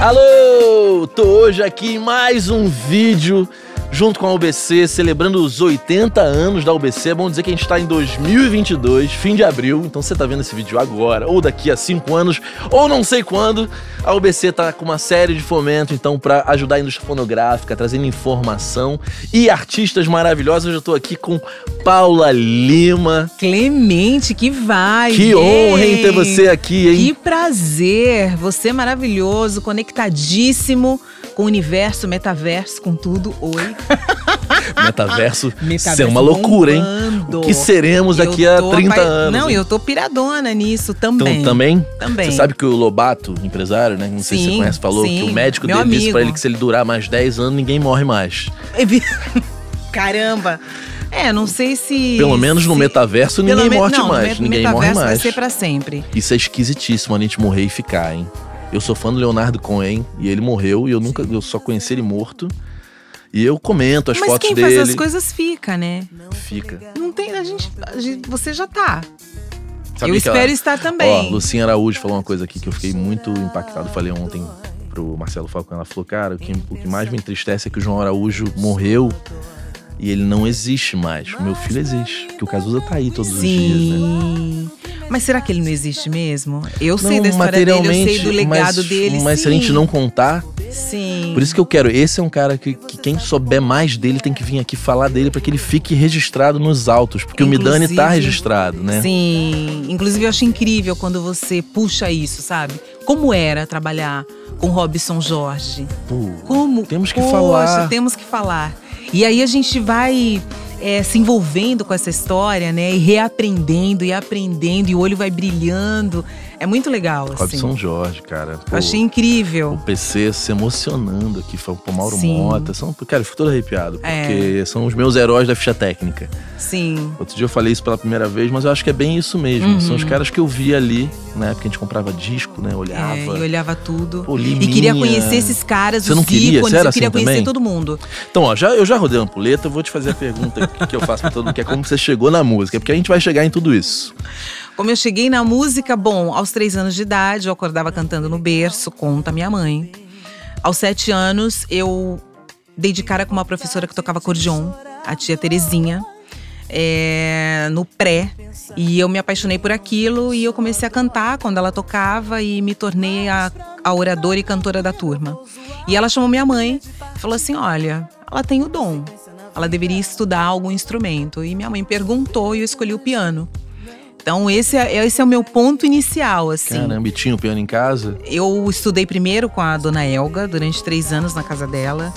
Alô, tô hoje aqui em mais um vídeo junto com a UBC, celebrando os 80 anos da UBC. É bom dizer que a gente está em 2022, fim de abril, então você tá vendo esse vídeo agora, ou daqui a 5 anos, ou não sei quando. A UBC tá com uma série de fomento, então, para ajudar a indústria fonográfica, trazendo informação e artistas maravilhosos. Hoje eu tô aqui com Paula Lima. Clemente, que vai! Que honra em ter você aqui, hein? Que prazer! Você é maravilhoso, conectadíssimo com o universo, metaverso, com tudo. Oi! Metaverso, isso é uma loucura, hein? O que seremos daqui a 30 anos? Não, hein? Eu tô piradona nisso também. Então, também? Você sabe que o Lobato, empresário, né? Não sei se você conhece, falou que o médico dele disse pra ele que se ele durar mais 10 anos, ninguém morre mais. Caramba! É, não sei se... Pelo menos no metaverso ninguém morre mais. Ninguém morre mais. Vai ser pra sempre. Isso é esquisitíssimo, a gente morrer e ficar, hein? Eu sou fã do Leonardo Cohen e ele morreu e eu só conheci ele morto. E eu comento as fotos dele. Mas quem faz as coisas fica, né? Fica. Não tem, a gente você já tá. Sabia eu espero estar também. Ó, Lucinha Araújo falou uma coisa aqui que eu fiquei muito impactado. Falei ontem pro Marcelo Falcão, ela falou, cara, o que mais me entristece é que o João Araújo morreu e ele não existe mais. O meu filho existe, porque o Cazuza tá aí todos os dias, né? Mas será que ele não existe mesmo? Eu sei da história dele, eu sei do legado dele. Mas se a gente não contar... Sim. Por isso que eu quero. Esse é um cara que quem souber mais dele tem que vir aqui falar dele para que ele fique registrado nos autos. Porque inclusive, o Midani tá registrado, né? Sim. Inclusive eu acho incrível quando você puxa isso, sabe? Como era trabalhar com Robson Jorge? Como? Temos que falar. Temos que falar. E aí a gente vai... se envolvendo com essa história, né? E reaprendendo, e aprendendo, e o olho vai brilhando. É muito legal, assim. Robson Jorge, cara. Pô, achei incrível. O PC se emocionando aqui, o Mauro Mota. Cara, eu fico todo arrepiado, porque são os meus heróis da ficha técnica. Sim. Outro dia eu falei isso pela primeira vez, mas eu acho que é bem isso mesmo. São os caras que eu vi ali, na época a gente comprava disco, né? Olhava. É, e olhava tudo. Pô, e queria conhecer esses caras, os ícones. Eu queria conhecer todo mundo. Então, ó, eu já rodei uma ampuleta, eu vou te fazer a pergunta aqui. Que eu faço pra todo mundo, que é como você chegou na música, porque a gente vai chegar em tudo isso. Como eu cheguei na música, bom, aos 3 anos de idade eu acordava cantando no berço, conta minha mãe. Aos 7 anos eu dei de cara com uma professora que tocava acordeon, a tia Terezinha, no pré, e eu me apaixonei por aquilo e eu comecei a cantar quando ela tocava e me tornei a oradora e cantora da turma. E ela chamou minha mãe e falou assim, olha, ela tem o dom. Ela deveria estudar algum instrumento. E minha mãe perguntou e eu escolhi o piano. Então esse é o meu ponto inicial, assim. Caramba, e tinha o piano em casa? Eu estudei primeiro com a dona Elga, durante 3 anos na casa dela.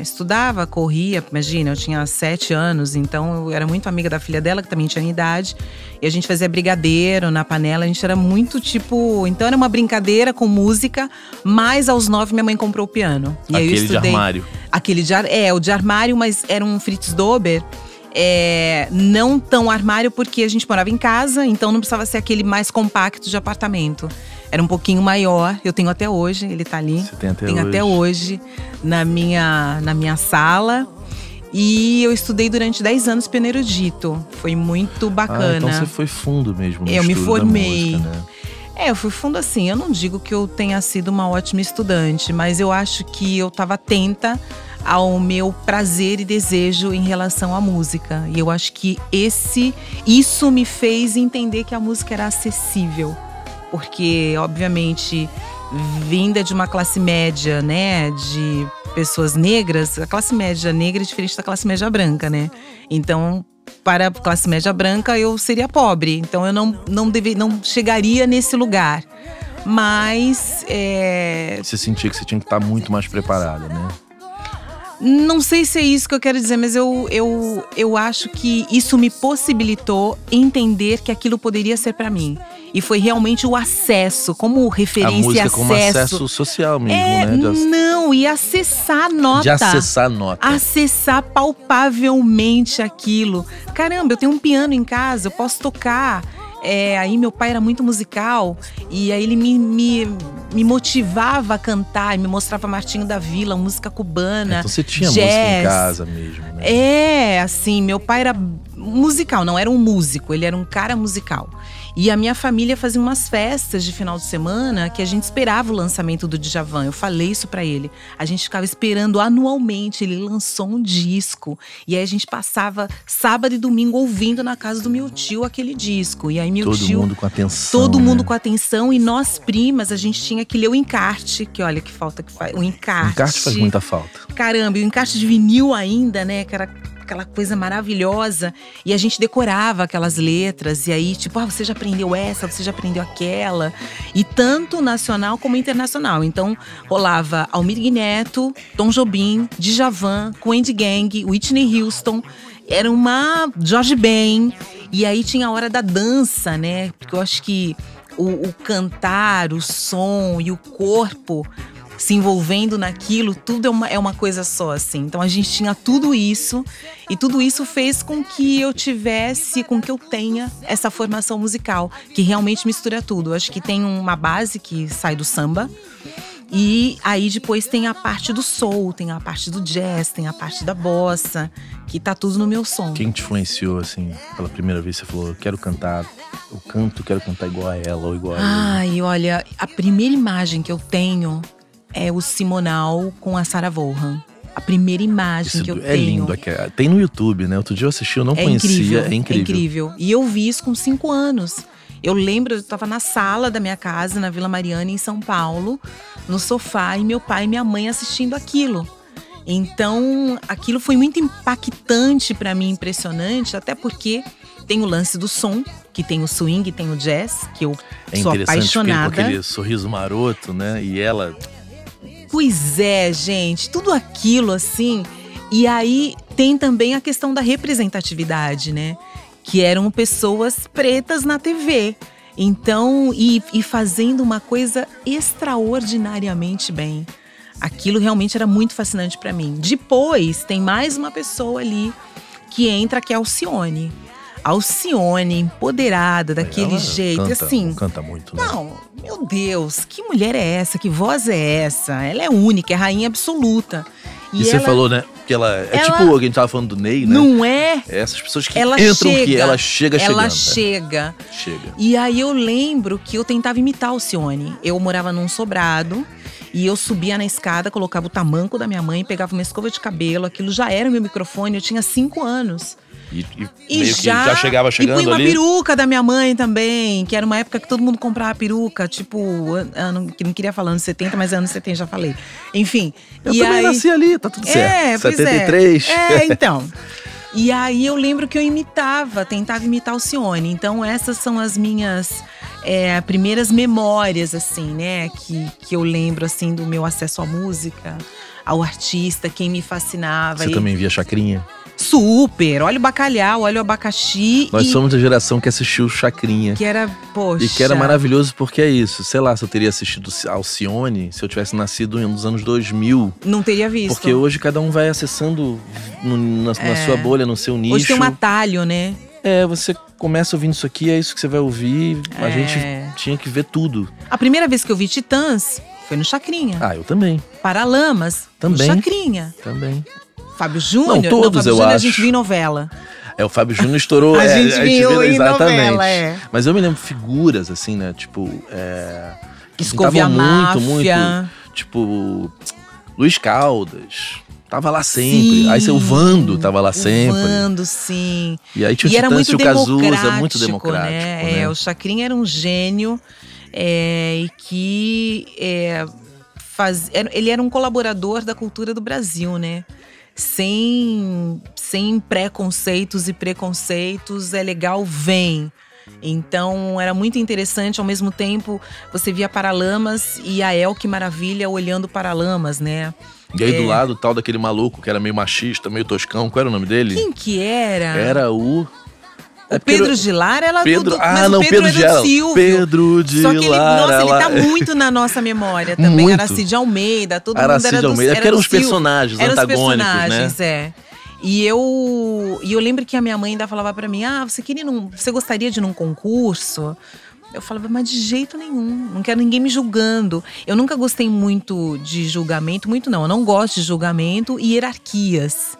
Estudava, corria, imagina, eu tinha 7 anos. Então eu era muito amiga da filha dela, que também tinha idade. E a gente fazia brigadeiro na panela, a gente era muito tipo… Então era uma brincadeira com música, mas aos 9 minha mãe comprou o piano. E aquele eu estudei, de armário. Aquele de armário, o de armário, mas era um Fritz Dober. Não tão armário, porque a gente morava em casa, então não precisava ser aquele mais compacto de apartamento. Era um pouquinho maior, eu tenho até hoje, ele tá ali. Você tem até hoje? Tenho até hoje, na minha sala. E eu estudei durante 10 anos piano erudito, foi muito bacana. Ah, então você foi fundo mesmo no estudo da música, né? Eu me formei. Eu fui fundo assim, eu não digo que eu tenha sido uma ótima estudante, mas eu acho que eu tava atenta ao meu prazer e desejo em relação à música. E eu acho que isso me fez entender que a música era acessível. Porque, obviamente, vinda de uma classe média, né, de pessoas negras, a classe média negra é diferente da classe média branca, né? Então, para a classe média branca, eu seria pobre. Então, eu não chegaria nesse lugar. Mas… Você sentia que você tinha que estar muito mais preparada, né? Não sei se é isso que eu quero dizer, mas eu acho que isso me possibilitou entender que aquilo poderia ser pra mim. E foi realmente o acesso, como referência, a música como acesso social mesmo, né? Não, e acessar a nota. De acessar a nota. Acessar palpavelmente aquilo. Caramba, eu tenho um piano em casa, eu posso tocar. Aí meu pai era muito musical e aí ele me motivava a cantar, me mostrava Martinho da Vila, música cubana. Então você tinha jazz, música em casa mesmo, né? Assim, meu pai era musical, não era um músico, ele era um cara musical. E a minha família fazia umas festas de final de semana que a gente esperava o lançamento do Djavan. Eu falei isso pra ele. A gente ficava esperando anualmente. Ele lançou um disco. E aí a gente passava sábado e domingo ouvindo na casa do meu tio aquele disco. E aí meu tio… Todo mundo com atenção. Todo mundo com atenção. E nós, primas, a gente tinha que ler o encarte. Que olha que falta que faz. O encarte. O encarte faz muita falta. Caramba, e o encarte de vinil ainda, né? Que era… aquela coisa maravilhosa. E a gente decorava aquelas letras. E aí, tipo, ah, você já aprendeu essa, você já aprendeu aquela. E tanto nacional como internacional. Então, rolava Almir Neto, Tom Jobim, Djavan, Candy Gang, Whitney Houston. Era uma… Jorge Ben. E aí, tinha a hora da dança, né? Porque eu acho que o cantar, o som e o corpo… se envolvendo naquilo, tudo é uma coisa só, assim. Então a gente tinha tudo isso. E tudo isso fez com que eu tivesse, com que eu tenha essa formação musical. Que realmente mistura tudo. Eu acho que tem uma base que sai do samba. E aí depois tem a parte do soul, tem a parte do jazz, tem a parte da bossa. Que tá tudo no meu som. Quem te influenciou, assim, pela primeira vez? Você falou, eu quero cantar, eu canto, quero cantar igual a ela ou igual a ele. Ai, olha, a primeira imagem que eu tenho… é o Simonal com a Sarah Vaughan. A primeira imagem isso que eu tenho. É lindo. Tem no YouTube, né? Outro dia eu assisti, eu não conhecia. Incrível, é incrível. É incrível. E eu vi isso com 5 anos. Eu lembro, eu estava na sala da minha casa, na Vila Mariana, em São Paulo. No sofá, e meu pai e minha mãe assistindo aquilo. Então, aquilo foi muito impactante para mim, impressionante. Até porque tem o lance do som. Que tem o swing, tem o jazz, que eu sou apaixonada. Porque aquele sorriso maroto, né? E ela… Pois é, gente, tudo aquilo assim. E aí tem também a questão da representatividade, né? Que eram pessoas pretas na TV. Então, e fazendo uma coisa extraordinariamente bem. Aquilo realmente era muito fascinante pra mim. Depois, tem mais uma pessoa ali que entra, que é Alcione. Alcione, empoderada daquele ela jeito, canta, assim… canta muito, né? Não, meu Deus, que mulher é essa? Que voz é essa? Ela é única, é rainha absoluta. E você falou, né? Que ela é tipo o que a gente tava falando do Ney, né? Não é? É essas pessoas que ela entram, chega, que ela chega chegando. Ela chega. Né? Chega. E aí eu lembro que eu tentava imitar Alcione. Eu morava num sobrado… E eu subia na escada, colocava o tamanco da minha mãe, pegava uma escova de cabelo. Aquilo já era o meu microfone, eu tinha 5 anos. E meio que já chegava chegando ali. E põe uma peruca da minha mãe também, que era uma época que todo mundo comprava peruca. Tipo, que não queria falar anos 70, mas anos 70 já falei. Enfim. Eu e também aí, nasci ali, tá tudo certo. Pois 73. Então… E aí eu lembro que eu tentava imitar Alcione. Então essas são as minhas primeiras memórias, assim, né? Que eu lembro, assim, do meu acesso à música, ao artista, quem me fascinava. Você também via Chacrinha? Super! Olha o bacalhau, olha o abacaxi. Nós somos a geração que assistiu o Chacrinha. Que era, poxa… E que era maravilhoso porque é isso. Sei lá, se eu teria assistido Alcione, se eu tivesse nascido nos anos 2000… Não teria visto. Porque hoje cada um vai acessando na sua bolha, no seu nicho. Hoje tem um atalho, né? Você começa ouvindo isso aqui, é isso que você vai ouvir. A gente tinha que ver tudo. A primeira vez que eu vi Titãs foi no Chacrinha. Ah, eu também. Paralamas, também. No Chacrinha. Também. Fábio Júnior? Não, todos, Fábio Júnior, acho. A gente viu em novela. O Fábio Júnior estourou. a gente viu exatamente. Em novela, Mas eu me lembro figuras, assim, né? Tipo… Escovia Máfia. Muito, tipo… Luiz Caldas. Tava lá sempre. Sim, aí o Wando tava lá sempre. O Wando, sim. E aí tinha o Titãs, o Cazuza, muito democrático, né? O Chacrinha era um gênio. Ele era um colaborador da cultura do Brasil, né? Sem preconceitos e preconceitos, é legal, vem. Então era muito interessante, ao mesmo tempo você via Paralamas e a El, que maravilha, olhando Paralamas, né? E aí do lado, o tal daquele maluco que era meio machista, meio toscão, qual era o nome dele? Quem que era? Era o… O Pedro de Lara, ela tudo. Mas não, o Pedro de Lara. Pedro de Lara. Só que ele, ele tá muito na nossa memória também. Muito. Aracy de Almeida, todo mundo era do Silvio. Eram os personagens antagônicos, né? E eu lembro que a minha mãe ainda falava pra mim: ah, você gostaria de ir num concurso? Eu falava, mas de jeito nenhum, não quero ninguém me julgando. Eu nunca gostei muito de julgamento, muito não. Eu não gosto de julgamento e hierarquias.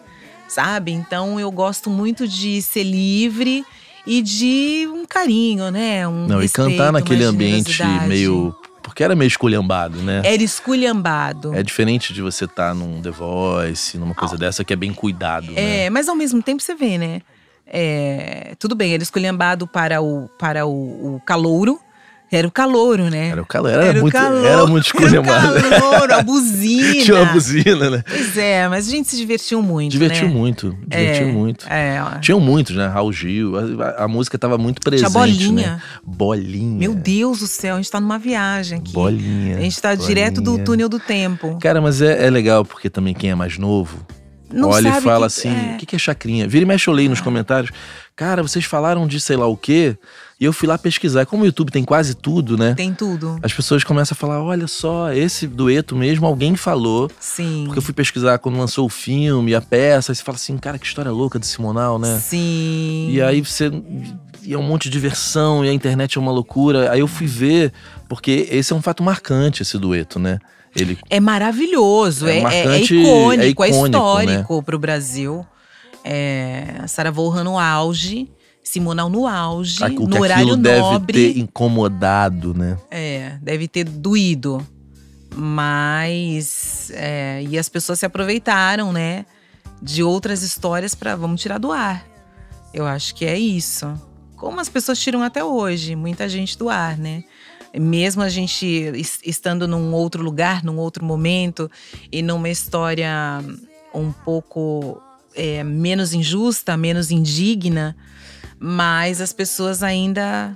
Sabe? Então eu gosto muito de ser livre e de um carinho, né? Um não, respeito, e cantar naquele ambiente meio… Porque era meio esculhambado, né? Era esculhambado. É diferente de você estar num The Voice, numa coisa dessa que é bem cuidado, né? É, mas ao mesmo tempo você vê, né? É, tudo bem, era esculhambado para o calouro. Era o calouro, né? Era o calouro, era muito esculhambado. Era o calouro, a buzina. Tinha uma buzina, né? Pois é, mas a gente se divertiu muito, Divertiu muito. É. Tinham muitos, né? Raul Gil, a música tava muito presente, tinha bolinha. Né? Bolinha. Meu Deus do céu, a gente tá numa viagem aqui. Bolinha. A gente tá direto do túnel do tempo. Cara, mas é legal porque também quem é mais novo… Não olha sabe e fala assim, o que é chacrinha? Vira e mexe, eu leio nos comentários. Cara, vocês falaram de sei lá o quê? E eu fui lá pesquisar. Como o YouTube tem quase tudo, né? Tem tudo. As pessoas começam a falar, olha só, esse dueto mesmo, alguém falou. Sim. Porque eu fui pesquisar quando lançou o filme, a peça. Aí você fala assim, cara, que história louca de Simonal, né? Sim. E aí você… E é um monte de diversão, e a internet é uma loucura. Aí eu fui ver, porque esse é um fato marcante, esse dueto, né? Ele é maravilhoso, marcante, é icônico, é histórico, né? Pro Brasil. Sarah Vaughan no auge, Simonal no auge, no horário nobre. Deve ter incomodado, né? Deve ter doído. Mas… e as pessoas se aproveitaram, né? De outras histórias para vamos tirar do ar. Eu acho que é isso. Como as pessoas tiram até hoje, muita gente do ar, né? Mesmo a gente estando num outro lugar, num outro momento e numa história um pouco menos injusta, menos indigna, mas as pessoas ainda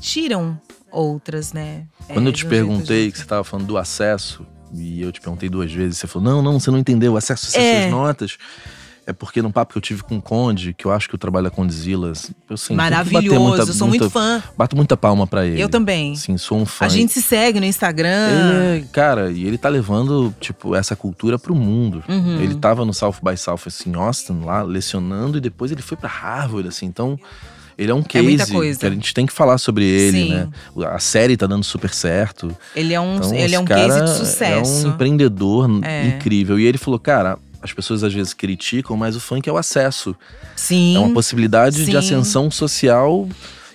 tiram outras, né? Quando eu te perguntei, que você estava falando do acesso, e eu te perguntei duas vezes, você falou, não, você não entendeu, o acesso às suas notas… É porque num papo que eu tive com o Conde, que eu acho que o trabalho da Condizila… Assim, maravilhoso, eu sou muito fã. Bato muita palma pra ele. Eu também. Sim, sou um fã. A gente se segue no Instagram. Ele, cara, e ele tá levando, tipo, essa cultura pro mundo. Uhum. Ele tava no South by South, assim, em Austin, lá, lecionando. E depois ele foi pra Harvard, assim, então… Ele é um case, muita coisa. A gente tem que falar sobre ele, né? A série tá dando super certo. Ele é um, então, ele é um case de sucesso. É um empreendedor incrível. E ele falou, cara… As pessoas às vezes criticam, mas o funk é o acesso. Sim. É uma possibilidade de ascensão social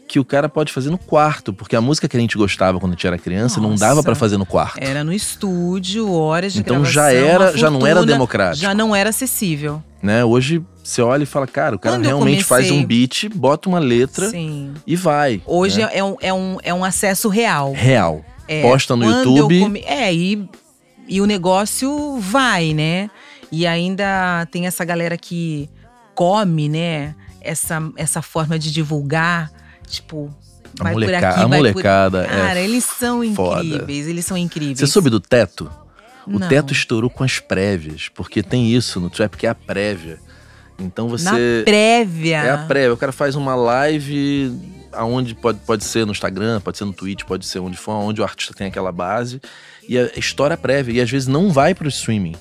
que o cara pode fazer no quarto. Porque a música que a gente gostava quando a gente era criança não dava pra fazer no quarto. Era no estúdio, horas de gravação. Então já não era democrático. Já não era acessível. Né? Hoje você olha e fala, cara, o cara realmente faz um beat, bota uma letra e vai. Hoje é um acesso real. Real. Posta no YouTube. E o negócio vai, né? E ainda tem essa galera que come, né, essa forma de divulgar, tipo… Vai por aqui, a molecada por… Cara, eles são incríveis, eles são incríveis. Você soube do Teto? O Teto estourou com as prévias, porque tem isso no trap, que é a prévia. Então você… Na prévia? É a prévia, o cara faz uma live… Aonde pode ser no Instagram, pode ser no Twitch, pode ser onde for, onde o artista tem aquela base. E a história prévia, e às vezes não vai pro streaming.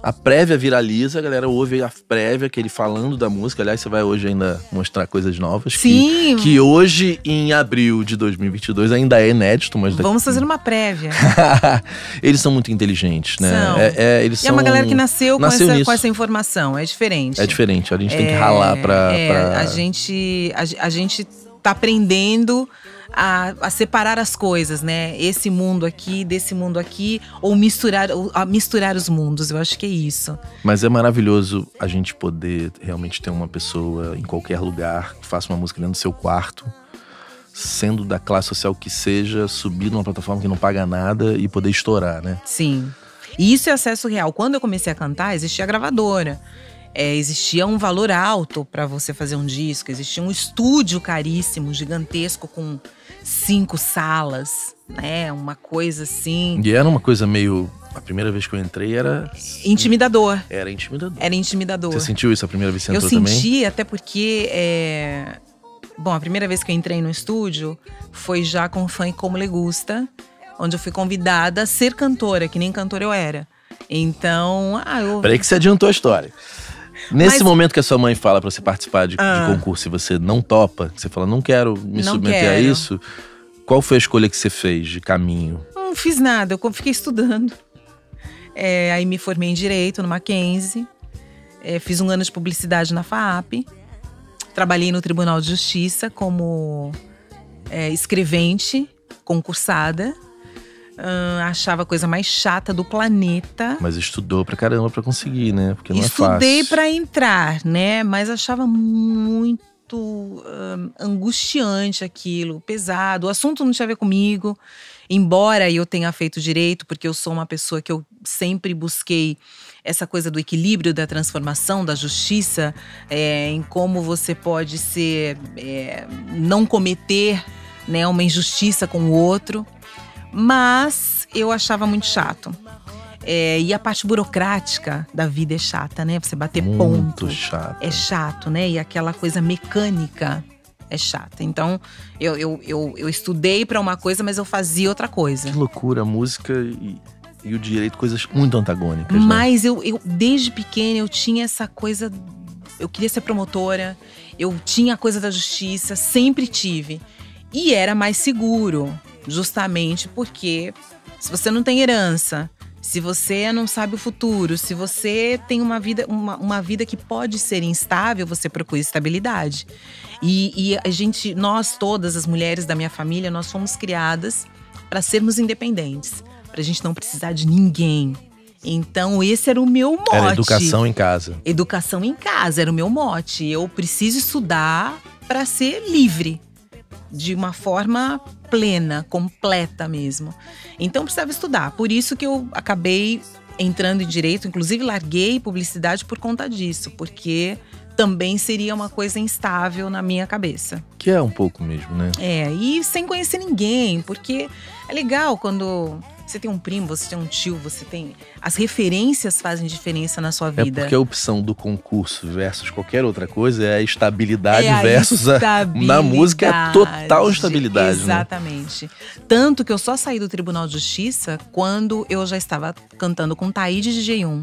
A prévia viraliza, a galera ouve a prévia, que ele falando da música. Aliás, você vai hoje ainda mostrar coisas novas. Sim! Que hoje, em abril de 2022, ainda é inédito. Mas vamos fazer uma prévia. Eles são muito inteligentes, né? São. Eles são... é uma galera que nasceu com essa informação, é diferente. É diferente, a gente tem que ralar pra… A gente tá aprendendo… A separar as coisas, né? Esse mundo aqui, desse mundo aqui, ou a misturar os mundos, eu acho que é isso. Mas é maravilhoso a gente poder realmente ter uma pessoa em qualquer lugar que faça uma música dentro do seu quarto, sendo da classe social que seja, subir numa plataforma que não paga nada e poder estourar, né? Sim. E isso é acesso real. Quando eu comecei a cantar, existia a gravadora. Existia um valor alto para você fazer um disco, existia um estúdio caríssimo, gigantesco, com 5 salas, né? Uma coisa assim. E era uma coisa meio… A primeira vez que eu entrei era… Intimidador. Era intimidador. Era intimidador. Você sentiu isso a primeira vez que você entrou também? Eu senti, até porque… Bom, a primeira vez que eu entrei no estúdio foi já com Funk Como Le Gusta, onde eu fui convidada a ser cantora, que nem cantora eu era. Então… Peraí que você adiantou a história. Nesse momento que a sua mãe fala pra você participar de concurso e você não topa, você fala, não quero me submeter a isso, qual foi a escolha que você fez de caminho? Não fiz nada, eu fiquei estudando. Aí me formei em Direito, no Mackenzie. Fiz um ano de Publicidade na FAAP. Trabalhei no Tribunal de Justiça como escrevente, concursada. Achava a coisa mais chata do planeta. Mas estudou pra caramba pra conseguir, né? Porque não é fácil. Estudei pra entrar, né? Mas achava muito angustiante aquilo, pesado. O assunto não tinha a ver comigo. Embora eu tenha feito direito, porque eu sou uma pessoa que eu sempre busquei essa coisa do equilíbrio, da transformação, da justiça, em como você pode ser, não cometer, né, uma injustiça com o outro. Mas eu achava muito chato. E a parte burocrática da vida é chata, né? Você bater muito ponto. Muito chato. É chato, né? E aquela coisa mecânica é chata. Então, eu estudei pra uma coisa, mas eu fazia outra coisa. Que loucura, a música e o direito, coisas muito antagônicas, né? Mas eu, desde pequena, eu tinha essa coisa… Eu queria ser promotora, eu tinha a coisa da justiça, sempre tive. E era mais seguro. Justamente porque se você não tem herança, se você não sabe o futuro, se você tem uma vida que pode ser instável, você procura estabilidade. E a gente, nós todas as mulheres da minha família, nós fomos criadas para sermos independentes, para a gente não precisar de ninguém. Então esse era o meu mote. Era educação em casa. Educação em casa era o meu mote. Eu preciso estudar para ser livre. De uma forma plena, completa mesmo. Então precisava estudar. Por isso que eu acabei entrando em direito. Inclusive larguei publicidade por conta disso. Porque também seria uma coisa instável na minha cabeça. Que é um pouco mesmo, né? E sem conhecer ninguém. Porque é legal quando você tem um primo, você tem um tio, você tem… As referências fazem diferença na sua vida. É porque a opção do concurso versus qualquer outra coisa é a estabilidade versus… Na música é a total estabilidade. Exatamente. Né? Tanto que eu só saí do Tribunal de Justiça quando eu já estava cantando com Taíde de Yon.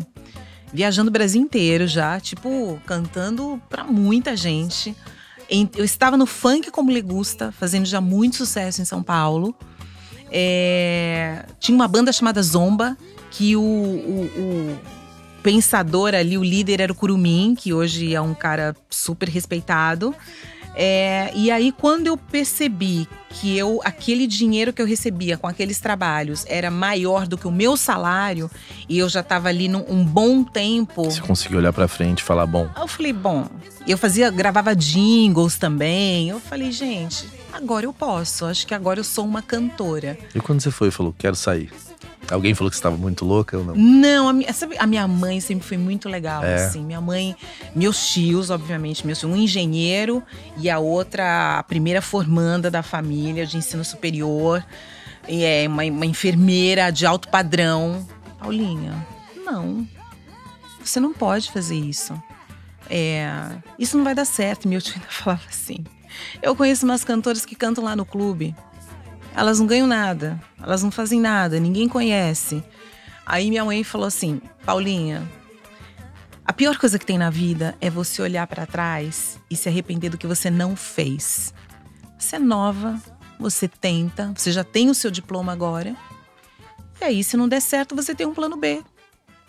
Viajando o Brasil inteiro já, tipo, cantando pra muita gente. Eu estava no Funk Como Le Gusta, fazendo já muito sucesso em São Paulo. Tinha uma banda chamada Zomba, que o pensador ali, o líder era o Curumim, que hoje é um cara super respeitado. E aí quando eu percebi que aquele dinheiro que eu recebia com aqueles trabalhos era maior do que o meu salário, e eu já tava ali um bom tempo… Você conseguiu olhar pra frente e falar bom? Eu falei, bom… Eu gravava jingles também, eu falei, gente, agora eu posso, acho que agora eu sou uma cantora. E quando você foi e falou, quero sair? Alguém falou que você estava muito louca ou não? Não, a minha mãe sempre foi muito legal, assim. Minha mãe, meus tios, obviamente. Meu tio, um engenheiro e a outra, a primeira formanda da família de ensino superior. E uma enfermeira de alto padrão. Paulinha, não. Você não pode fazer isso. Isso não vai dar certo. Meu tio ainda falava assim. Eu conheço umas cantoras que cantam lá no clube. Elas não ganham nada, elas não fazem nada, ninguém conhece. Aí minha mãe falou assim, Paulinha, a pior coisa que tem na vida é você olhar pra trás e se arrepender do que você não fez. Você é nova, você tenta, você já tem o seu diploma agora. E aí, se não der certo, você tem um plano B.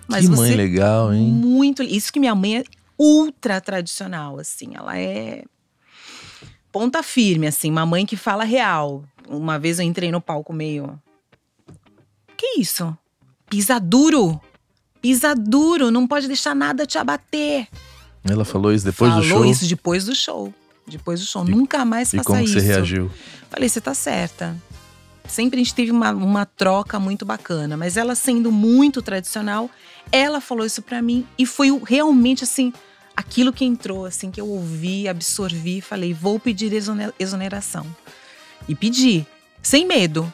Mas que mãe legal, hein? Muito, isso que minha mãe é ultra tradicional, assim, ela é ponta firme, assim, uma mãe que fala real. Uma vez eu entrei no palco meio… Que isso? Pisa duro! Pisa duro! Não pode deixar nada te abater! Ela falou isso depois do show? Falou isso depois do show. Depois do show. Nunca mais faça isso. E como você reagiu? Falei, você tá certa. Sempre a gente teve uma troca muito bacana. Mas ela sendo muito tradicional, ela falou isso pra mim. E foi realmente assim… Aquilo que entrou, assim, que eu ouvi, absorvi. Falei, vou pedir exoneração. E pedi, sem medo.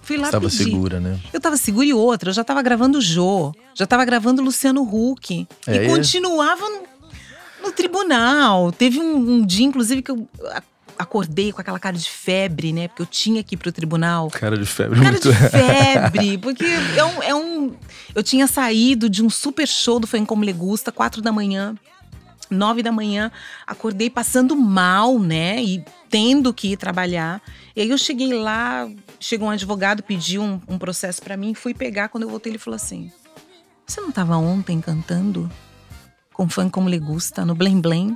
Fui lá pedir. Você tava segura, né? Eu tava segura e outra. Eu já tava gravando o Jô, já tava gravando o Luciano Huck. E continuava no tribunal. Teve um dia, inclusive, que eu acordei com aquela cara de febre, né? Porque eu tinha que ir pro tribunal. Cara de febre. Cara muito... de febre. Porque eu tinha saído de um super show do Funk Como Le Gusta, 4 da manhã. 9 da manhã, acordei passando mal, né? E tendo que ir trabalhar. E aí eu cheguei lá, chegou um advogado, pediu um processo pra mim. Fui pegar, quando eu voltei ele falou assim… Você não tava ontem cantando? Com Funk Como Le Gusta, no Blam Blam?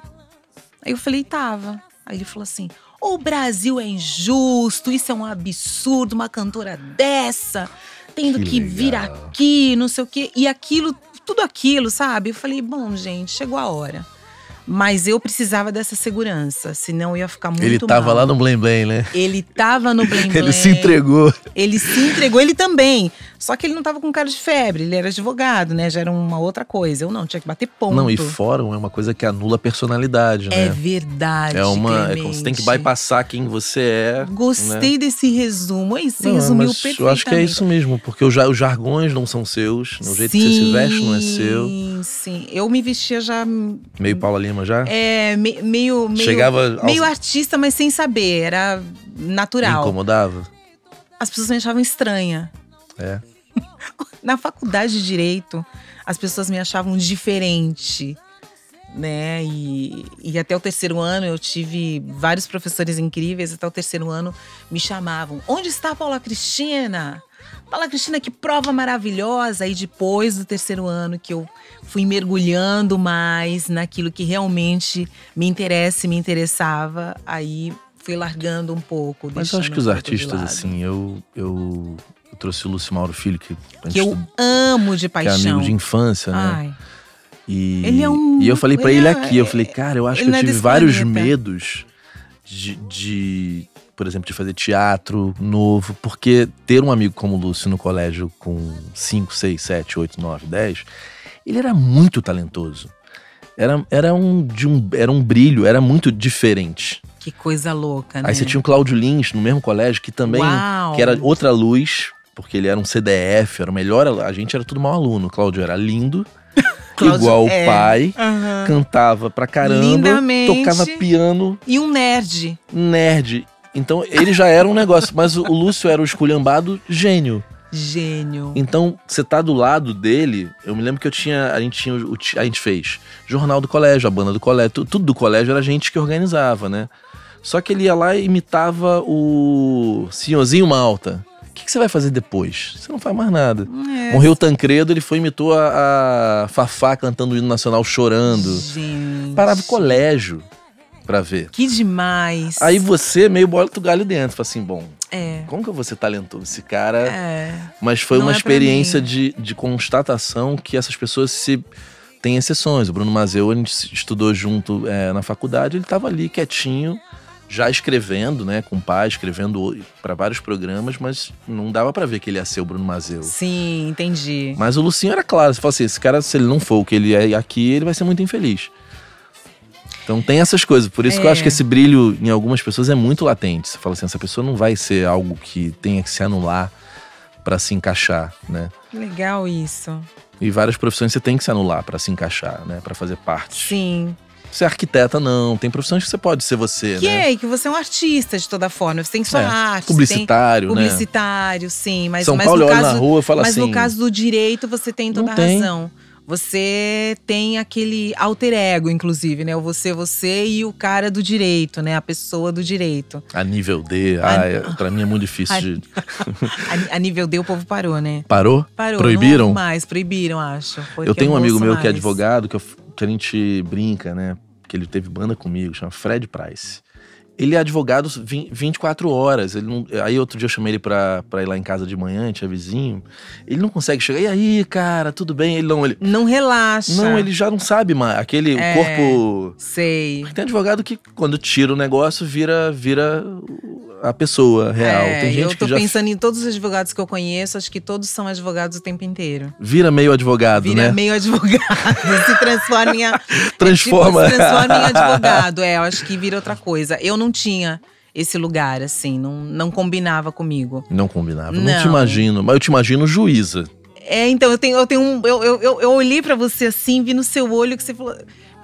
Aí eu falei, tava. Aí ele falou assim, o Brasil é injusto, isso é um absurdo, uma cantora dessa, tendo que vir aqui, não sei o quê. E aquilo, tudo aquilo, sabe? Eu falei, bom, gente, chegou a hora. Mas eu precisava dessa segurança, senão eu ia ficar muito mal. Ele tava lá no Blam Blam, né? Ele tava no Blam Blam. Ele se entregou. Ele se entregou, ele também. Só que ele não tava com cara de febre, ele era advogado, né? Já era uma outra coisa. Eu não, tinha que bater ponto. Não, e fórum é uma coisa que anula a personalidade, né? É verdade, Clemente. É como você tem que bypassar quem você é. Gostei, né, desse resumo. Aí você resumiu perfeitamente. Eu acho que é isso mesmo, porque os jargões não são seus. O jeito que você se veste não é seu. Sim, sim. Eu me vestia já… Meio Paula Lima. Já? É, meio artista, mas sem saber, era natural. Me incomodava? As pessoas me achavam estranha. É. Na faculdade de Direito, as pessoas me achavam diferente, né? E até o terceiro ano, eu tive vários professores incríveis, até o terceiro ano me chamavam. Onde está a Paula Cristina? Paula Cristina, que prova maravilhosa! E depois do terceiro ano que eu fui mergulhando mais naquilo que realmente me interessa e me interessava, aí fui largando um pouco. Mas eu acho que os artistas, assim, eu trouxe o Lúcio Mauro Filho, que eu amo de paixão. Que é amigo de infância, né? Ai. E eu falei pra ele aqui, eu falei, cara, eu acho que eu tive vários medos de por exemplo, de fazer teatro novo. Porque ter um amigo como o Lúcio no colégio com 5, 6, 7, 8, 9, 10… Ele era muito talentoso. Era um brilho, era muito diferente. Que coisa louca, né? Aí você tinha o Cláudio Lins no mesmo colégio, que também… Uau. Que era outra luz, porque ele era um CDF, era o melhor… A gente era tudo mau aluno. O Cláudio era lindo… Igual o pai, cantava pra caramba, lindamente, tocava piano. E um nerd. Então ele já era um negócio, mas o Lúcio era o esculhambado gênio. Gênio. Então você tá do lado dele, eu me lembro que a gente fez jornal do colégio, a banda do colégio, tudo do colégio era a gente que organizava, né? Só que ele ia lá e imitava o Senhorzinho Malta. O que você vai fazer depois? Você não faz mais nada. Morreu o Tancredo, ele foi e imitou a Fafá cantando o hino nacional chorando. Gente. Parava o colégio pra ver. Que demais. Aí você meio bota o galho dentro. Fala assim, bom, como que eu vou ser talentoso? Esse cara… Mas foi uma experiência de constatação que essas pessoas se… Tem exceções. O Bruno Mazeu, a gente estudou junto na faculdade, ele tava ali quietinho… Já escrevendo, né, com o pai, escrevendo para vários programas, mas não dava para ver que ele ia ser o Bruno Mazeu. Sim, entendi. Mas o Lucinho era claro, você fala assim, esse cara, se ele não for o que ele é aqui, ele vai ser muito infeliz. Então tem essas coisas, por isso que eu acho que esse brilho em algumas pessoas é muito latente. Você fala assim, essa pessoa não vai ser algo que tenha que se anular para se encaixar, né? Legal isso. E várias profissões você tem que se anular para se encaixar, né, para fazer parte. Sim. Você é arquiteta, não. Tem profissões que você pode ser você, né? Que você é um artista de toda forma. Você tem sua arte. Publicitário, né? Publicitário, sim. Mas, São Paulo olha na rua e fala assim… Mas no caso do direito, você tem toda a razão. Você tem aquele alter ego, inclusive, né? O você e o cara do direito, né? A pessoa do direito. A nível D… pra mim é muito difícil de… A nível D o povo parou, né? Parou? Parou. Proibiram? Não mais, proibiram, acho. Eu tenho um amigo meu que é advogado, que a gente brinca, né? Que ele teve banda comigo, chama Fred Price. Ele é advogado 24 horas. Ele não... Aí outro dia eu chamei ele pra ir lá em casa de manhã, tinha vizinho. Ele não consegue chegar. E aí, cara, tudo bem? Ele não relaxa. Não, ele já não sabe mais. Aquele o corpo… Sei. Porque tem advogado que quando tira o negócio, vira a pessoa real. Tem gente eu tô pensando em todos os advogados que eu conheço, acho que todos são advogados o tempo inteiro. Vira meio advogado, né? Vira meio advogado. Se transforma em… Se transforma em advogado. Eu acho que vira outra coisa. Eu não tinha esse lugar, assim, não combinava comigo. Não combinava, não te imagino. Mas eu te imagino juíza. Então, eu olhei pra você assim, vi no seu olho que você falou…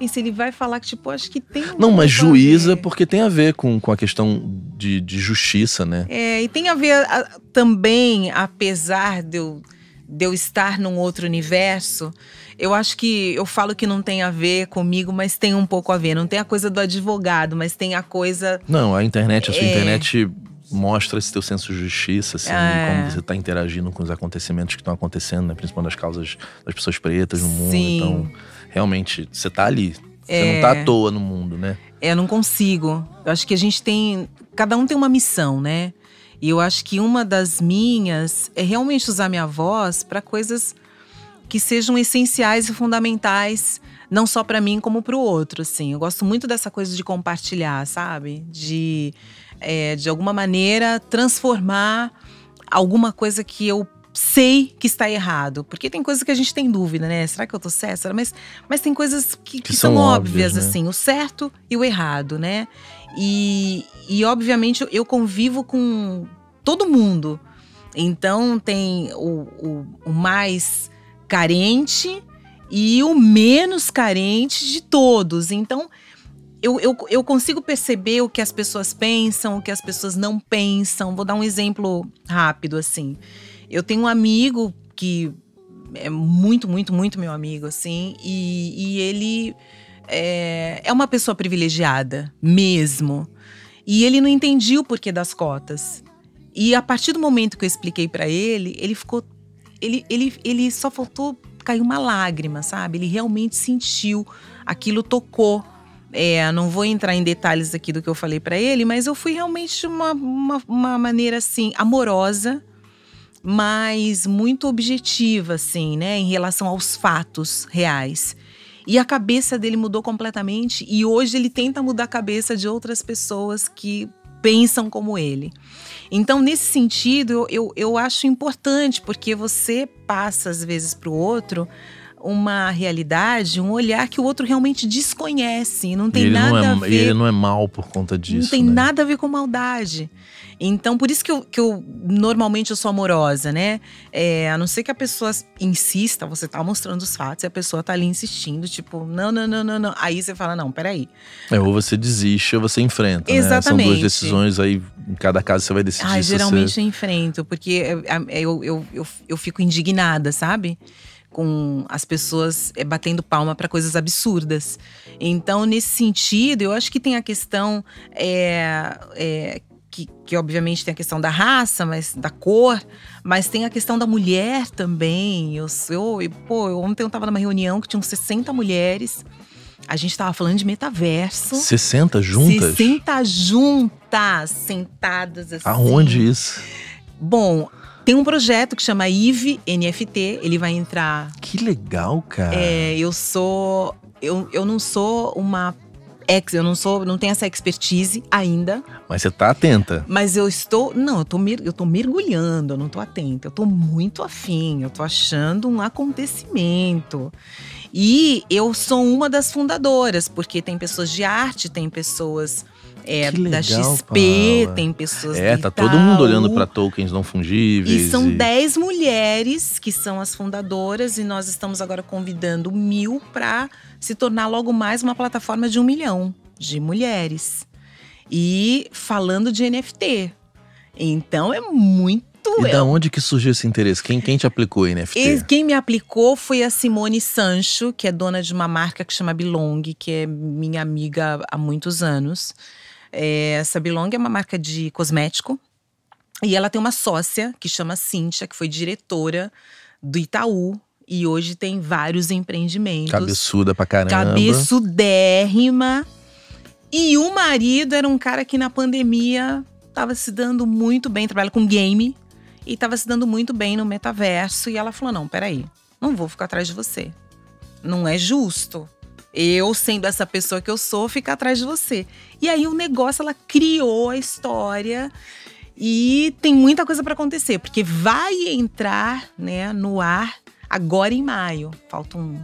Se ele vai falar que, tipo, acho que tem… Não, mas juíza, porque tem a ver com a questão de justiça, né? E tem a ver também, apesar de eu estar num outro universo, eu acho que… Eu falo que não tem a ver comigo, mas tem um pouco a ver. Não tem a coisa do advogado, mas tem a coisa… Não, a internet, a sua internet… Mostra esse teu senso de justiça, assim, como você tá interagindo com os acontecimentos que estão acontecendo, né? Principalmente das causas das pessoas pretas no mundo. Então, realmente, você tá ali. Você não tá à toa no mundo, né? É, não consigo. Eu acho que a gente tem… Cada um tem uma missão, né? E eu acho que uma das minhas é realmente usar minha voz para coisas que sejam essenciais e fundamentais, não só para mim, como para o outro, assim. Eu gosto muito dessa coisa de compartilhar, sabe? De alguma maneira, transformar alguma coisa que eu sei que está errado. Porque tem coisas que a gente tem dúvida, né? Será que eu tô certa? Mas tem coisas que são óbvias, né? Assim. O certo e o errado, né? E obviamente, eu convivo com todo mundo. Então, tem o mais carente e o menos carente de todos. Então, eu consigo perceber o que as pessoas pensam, o que as pessoas não pensam. Vou dar um exemplo rápido, assim. Eu tenho um amigo que é muito, muito, muito meu amigo, assim. E ele… É uma pessoa privilegiada, mesmo. E ele não entendia o porquê das cotas. E a partir do momento que eu expliquei pra ele, ele ficou… Ele só faltou cair uma lágrima, sabe? Ele realmente sentiu, aquilo tocou. Não vou entrar em detalhes aqui do que eu falei pra ele, mas eu fui realmente uma maneira, assim, amorosa, mas muito objetiva, assim, né? Em relação aos fatos reais. E a cabeça dele mudou completamente. E hoje ele tenta mudar a cabeça de outras pessoas que pensam como ele. Então, nesse sentido, eu acho importante. Porque você passa, às vezes, para o outro uma realidade, um olhar que o outro realmente desconhece. Não tem nada a ver. E ele não é mal por conta disso. Não tem nada a ver com maldade. Então, por isso que eu normalmente eu sou amorosa, né? A não ser que a pessoa insista, você tá mostrando os fatos e a pessoa tá ali insistindo, tipo, não, não, não, não, não. Aí você fala, não, peraí. Ou você desiste ou você enfrenta, exatamente. Né? São duas decisões, aí em cada caso você vai decidir. Geralmente eu enfrento, porque eu fico indignada, sabe? Com as pessoas batendo palma para coisas absurdas. Então, nesse sentido, eu acho que tem a questão… Que obviamente tem a questão da raça, mas da cor, mas tem a questão da mulher também. Ontem eu tava numa reunião que tinham 60 mulheres. A gente tava falando de metaverso. 60 juntas? 60 juntas, sentadas assim. Aonde isso? Bom, tem um projeto que chama IVE NFT, ele vai entrar… Que legal, cara! Eu não sou uma… não tenho essa expertise ainda. Mas você tá atenta. Mas eu estou… Não, eu tô mergulhando, eu não tô atenta. Eu tô muito afim, eu tô achando um acontecimento. E eu sou uma das fundadoras, porque tem pessoas de arte, tem pessoas… da XP, Paula. Tem pessoas da Itaú. Tá todo mundo olhando para tokens não fungíveis. E são 10 mulheres que são as fundadoras. E nós estamos agora convidando 1000 para se tornar logo mais uma plataforma de 1 milhão de mulheres. E falando de NFT. Então é muito… E da onde que surgiu esse interesse? Quem te aplicou em NFT? Quem me aplicou foi a Simone Sancho, que é dona de uma marca que chama Belong, que é minha amiga há muitos anos. Essa Belong é uma marca de cosmético. E ela tem uma sócia que chama Cíntia, que foi diretora do Itaú. E hoje tem vários empreendimentos. Cabeçuda pra caramba. Cabeçudérrima. E o marido era um cara que na pandemia tava se dando muito bem, trabalha com game. E tava se dando muito bem no metaverso. E ela falou, não, peraí, não vou ficar atrás de você. Não é justo. Eu, sendo essa pessoa que eu sou, ficar atrás de você. E aí o negócio, ela criou a história. E tem muita coisa pra acontecer. Porque vai entrar, né, no ar agora em maio. Falta um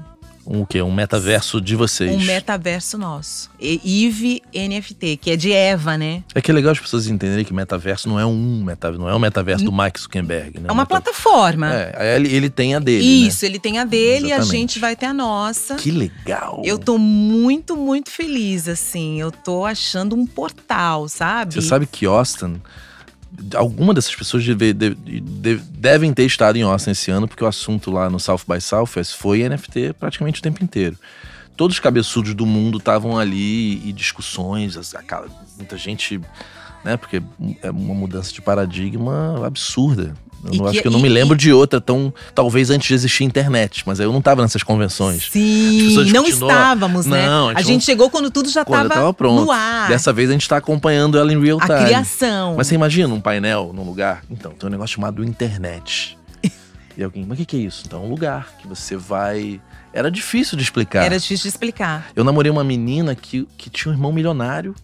o quê? Um metaverso de vocês. Um metaverso nosso. IVE NFT, que é de Eva, né? É que é legal as pessoas entenderem que metaverso não é um metaverso do Mark Zuckerberg, né? É uma plataforma. Ele tem a dele, isso, né? Ele tem a dele. Exatamente. E a gente vai ter a nossa. Que legal! Eu tô muito, muito feliz, assim. Eu tô achando um portal, sabe? Você sabe que Austin… Alguma dessas pessoas devem ter estado em Austin esse ano, porque o assunto lá no South by Southwest foi NFT praticamente o tempo inteiro. Todos os cabeçudos do mundo estavam ali e discussões, muita gente, né? Porque é uma mudança de paradigma absurda. Eu não me lembro de outra tão... Talvez antes de existir internet, mas eu não estava nessas convenções. Sim, não estávamos, né? Não, a gente chegou quando tudo já estava no ar. Dessa vez a gente está acompanhando ela em real time. A criação. Mas você imagina um painel num lugar? Então, tem um negócio chamado internet. E alguém, mas o que é isso? Então é um lugar que você vai… Era difícil de explicar. Era difícil de explicar. Eu namorei uma menina que tinha um irmão milionário.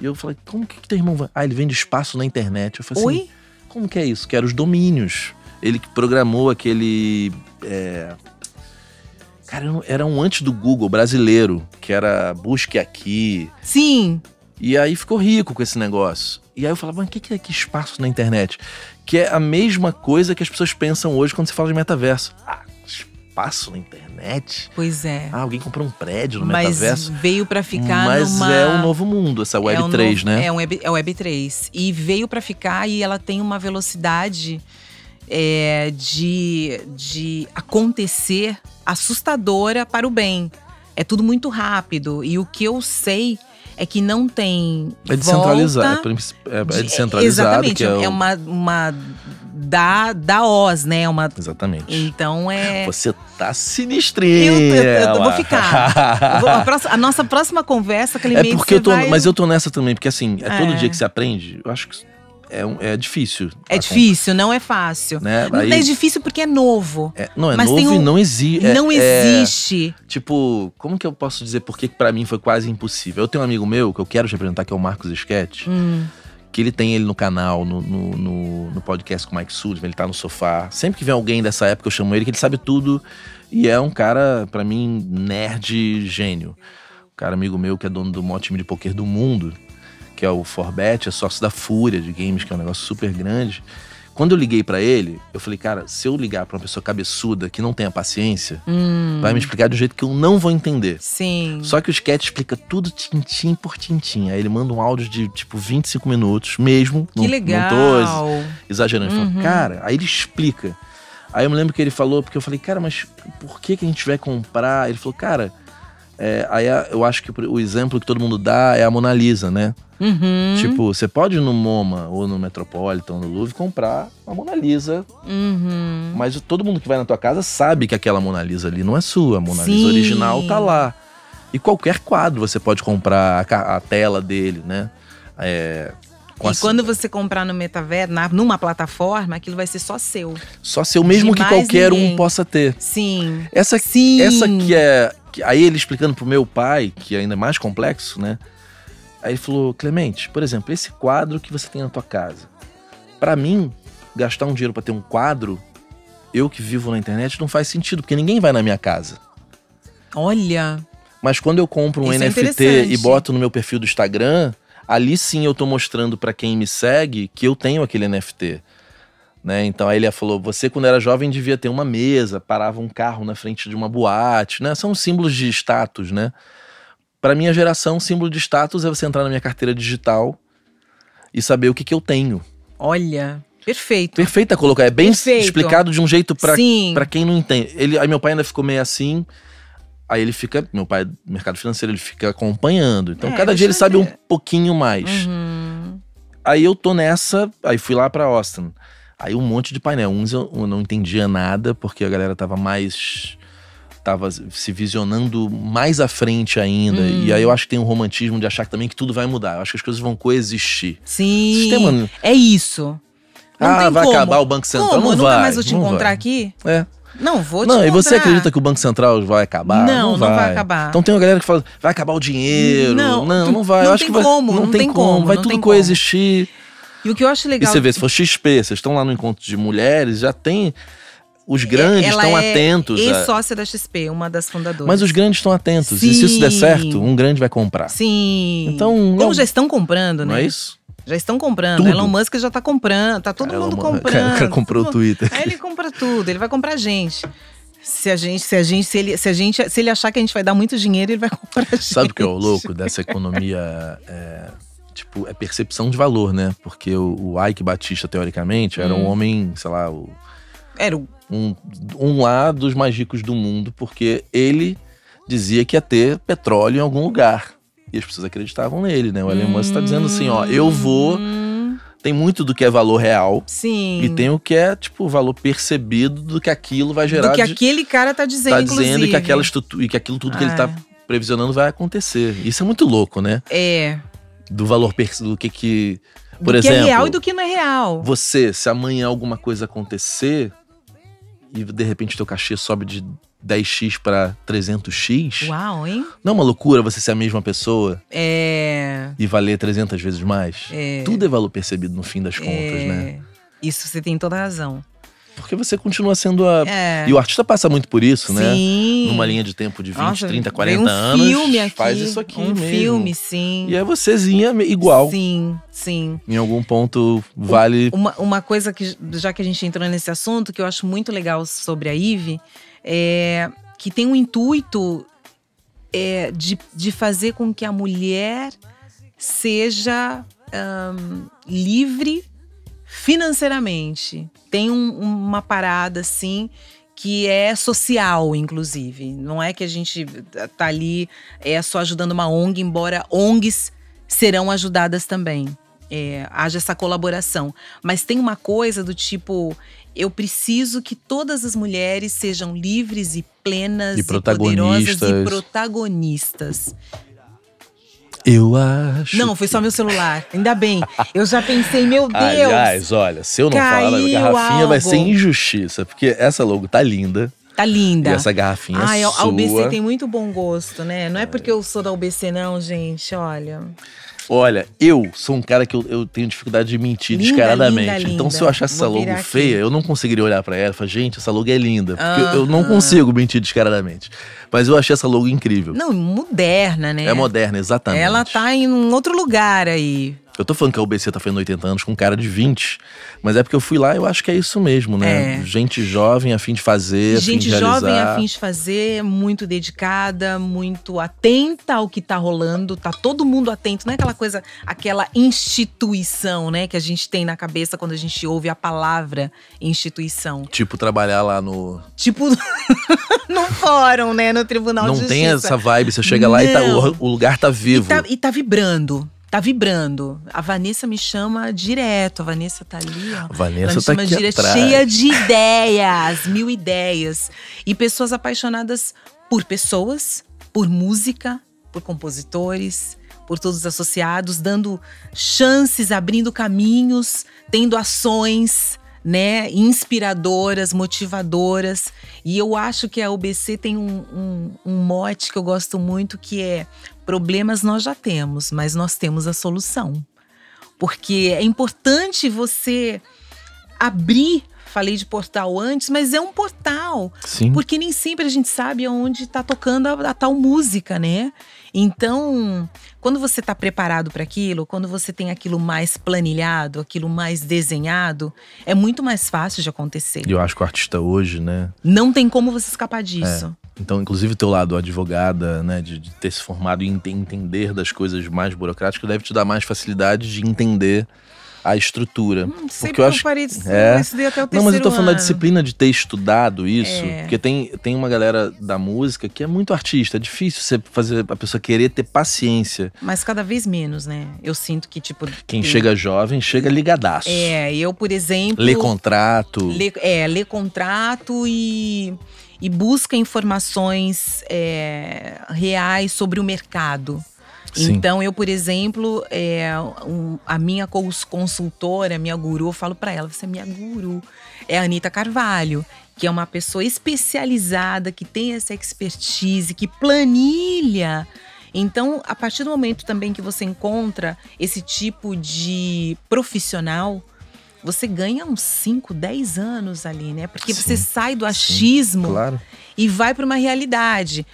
E eu falei, como que teu irmão vai? Ah, ele vende espaço na internet. Eu falei assim, como que é isso? Que eram os domínios. Ele que programou aquele… Cara, era um antes do Google brasileiro, que era busque aqui. Sim. E aí ficou rico com esse negócio. E aí eu falava, mas o que é que espaço na internet? Que é a mesma coisa que as pessoas pensam hoje quando se fala de metaverso. Ah, espaço na internet? Pois é. Ah, alguém comprou um prédio no metaverso. Mas veio pra ficar Mas é um novo mundo, essa Web3, né? É Web3. E veio pra ficar e ela tem uma velocidade de acontecer assustadora para o bem. É tudo muito rápido. E o que eu sei é que não tem volta. É descentralizado. É descentralizado. Exatamente. Que é uma da OZ, né? Exatamente. Então é… Você tá sinistrinha. Eu vou ficar. A nossa próxima conversa, Clemente, mas eu tô nessa também. Porque assim, todo dia que você aprende, eu acho que… É difícil. É difícil, não é fácil. Né? Aí, é difícil porque é novo. Mas é novo e não existe. Não existe. Tipo, como que eu posso dizer por que pra mim foi quase impossível? Eu tenho um amigo meu, que eu quero te apresentar, que é o Marcos Sketch. Que ele tem ele no canal, no podcast com o Mike Sullivan, ele tá no sofá. Sempre que vem alguém dessa época, eu chamo ele, que ele sabe tudo. E é um cara, pra mim, nerd gênio. Um cara amigo meu, que é dono do maior time de pôquer do mundo, que é o Forbet, é sócio da Fúria de Games, que é um negócio super grande. Quando eu liguei pra ele, eu falei, cara, se eu ligar pra uma pessoa cabeçuda que não tenha paciência, vai me explicar de um jeito que eu não vou entender. Sim. Só que o Sketch explica tudo tintim por tintim. Aí ele manda um áudio de, tipo, 25 minutos mesmo. Que legal. Não tô exagerando. Ele fala, cara, aí ele explica. Aí eu me lembro que ele falou, porque eu falei, cara, mas por que a gente vai comprar? Ele falou, cara… aí eu acho que o exemplo que todo mundo dá é a Mona Lisa, né? Tipo, você pode ir no MoMA ou no Metropolitan ou no Louvre comprar uma Mona Lisa. Mas todo mundo que vai na tua casa sabe que aquela Mona Lisa ali não é sua. A Mona Lisa original tá lá. E qualquer quadro você pode comprar a tela dele, né? Quando você comprar no metaverso, numa plataforma, aquilo vai ser só seu. Só seu, mesmo que qualquer um possa ter. Sim. Essa que é… Aí ele explicando pro meu pai, que é ainda mais complexo, né? Aí ele falou, Clemente, por exemplo, esse quadro que você tem na tua casa. Pra mim, gastar um dinheiro pra ter um quadro, eu que vivo na internet, não faz sentido, porque ninguém vai na minha casa. Olha! Mas quando eu compro um NFT e boto no meu perfil do Instagram, ali sim eu tô mostrando pra quem me segue que eu tenho aquele NFT. Né? Então aí ele falou, você quando era jovem devia ter uma mesa, parava um carro na frente de uma boate, né? São símbolos de status, né? Pra minha geração, símbolo de status é você entrar na minha carteira digital e saber o que eu tenho. Olha, perfeito. Perfeito a colocar, é bem explicado de um jeito pra quem não entende. Aí meu pai ainda ficou meio assim… Aí ele fica, meu pai, mercado financeiro, ele fica acompanhando. Então cada dia ele sabe um pouquinho mais. Aí eu tô nessa, aí fui lá pra Austin. Aí um monte de painel. Uns eu não entendia nada, porque a galera tava se visionando mais à frente ainda. E aí eu acho que tem um romantismo de achar também que tudo vai mudar. Eu acho que as coisas vão coexistir. Sim, sistema… é isso. Não tem vai como. Acabar o Banco Central. Como? Não, nunca mais vou te encontrar aqui? É. Não, vou te encontrar. E você acredita que o Banco Central vai acabar? Não vai acabar. Então tem uma galera que fala, vai acabar o dinheiro. Não vai. Não tem como. Não tem como. Vai tudo coexistir. E o que eu acho legal… E você vê, se for XP, vocês estão lá no encontro de mulheres, já tem… Os grandes estão atentos. Ela é ex-sócia da XP, uma das fundadoras. Mas os grandes estão atentos. Sim. E se isso der certo, um grande vai comprar. Sim. Então… Como já estão comprando, né? Não é isso? Já estão comprando. Tudo. Elon Musk já tá comprando. Tá todo mundo comprando. O cara comprou o Twitter. Aí ele compra tudo. Ele vai comprar a gente. Se ele achar que a gente vai dar muito dinheiro, ele vai comprar a gente. Sabe o que é o louco dessa economia… Tipo, é percepção de valor, né? Porque o Ike Batista, teoricamente, era um homem, sei lá… Um lá dos mais ricos do mundo, porque ele dizia que ia ter petróleo em algum lugar. E as pessoas acreditavam nele, né? O Elon Musk tá dizendo assim, ó, eu vou tem muito do que é valor real. Sim. E tem o que é, tipo, valor percebido do que aquilo vai gerar. Do que aquele cara tá dizendo, inclusive. E que aquela estrutura, e que aquilo tudo que ele tá previsionando vai acontecer. Isso é muito louco, né? É. Do valor percebido, do que por do exemplo, que é real e do que não é real. Você, se amanhã alguma coisa acontecer e de repente teu cachê sobe de 10x pra 300x. Uau, hein? Não é uma loucura você ser a mesma pessoa? É. E valer 300 vezes mais? É. Tudo é valor percebido no fim das contas, né? Isso, você tem toda a razão. Porque você continua sendo a… É. E o artista passa muito por isso, sim, né? Numa linha de tempo de 20, nossa, 30, 40 anos. Filme aqui, faz isso aqui mesmo. Filme, sim. E é vocêzinha igual. Sim, sim. Em algum ponto vale… Uma coisa que, já que a gente entrou nesse assunto, que eu acho muito legal sobre a Ive… É, que tem um intuito de fazer com que a mulher seja livre financeiramente. Tem uma parada, assim, que é social, inclusive. Não é que a gente tá ali só ajudando uma ONG, embora ONGs serão ajudadas também. Haja essa colaboração. Mas tem uma coisa do tipo… Eu preciso que todas as mulheres sejam livres e plenas, e poderosas e protagonistas. Eu acho… Não, foi só meu celular. Ainda bem. Eu já pensei, meu Deus… Aliás, olha, se eu não falar, a garrafinha vai ser injustiça. Porque essa logo tá linda. Tá linda. E essa garrafinha é sua. A UBC tem muito bom gosto, né? Não é porque eu sou da UBC não, gente. Olha, eu sou um cara que eu tenho dificuldade de mentir linda, descaradamente. Linda, então, se eu achasse essa logo feia, eu não conseguiria olhar pra ela e falar, gente, essa logo é linda. Porque eu não consigo mentir descaradamente. Mas eu achei essa logo incrível. Não, moderna, né? É moderna, exatamente. Ela tá em um outro lugar aí. Eu tô falando que a UBC tá fazendo 80 anos com cara de 20. Mas é porque eu fui lá e eu acho que é isso mesmo, né? É. Gente jovem a fim de fazer, muito dedicada, muito atenta ao que tá rolando. Tá todo mundo atento, não é aquela coisa, aquela instituição, né? Que a gente tem na cabeça quando a gente ouve a palavra instituição. Tipo trabalhar lá no… Tipo no fórum, né? No Tribunal de Justiça. Não tem essa vibe, você chega lá e tá, o lugar tá vivo. E tá vibrando. Tá vibrando. A Vanessa me chama direto. A Vanessa tá ali, ó. A Vanessa tá aqui direto, atrás. Cheia de ideias, 1000 ideias. E pessoas apaixonadas por pessoas, por música, por compositores, por todos os associados, dando chances, abrindo caminhos, tendo ações, né, inspiradoras, motivadoras. E eu acho que a UBC tem um mote que eu gosto muito, que é… Problemas nós já temos, mas nós temos a solução. Porque é importante você abrir… Falei de portal antes, mas é um portal. Sim. Porque nem sempre a gente sabe onde tá tocando a tal música, né? Então, quando você tá preparado para aquilo, quando você tem aquilo mais planilhado, aquilo mais desenhado, é muito mais fácil de acontecer. E eu acho que o artista hoje, né… Não tem como você escapar disso. Então, inclusive, o teu lado, advogada, né, de ter se formado e entender das coisas mais burocráticas, deve te dar mais facilidade de entender a estrutura. Porque eu acho que estudei até o terceiro ano. Não, mas eu tô falando da disciplina de ter estudado isso, porque tem uma galera da música que é muito artista, é difícil você fazer a pessoa querer ter paciência. Mas cada vez menos, né? Eu sinto que tipo… Quem chega jovem, chega ligadaço. Eu, por exemplo… Lê contrato. Lê contrato e busca informações reais sobre o mercado. Sim. Então eu, por exemplo, a minha consultora, minha guru, eu falo pra ela, você é minha guru. É a Anitta Carvalho, que é uma pessoa especializada, que tem essa expertise, que planilha. Então, a partir do momento também que você encontra esse tipo de profissional, você ganha uns 5, 10 anos ali, né? Porque você sai do achismo e vai para uma realidade.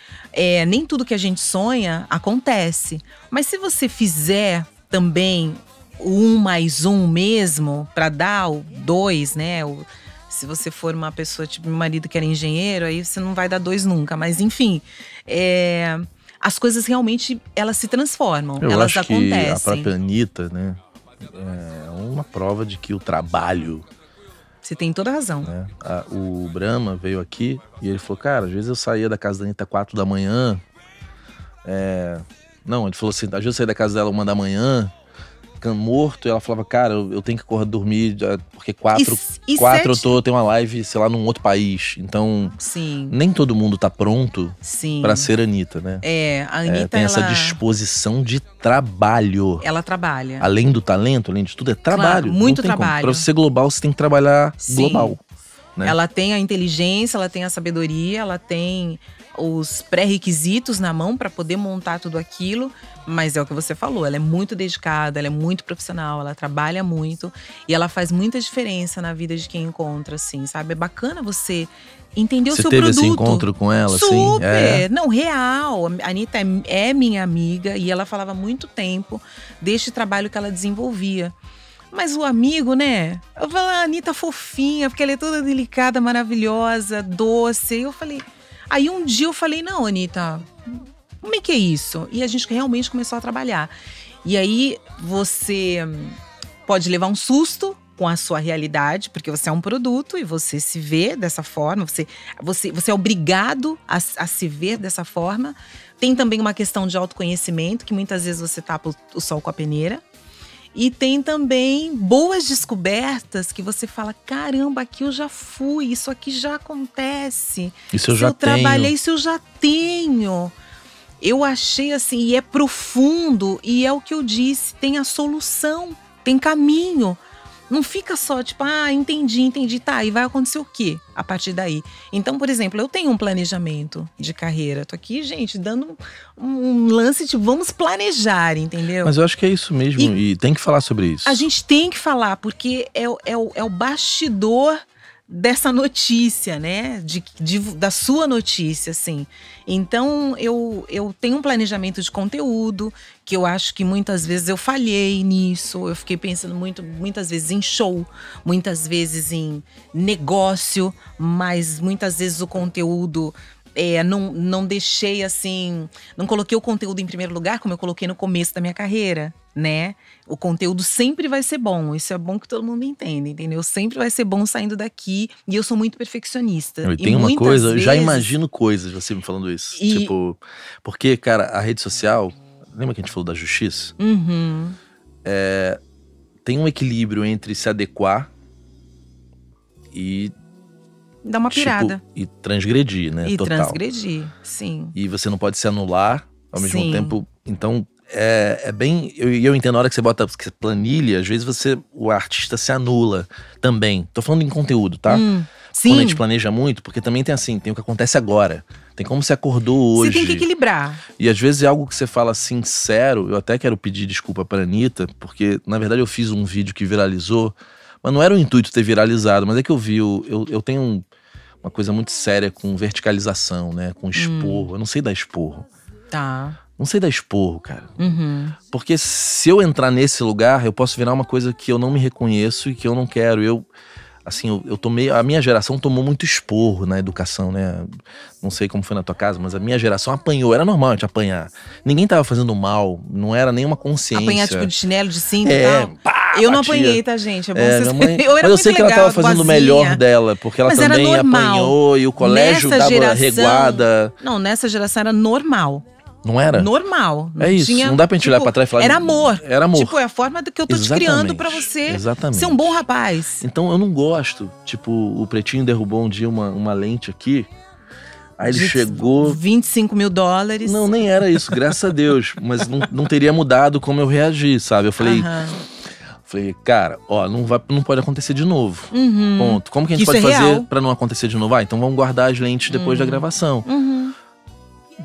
Nem tudo que a gente sonha acontece. Mas se você fizer também o 1 mais 1 mesmo, para dar o 2, né? Se você for uma pessoa, tipo, meu marido que era engenheiro, aí você não vai dar 2 nunca. Mas enfim, as coisas realmente, elas se transformam, elas acontecem. Eu acho que a própria Anitta, né? É uma prova de que o trabalho… Você tem toda a razão. Né? O Brahma veio aqui e ele falou, cara, às vezes eu saía da casa da Anitta 4 da manhã. Não, ele falou assim, às vezes eu saía da casa dela 1 da manhã morto, e ela falava, cara, eu tenho que dormir, porque quatro eu tenho uma live, sei lá, num outro país. Então, sim, nem todo mundo tá pronto, sim, pra ser Anitta, né? É, a Anitta, tem essa disposição de trabalho. Ela trabalha. Além do talento, além de tudo, é trabalho. Claro, muito trabalho. Como. Pra ser global, você tem que trabalhar, sim, global. Né? Ela tem a inteligência, ela tem a sabedoria, ela tem os pré-requisitos na mão para poder montar tudo aquilo. Mas é o que você falou, ela é muito dedicada, ela é muito profissional, ela trabalha muito. E ela faz muita diferença na vida de quem encontra, assim, sabe? É bacana você entender o seu produto. Você teve esse encontro com ela, assim? Super! É. Não, real. A Anitta é minha amiga e ela falava há muito tempo deste trabalho que ela desenvolvia. Mas o amigo, né? Eu falei, a Anitta fofinha, porque ela é toda delicada, maravilhosa, doce. E eu falei… Aí um dia eu falei, não, Anitta, como é que é isso? E a gente realmente começou a trabalhar. E aí você pode levar um susto com a sua realidade, porque você é um produto e você se vê dessa forma. Você é obrigado a se ver dessa forma. Tem também uma questão de autoconhecimento, que muitas vezes você tapa o sol com a peneira. E tem também boas descobertas que você fala, caramba, aqui eu já fui, isso aqui já acontece. Isso eu já tenho. Eu trabalhei, isso eu já tenho. Eu achei assim, e é profundo, e é o que eu disse, tem a solução, tem caminho. Não fica só tipo, ah, entendi, tá, e vai acontecer o quê a partir daí? Então, por exemplo, eu tenho um planejamento de carreira. Tô aqui, gente, dando um lance de vamos planejar, entendeu? Mas eu acho que é isso mesmo, e tem que falar sobre isso. A gente tem que falar, porque é o bastidor dessa notícia, né? Da sua notícia, assim. Então, eu tenho um planejamento de conteúdo, que eu acho que muitas vezes eu falhei nisso. Eu fiquei pensando muitas vezes em show, muitas vezes em negócio, mas muitas vezes o conteúdo… não deixei assim… Não coloquei o conteúdo em primeiro lugar, como eu coloquei no começo da minha carreira, né? O conteúdo sempre vai ser bom. Isso é bom que todo mundo entenda, entendeu? Sempre vai ser bom saindo daqui. E eu sou muito perfeccionista. E tem uma coisa… Vezes... Eu já imagino coisas, você me falando isso. E... Tipo… Porque, cara, a rede social… Lembra que a gente falou da justiça? Uhum. Tem um equilíbrio entre se adequar e… Dá uma pirada. Tipo, e transgredir, né? E total. Transgredir, sim. E você não pode se anular ao mesmo, sim, tempo. Então, é bem… Eu entendo, na hora que você bota planilha, às vezes o artista se anula também. Tô falando em conteúdo, tá? Sim. Quando a gente planeja muito, porque também tem assim, tem o que acontece agora. Tem como você acordou hoje. Você tem que equilibrar. E às vezes é algo que você fala sincero. Eu até quero pedir desculpa pra Anitta, porque na verdade eu fiz um vídeo que viralizou. Mas não era o intuito ter viralizado, mas é que eu vi… Eu tenho uma coisa muito séria com verticalização, né? Com esporro. Eu não sei dar esporro. Tá. Não sei dar esporro, cara. Uhum. Porque se eu entrar nesse lugar, eu posso virar uma coisa que eu não me reconheço e que eu não quero. Assim, eu tomei… A minha geração tomou muito esporro na educação, né? Não sei como foi na tua casa, mas a minha geração apanhou. Era normal a gente apanhar. Ninguém tava fazendo mal. Não era nenhuma consciência. Apanhar tipo de chinelo, de cinto e tal? Pá, eu não apanhei, tá, gente? É bom vocês... eu era mas eu sei que ela tava fazendo o melhor dela. Porque ela também apanhou e o colégio dava reguada. Não, nessa geração era normal. Não era? Normal. Não é isso, tinha, não dá pra gente tipo, olhar pra trás e falar… Era amor. Era amor. Tipo, é a forma que eu tô, exatamente, te criando pra você, exatamente, ser um bom rapaz. Então eu não gosto. Tipo, o Pretinho derrubou um dia uma lente aqui. Aí ele chegou… 25 mil dólares. Não, nem era isso, graças a Deus. Mas não teria mudado como eu reagi, sabe? Eu falei… Uhum. Falei, cara, ó, não pode acontecer de novo. Uhum. Ponto. Como que a gente pode fazer pra não acontecer de novo? Ah, então vamos guardar as lentes depois da gravação. Uhum.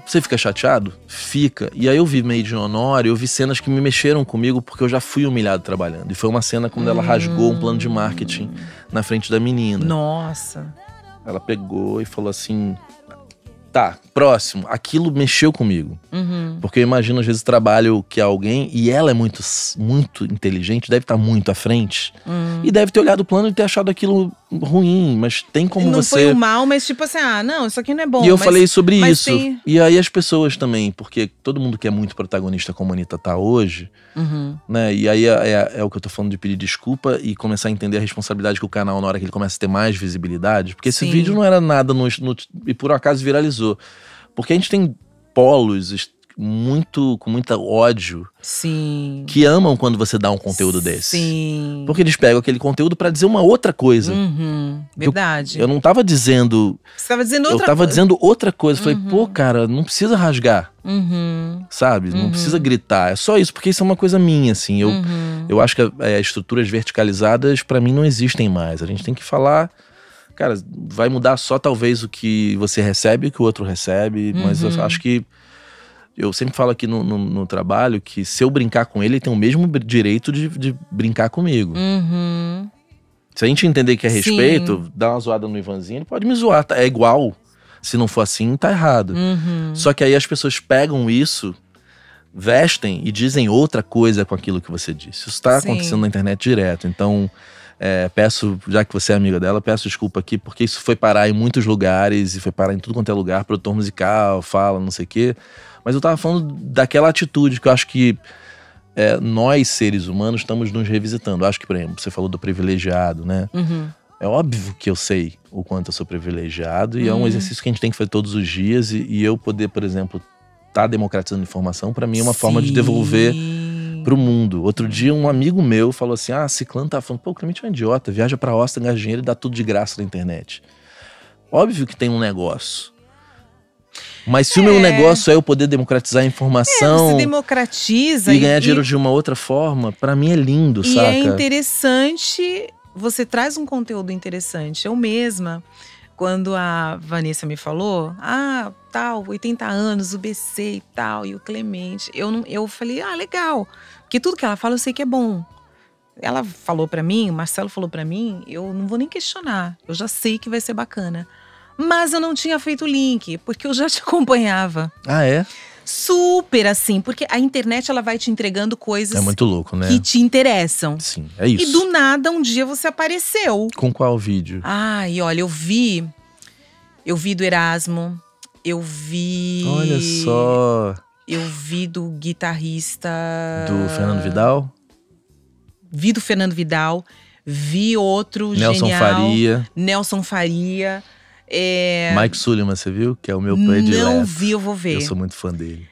Você fica chateado? Fica. E aí eu vi meio de honor, eu vi cenas que me mexeram comigo porque eu já fui humilhado trabalhando. E foi uma cena quando ela rasgou um plano de marketing na frente da menina. Nossa. Ela pegou e falou assim… Tá, próximo. Aquilo mexeu comigo. Uhum. Porque eu imagino às vezes o trabalho que alguém… E ela é muito, muito inteligente, deve estar muito à frente. E deve ter olhado o plano e ter achado aquilo ruim. Mas tem como não você… Não foi o mal, mas tipo assim… Ah, não, isso aqui não é bom. E eu falei sobre isso. Tem... E aí as pessoas também. Porque todo mundo que é muito protagonista como a Anitta tá hoje… Uhum. Né? E aí é o que eu tô falando de pedir desculpa e começar a entender a responsabilidade que o canal, na hora que ele começa a ter mais visibilidade. Porque esse, sim, vídeo não era nada e por acaso viralizou. Porque a gente tem polos com muito ódio. Sim. Que amam quando você dá um conteúdo desse. Sim. Porque eles pegam aquele conteúdo pra dizer uma outra coisa. Uhum. Verdade. Eu não tava dizendo... Você tava dizendo outra coisa. Eu tava dizendo outra coisa. Falei, pô, cara, não precisa rasgar. Uhum. Sabe? Não precisa gritar. É só isso, porque isso é uma coisa minha, assim. Eu acho que estruturas verticalizadas, pra mim, não existem mais. A gente tem que falar... Cara, vai mudar só talvez o que você recebe e o que o outro recebe. Mas eu acho que... Eu sempre falo aqui no trabalho que se eu brincar com ele tem o mesmo direito de brincar comigo. Uhum. Se a gente entender que é respeito, sim, dá uma zoada no Ivanzinho, ele pode me zoar, é igual. Se não for assim, tá errado. Uhum. Só que aí as pessoas pegam isso, vestem e dizem outra coisa com aquilo que você disse. Isso tá acontecendo na internet direto, então... peço, já que você é amiga dela, peço desculpa aqui, porque isso foi parar em muitos lugares e foi parar em tudo quanto é lugar, produtor musical, fala, não sei o quê. Mas eu tava falando daquela atitude que eu acho que nós, seres humanos, estamos nos revisitando. Eu acho que, por exemplo, você falou do privilegiado, né? Uhum. É óbvio que eu sei o quanto eu sou privilegiado e é um exercício que a gente tem que fazer todos os dias e eu poder, por exemplo, tá democratizando informação, pra mim é uma forma de devolver pro mundo. Outro dia, um amigo meu falou assim: ah, Ciclano tá falando, pô, o Clemente é um idiota, viaja pra Austin, ganha dinheiro e dá tudo de graça na internet. Óbvio que tem um negócio. Mas se o meu negócio é eu poder democratizar a informação... Você democratiza... E ganhar dinheiro de uma outra forma, pra mim é lindo, e saca? E é interessante, você traz um conteúdo interessante. Eu mesma, quando a Vanessa me falou, ah, tal, 80 anos, UBC e tal, e o Clemente. Eu falei, ah, legal. Porque tudo que ela fala eu sei que é bom. Ela falou pra mim, o Marcelo falou pra mim, eu não vou nem questionar. Eu já sei que vai ser bacana. Mas eu não tinha feito o link, porque eu já te acompanhava. Ah, é? Super, assim, porque a internet ela vai te entregando coisas… É muito louco, né? Que te interessam. Sim, é isso. E do nada, um dia você apareceu. Com qual vídeo? Ai, olha, eu vi do Erasmo, eu vi… Olha só… Eu vi do guitarrista… Do Fernando Vidal? Vi do Fernando Vidal, vi outro Nelson genial… Faria. Nelson Faria… Mike Sullivan, você viu? Que é o meu predileto. Não vi, eu vou ver. Eu sou muito fã dele.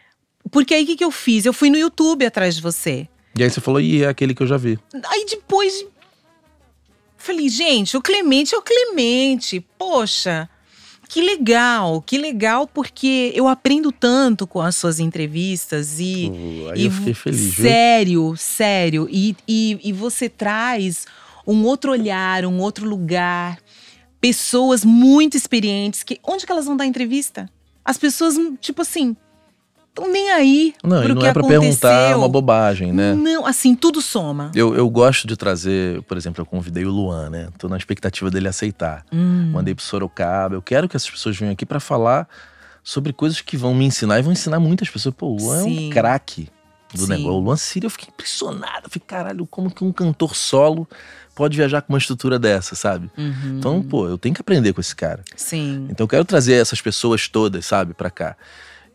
Porque aí o que eu fiz? Eu fui no YouTube atrás de você. E aí você falou, é aquele que eu já vi. Aí depois… Falei, gente, o Clemente é o Clemente. Poxa, que legal, porque eu aprendo tanto com as suas entrevistas. Aí eu fiquei feliz, sério, viu? Sério. E você traz um outro olhar, um outro lugar… Pessoas muito experientes, onde que elas vão dar entrevista? As pessoas, tipo assim, estão nem aí pro que aconteceu. Não é pra perguntar uma bobagem, né? Não, assim, tudo soma. Eu gosto de trazer, por exemplo, eu convidei o Luan, né? Tô na expectativa dele aceitar. Mandei pro Sorocaba, eu quero que essas pessoas venham aqui pra falar sobre coisas que vão me ensinar. E vão ensinar muitas pessoas. Pô, o Luan é um craque do negócio. O Luan Sírio, eu fiquei impressionado. Eu fiquei, caralho, como que um cantor solo pode viajar com uma estrutura dessa, sabe? Uhum. Então, pô, eu tenho que aprender com esse cara. Sim. Então eu quero trazer essas pessoas todas, sabe, pra cá.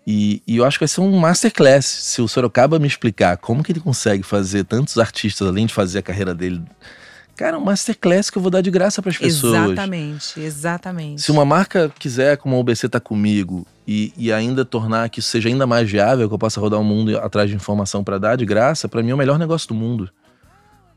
E eu acho que vai ser um masterclass. Se o Sorocaba me explicar como que ele consegue fazer tantos artistas, além de fazer a carreira dele… Cara, é um masterclass que eu vou dar de graça pras pessoas. Exatamente, exatamente. Se uma marca quiser, como a UBC tá comigo, e ainda tornar que isso seja ainda mais viável, que eu possa rodar o mundo atrás de informação pra dar de graça, pra mim é o melhor negócio do mundo.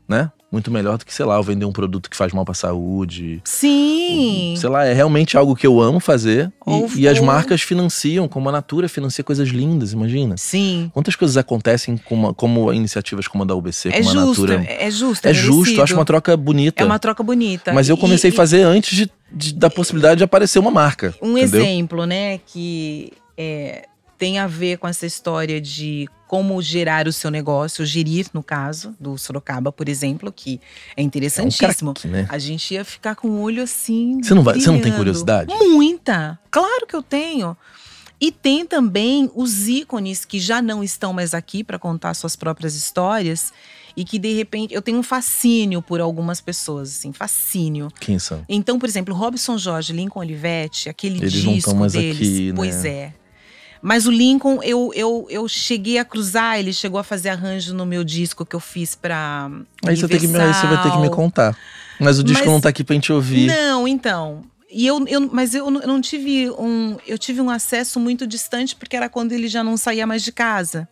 Né? Muito melhor do que, sei lá, eu vender um produto que faz mal pra saúde. Sim! Sei lá, é realmente algo que eu amo fazer. E as marcas financiam, como a Natura financia coisas lindas, imagina. Sim. Quantas coisas acontecem como iniciativas como a da UBC, como a Natura. É justo, é justo. Eu acho uma troca bonita. É uma troca bonita. Mas eu comecei a fazer antes da possibilidade de aparecer uma marca. Um exemplo, né, que tem a ver com essa história de como gerar o seu negócio, gerir, no caso, do Sorocaba, por exemplo, que é interessantíssimo. É um craque, né? A gente ia ficar com o olho assim… Você não tem curiosidade? Muita! Claro que eu tenho! E tem também os ícones que já não estão mais aqui para contar suas próprias histórias e que, de repente, eu tenho um fascínio por algumas pessoas, assim, fascínio. Quem são? Então, por exemplo, Robson Jorge, Lincoln Olivetti, aquele disco não estão mais deles, aqui, né? Pois é. Mas o Lincoln, eu cheguei a cruzar, ele chegou a fazer arranjo no meu disco que eu fiz pra Universal. Aí você vai ter que me contar. Mas o disco não tá aqui pra gente ouvir. Não, então. E mas eu não tive um... Eu tive um acesso muito distante, porque era quando ele já não saía mais de casa.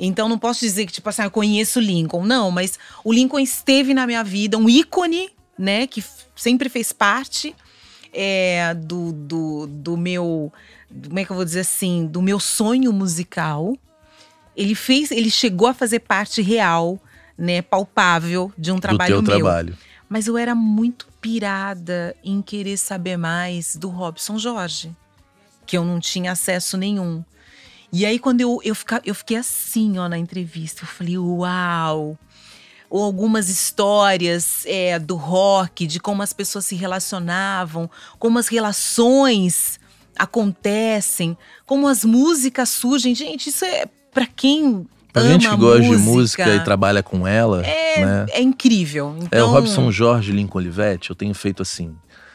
Então não posso dizer que, tipo assim, eu conheço o Lincoln. Não, mas o Lincoln esteve na minha vida, um ícone, né? Que sempre fez parte do meu... Como é que eu vou dizer assim? Do meu sonho musical. Ele chegou a fazer parte real, né? Palpável de um trabalho meu. Do teu trabalho. Mas eu era muito pirada em querer saber mais do Robson Jorge, que eu não tinha acesso nenhum. E aí, quando eu fiquei assim, ó, na entrevista, eu falei, uau! Ou algumas histórias do rock, de como as pessoas se relacionavam, como as relações acontecem, como as músicas surgem. Gente, isso é pra quem... Pra gente que gosta de música e trabalha com ela, né? É incrível. Então... o Robson Jorge, Lincoln Olivetti, eu tenho feito assim.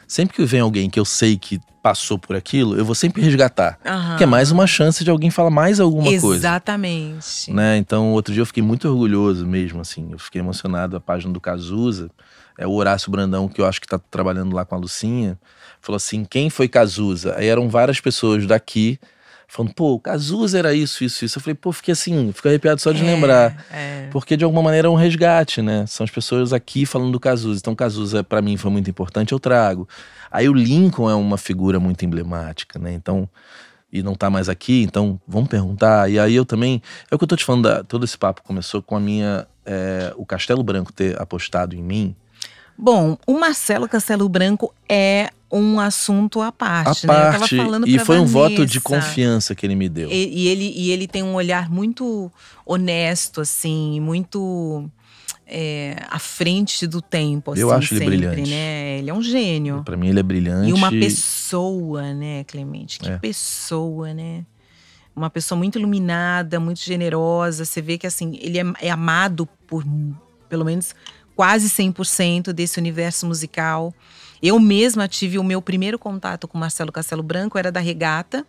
Sempre que vem alguém que eu sei que passou por aquilo, eu vou sempre resgatar. Uhum. Que é mais uma chance de alguém falar mais alguma coisa. Exatamente. Né? Então, outro dia eu fiquei muito orgulhoso mesmo, assim. Eu fiquei emocionado. A página do Cazuza, o Horácio Brandão, que eu acho que tá trabalhando lá com a Lucinha, falou assim, quem foi Cazuza? Aí eram várias pessoas daqui... Falando, pô, o Cazuza era isso, isso, isso. Eu falei, pô, fiquei assim, fico arrepiado só de lembrar. Porque de alguma maneira é um resgate, né? São as pessoas aqui falando do Cazuza. Então Cazuza pra mim foi muito importante, eu trago. Aí o Lincoln é uma figura muito emblemática, né? Então, e não tá mais aqui, então vamos perguntar. E aí eu também, é o que eu tô te falando, todo esse papo começou com a minha, o Castelo Branco ter apostado em mim. Bom, o Marcelo Castelo Branco é um assunto à parte, né? Eu tava falando pra foi Vanessa. Um voto de confiança que ele me deu. E ele tem um olhar muito honesto, assim, muito à frente do tempo, assim, eu acho ele sempre, brilhante, né? Ele é um gênio. Pra mim ele é brilhante. E uma pessoa, né, Clemente? Que pessoa, né? Uma pessoa muito iluminada, muito generosa. Você vê que, assim, ele é amado por, pelo menos… quase 100% desse universo musical. Eu mesma tive o meu primeiro contato com o Marcelo Castelo Branco, era da Regata.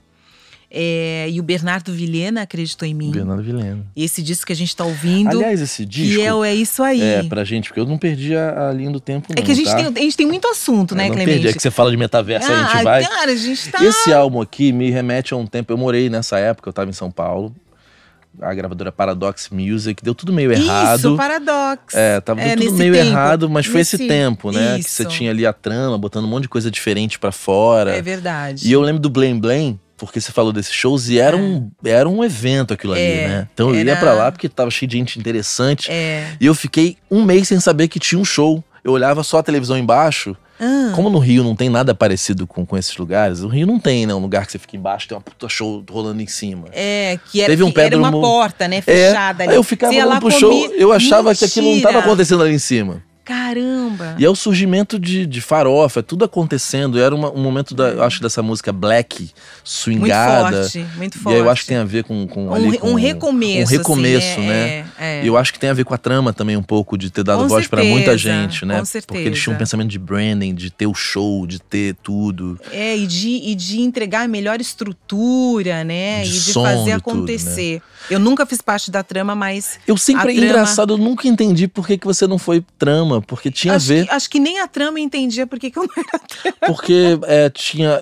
E o Bernardo Vilhena acreditou em mim. Bernardo Vilhena. Esse disco que a gente tá ouvindo. Aliás, esse disco… é isso aí. Pra gente, porque eu não perdi a linha do tempo não, que a gente, tá? A gente tem muito assunto, né, Clemente? Perdi, é que você fala de metaverso, aí a gente vai… Cara, a gente tá… Esse álbum aqui me remete a um tempo… Eu morei nessa época, eu tava em São Paulo. A gravadora Paradox Music, deu tudo meio errado. Isso, Paradox. Deu tudo meio errado, mas foi esse tempo, né? Isso. Que você tinha ali a trama, botando um monte de coisa diferente pra fora. É verdade. E eu lembro do Blam Blam, porque você falou desses shows, e era um evento aquilo ali, né? Então eu ia pra lá, porque tava cheio de gente interessante. E eu fiquei um mês sem saber que tinha um show. Eu olhava só a televisão embaixo. Como no Rio não tem nada parecido com esses lugares, o Rio não tem, né? Um lugar que você fica embaixo, tem uma puta show rolando em cima. Teve uma porta, né? Fechada ali. Aí eu ficava olhando pro show, eu achava que aquilo não tava acontecendo ali em cima. Caramba! E é o surgimento de farofa, tudo acontecendo. Era um momento, acho, dessa música black, swingada. Muito forte. E aí eu acho que tem a ver com recomeço. Um recomeço, assim, né? E eu acho que tem a ver com a trama também um pouco, de ter dado com voz certeza, pra muita gente, né? Com certeza. Porque eles tinham um pensamento de branding, de ter o show, de ter tudo. E de entregar a melhor estrutura, né? De som, fazer acontecer. Tudo, né? Eu nunca fiz parte da trama, mas… Engraçado, eu nunca entendi por que você não foi trama. Porque tinha a ver… Acho que nem a trama entendia por que eu não era trama. Porque tinha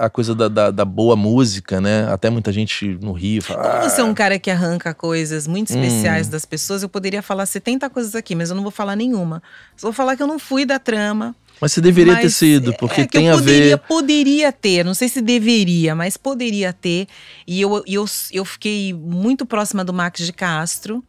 a coisa da boa música, né? Até muita gente no Rio fala… Como você é um cara que arranca coisas muito especiais das pessoas, eu poderia falar 70 coisas aqui, mas eu não vou falar nenhuma. Só vou falar que eu não fui da trama. Mas você deveria ter sido, porque tem a ver… Poderia ter, não sei se deveria, mas poderia ter. E eu fiquei muito próxima do Max de Castro.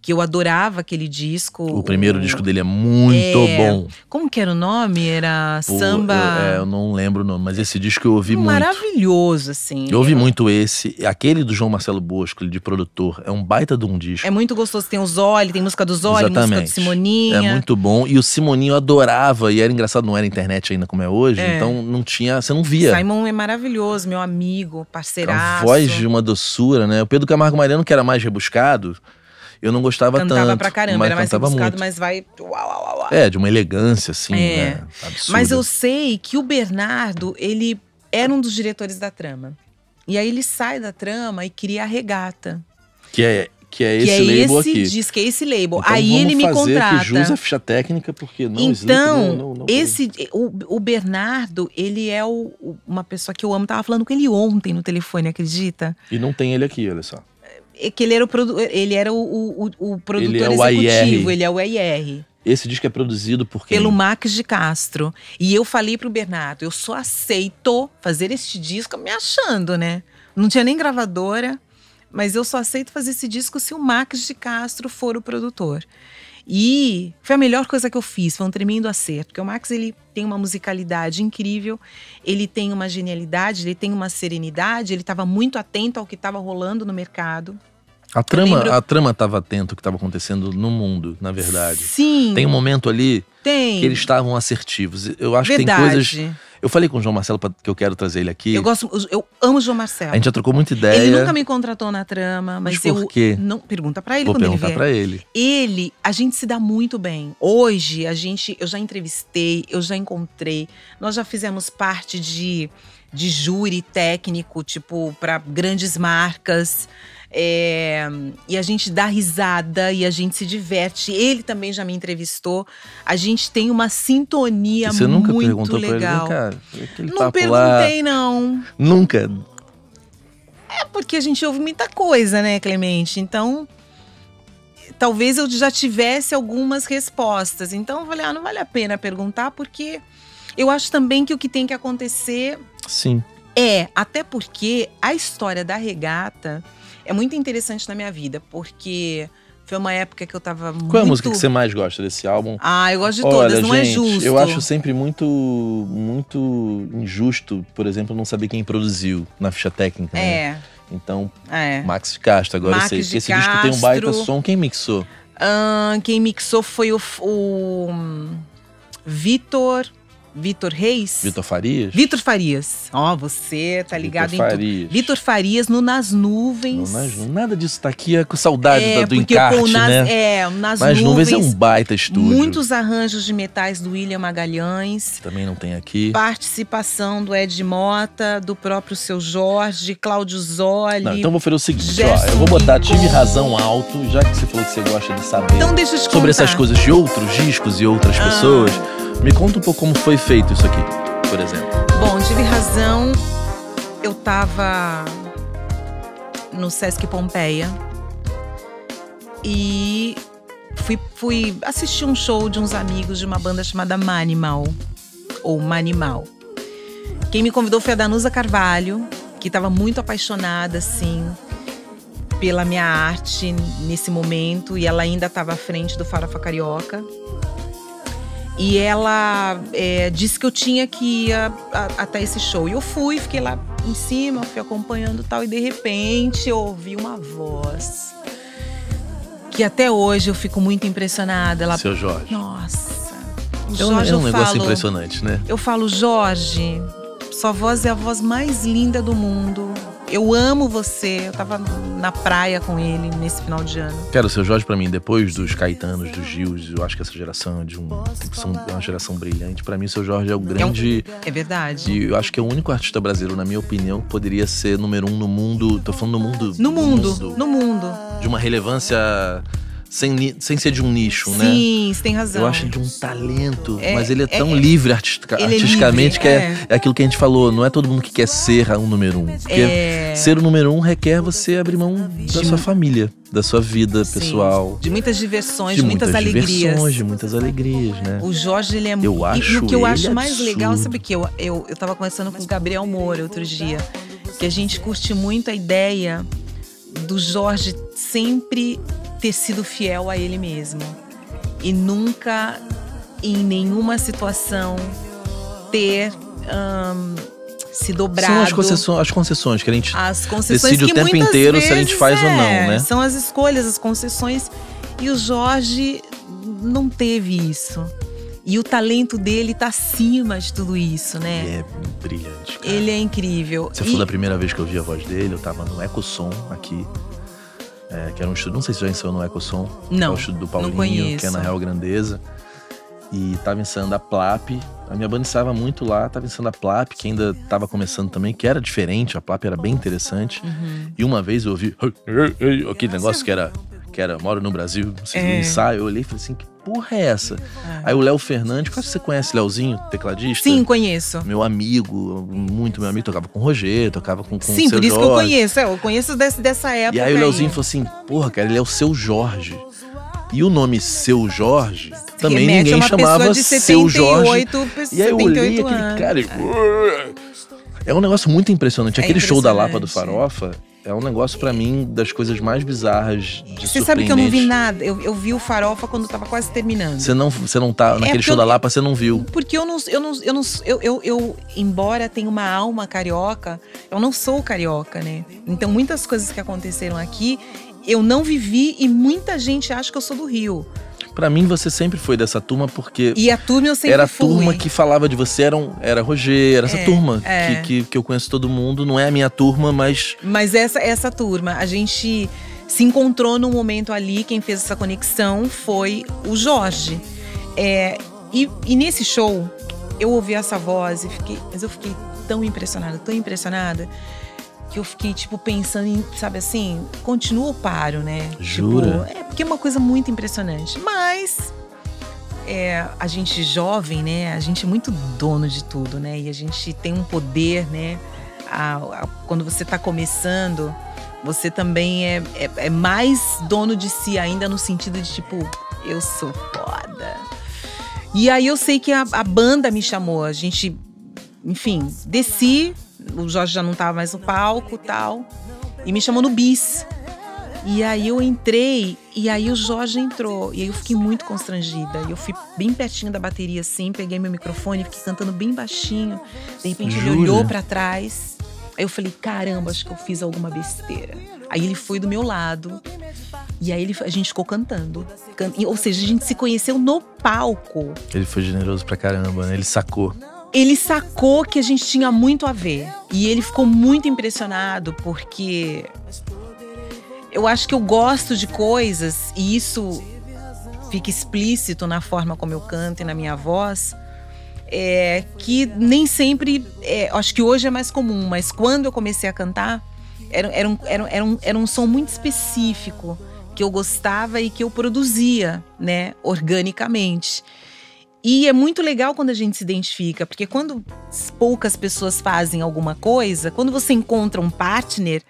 Que eu adorava aquele disco. O primeiro disco dele é muito bom. Como que era o nome? Era Samba… Eu não lembro o nome, mas esse disco eu ouvi muito. Maravilhoso, assim. Eu ouvi muito esse. Aquele do João Marcelo Bosco, de produtor, é um baita de um disco. É muito gostoso, tem o Zoli, tem música do Zoli, música do Simoninha. É muito bom. E o Simoninho eu adorava, e era engraçado, não era internet ainda como é hoje, então não tinha, você não via. Simon é maravilhoso, meu amigo, parceiraço. A voz de uma doçura, né? O Pedro Camargo Mariano, que era mais rebuscado… Eu não gostava tanto. Cantava pra caramba, era mais rebuscado, mas vai… de uma elegância, assim, né? Absurda. Mas eu sei que o Bernardo, ele era um dos diretores da trama. E aí ele sai da trama e cria a Regata. Que é que é esse label aqui. Diz que é esse label. Então, aí ele me contrata. Vamos fazer que jus a ficha técnica, porque não existe. Então, o Bernardo, ele é uma pessoa que eu amo. Tava falando com ele ontem no telefone, acredita? E não tem ele aqui, olha só. É que ele era o produtor executivo, ele é o AIR. Esse disco é produzido por quem? Pelo Max de Castro. E eu falei pro Bernardo, eu só aceito fazer este disco me achando, né? Não tinha nem gravadora, mas eu só aceito fazer esse disco se o Max de Castro for o produtor. E foi a melhor coisa que eu fiz, foi um tremendo acerto. Porque o Max, ele tem uma musicalidade incrível, ele tem uma genialidade, ele tem uma serenidade, ele estava muito atento ao que estava rolando no mercado. A trama estava atenta ao que estava acontecendo no mundo, na verdade. Sim. Tem um momento ali que eles estavam assertivos. Eu acho que tem coisas... Eu falei com o João Marcelo, que eu quero trazer ele aqui. Eu amo o João Marcelo. A gente já trocou muita ideia. Ele nunca me contratou na trama, mas por quê? Não, pergunta pra ele. Vou perguntar pra ele. Ele, a gente se dá muito bem. Hoje, eu já entrevistei, eu já encontrei. Nós já fizemos parte de júri técnico, tipo, pra grandes marcas. E a gente dá risada e a gente se diverte. Ele também já me entrevistou. A gente tem uma sintonia muito legal. Você nunca perguntou pra ele, cara? Não perguntei, não. Nunca? É porque a gente ouve muita coisa, né, Clemente? Então, talvez eu já tivesse algumas respostas. Então eu falei, não vale a pena perguntar, porque eu acho também que o que tem que acontecer… Sim. Até porque a história da regata… É muito interessante na minha vida, porque foi uma época que eu tava muito… Qual é a música que você mais gosta desse álbum? Eu gosto de todas, olha, não gente, é justo. Eu acho sempre muito injusto, por exemplo, não saber quem produziu na ficha técnica. Né? Então, Max de Castro, agora eu sei. Porque esse disco tem um baita som. Quem mixou? Quem mixou foi o Vitor Reis? Vitor Farias? Vitor Farias. Você tá ligado em tudo. Vitor Farias no Nas Nuvens. Nada disso tá aqui, com saudade do encarte, né? Nas Nuvens é um baita estúdio. Muitos arranjos de metais do William Magalhães. Também não tem aqui. Participação do Ed Mota, do próprio Seu Jorge, Cláudio Zoli. Não, então vou fazer o seguinte, eu vou botar Tive Razão alto, já que você falou que você gosta de saber sobre essas coisas de outros discos e outras pessoas. Me conta um pouco como foi feito isso aqui, por exemplo. Bom, Tive Razão, eu tava no Sesc Pompeia e fui assistir um show de uns amigos de uma banda chamada Manimal. Quem me convidou foi a Danusa Carvalho, que tava muito apaixonada, assim, pela minha arte nesse momento. E ela ainda tava à frente do Farofa Carioca. E ela disse que eu tinha que ir até esse show. E eu fui, fiquei lá em cima, fui acompanhando e tal. E de repente eu ouvi uma voz que até hoje eu fico muito impressionada. Ela, Seu Jorge. Nossa. Jorge, um negócio impressionante, né? Eu falo, Jorge, sua voz é a voz mais linda do mundo. Eu amo você. Eu tava na praia com ele nesse final de ano. Cara, o Seu Jorge, pra mim, depois dos Caetanos, dos Gils, eu acho que essa geração é uma geração brilhante. Pra mim, o Seu Jorge é o grande... É verdade. E eu acho que é o único artista brasileiro, na minha opinião, que poderia ser número 1 no mundo. Tô falando no mundo... No mundo. De uma relevância... Sem ser de um nicho, né? Sim, você tem razão. Eu acho de um talento, mas ele é tão livre artisticamente que é aquilo que a gente falou. Não é todo mundo que quer ser o número 1. Porque ser o número 1 requer você abrir mão da sua família, da sua vida pessoal. De muitas diversões, de muitas alegrias. Né? O Jorge, ele é muito... E o que eu acho mais legal, sabe que eu tava conversando com o Gabriel Moura outro dia, que a gente curte muito a ideia do Jorge sempre... ter sido fiel a ele mesmo e nunca em nenhuma situação ter se dobrado. São as concessões que a gente decide o tempo inteiro se a gente faz ou não, né? São as escolhas, as concessões, e o Jorge não teve isso. E o talento dele tá acima de tudo isso, né? Ele é brilhante, cara. Ele é incrível. Você falou da primeira vez que eu vi a voz dele, eu tava no Ecossom aqui. Que era um estudo, não sei se já ensaiou no Ecossom. Não, é o estudo do Paulinho, que é na Real Grandeza. e tava ensaiando a Plap. A minha banda ensaiava muito lá, tava ensaiando a Plap, que ainda tava começando também, que era diferente, a Plap era bem interessante. Uhum. E uma vez eu ouvi aquele negócio que era Moro no Brasil, no ensaio, eu olhei e falei assim, que porra é essa? Ah. Aí o Léo Fernandes, quase você conhece Léozinho, tecladista? Sim, conheço. Meu amigo, muito meu amigo, tocava com o Roger, tocava com o Seu Jorge. Sim, por isso que eu conheço dessa época. E aí o Léozinho falou assim, porra, cara, ele é o Seu Jorge. E o nome Seu Jorge, também remete, ninguém chamava de 78, Seu Jorge. E aí eu olhei aquele cara é um negócio muito impressionante. Aquele show da Lapa do Farofa é um negócio pra mim das coisas mais bizarras de surpreendente. Você sabe que eu não vi nada. Eu vi o Farofa quando eu tava quase terminando. Você não tá naquele show da Lapa, você não viu. Porque eu, embora tenha uma alma carioca, eu não sou carioca, né? Então muitas coisas que aconteceram aqui eu não vivi e muita gente acha que eu sou do Rio. Pra mim, você sempre foi dessa turma, porque... E a turma eu sempre fui. Era a turma que falava de você, era Roger, era essa turma que eu conheço todo mundo. Não é a minha turma, mas... Mas essa turma, a gente se encontrou num momento ali, quem fez essa conexão foi o Jorge. E nesse show, eu ouvi essa voz e eu fiquei tão impressionada... Que eu fiquei, tipo, pensando em, sabe assim, continua ou paro, né? Jura? Tipo, porque é uma coisa muito impressionante. Mas a gente jovem, né? A gente é muito dono de tudo, né? E a gente tem um poder, né? Quando você tá começando, você também é mais dono de si ainda, no sentido de, tipo, eu sou foda. E aí eu sei que a banda me chamou. A gente, enfim, desci... O Jorge já não tava mais no palco e tal. E me chamou no bis. E aí eu entrei, e aí o Jorge entrou. E aí eu fiquei muito constrangida. E eu fui bem pertinho da bateria, assim. Peguei meu microfone, fiquei cantando bem baixinho. De repente ele olhou pra trás. Aí eu falei, caramba, acho que eu fiz alguma besteira. Aí ele foi do meu lado. E aí a gente ficou cantando. Ou seja, a gente se conheceu no palco. Ele foi generoso pra caramba, né? Ele sacou. Ele sacou que a gente tinha muito a ver. E ele ficou muito impressionado, porque eu acho que eu gosto de coisas, e isso fica explícito na forma como eu canto e na minha voz, que nem sempre... acho que hoje é mais comum, mas quando eu comecei a cantar, era um som muito específico, que eu gostava e que eu produzia, né, organicamente. E é muito legal quando a gente se identifica, porque quando poucas pessoas fazem alguma coisa, quando você encontra um partner,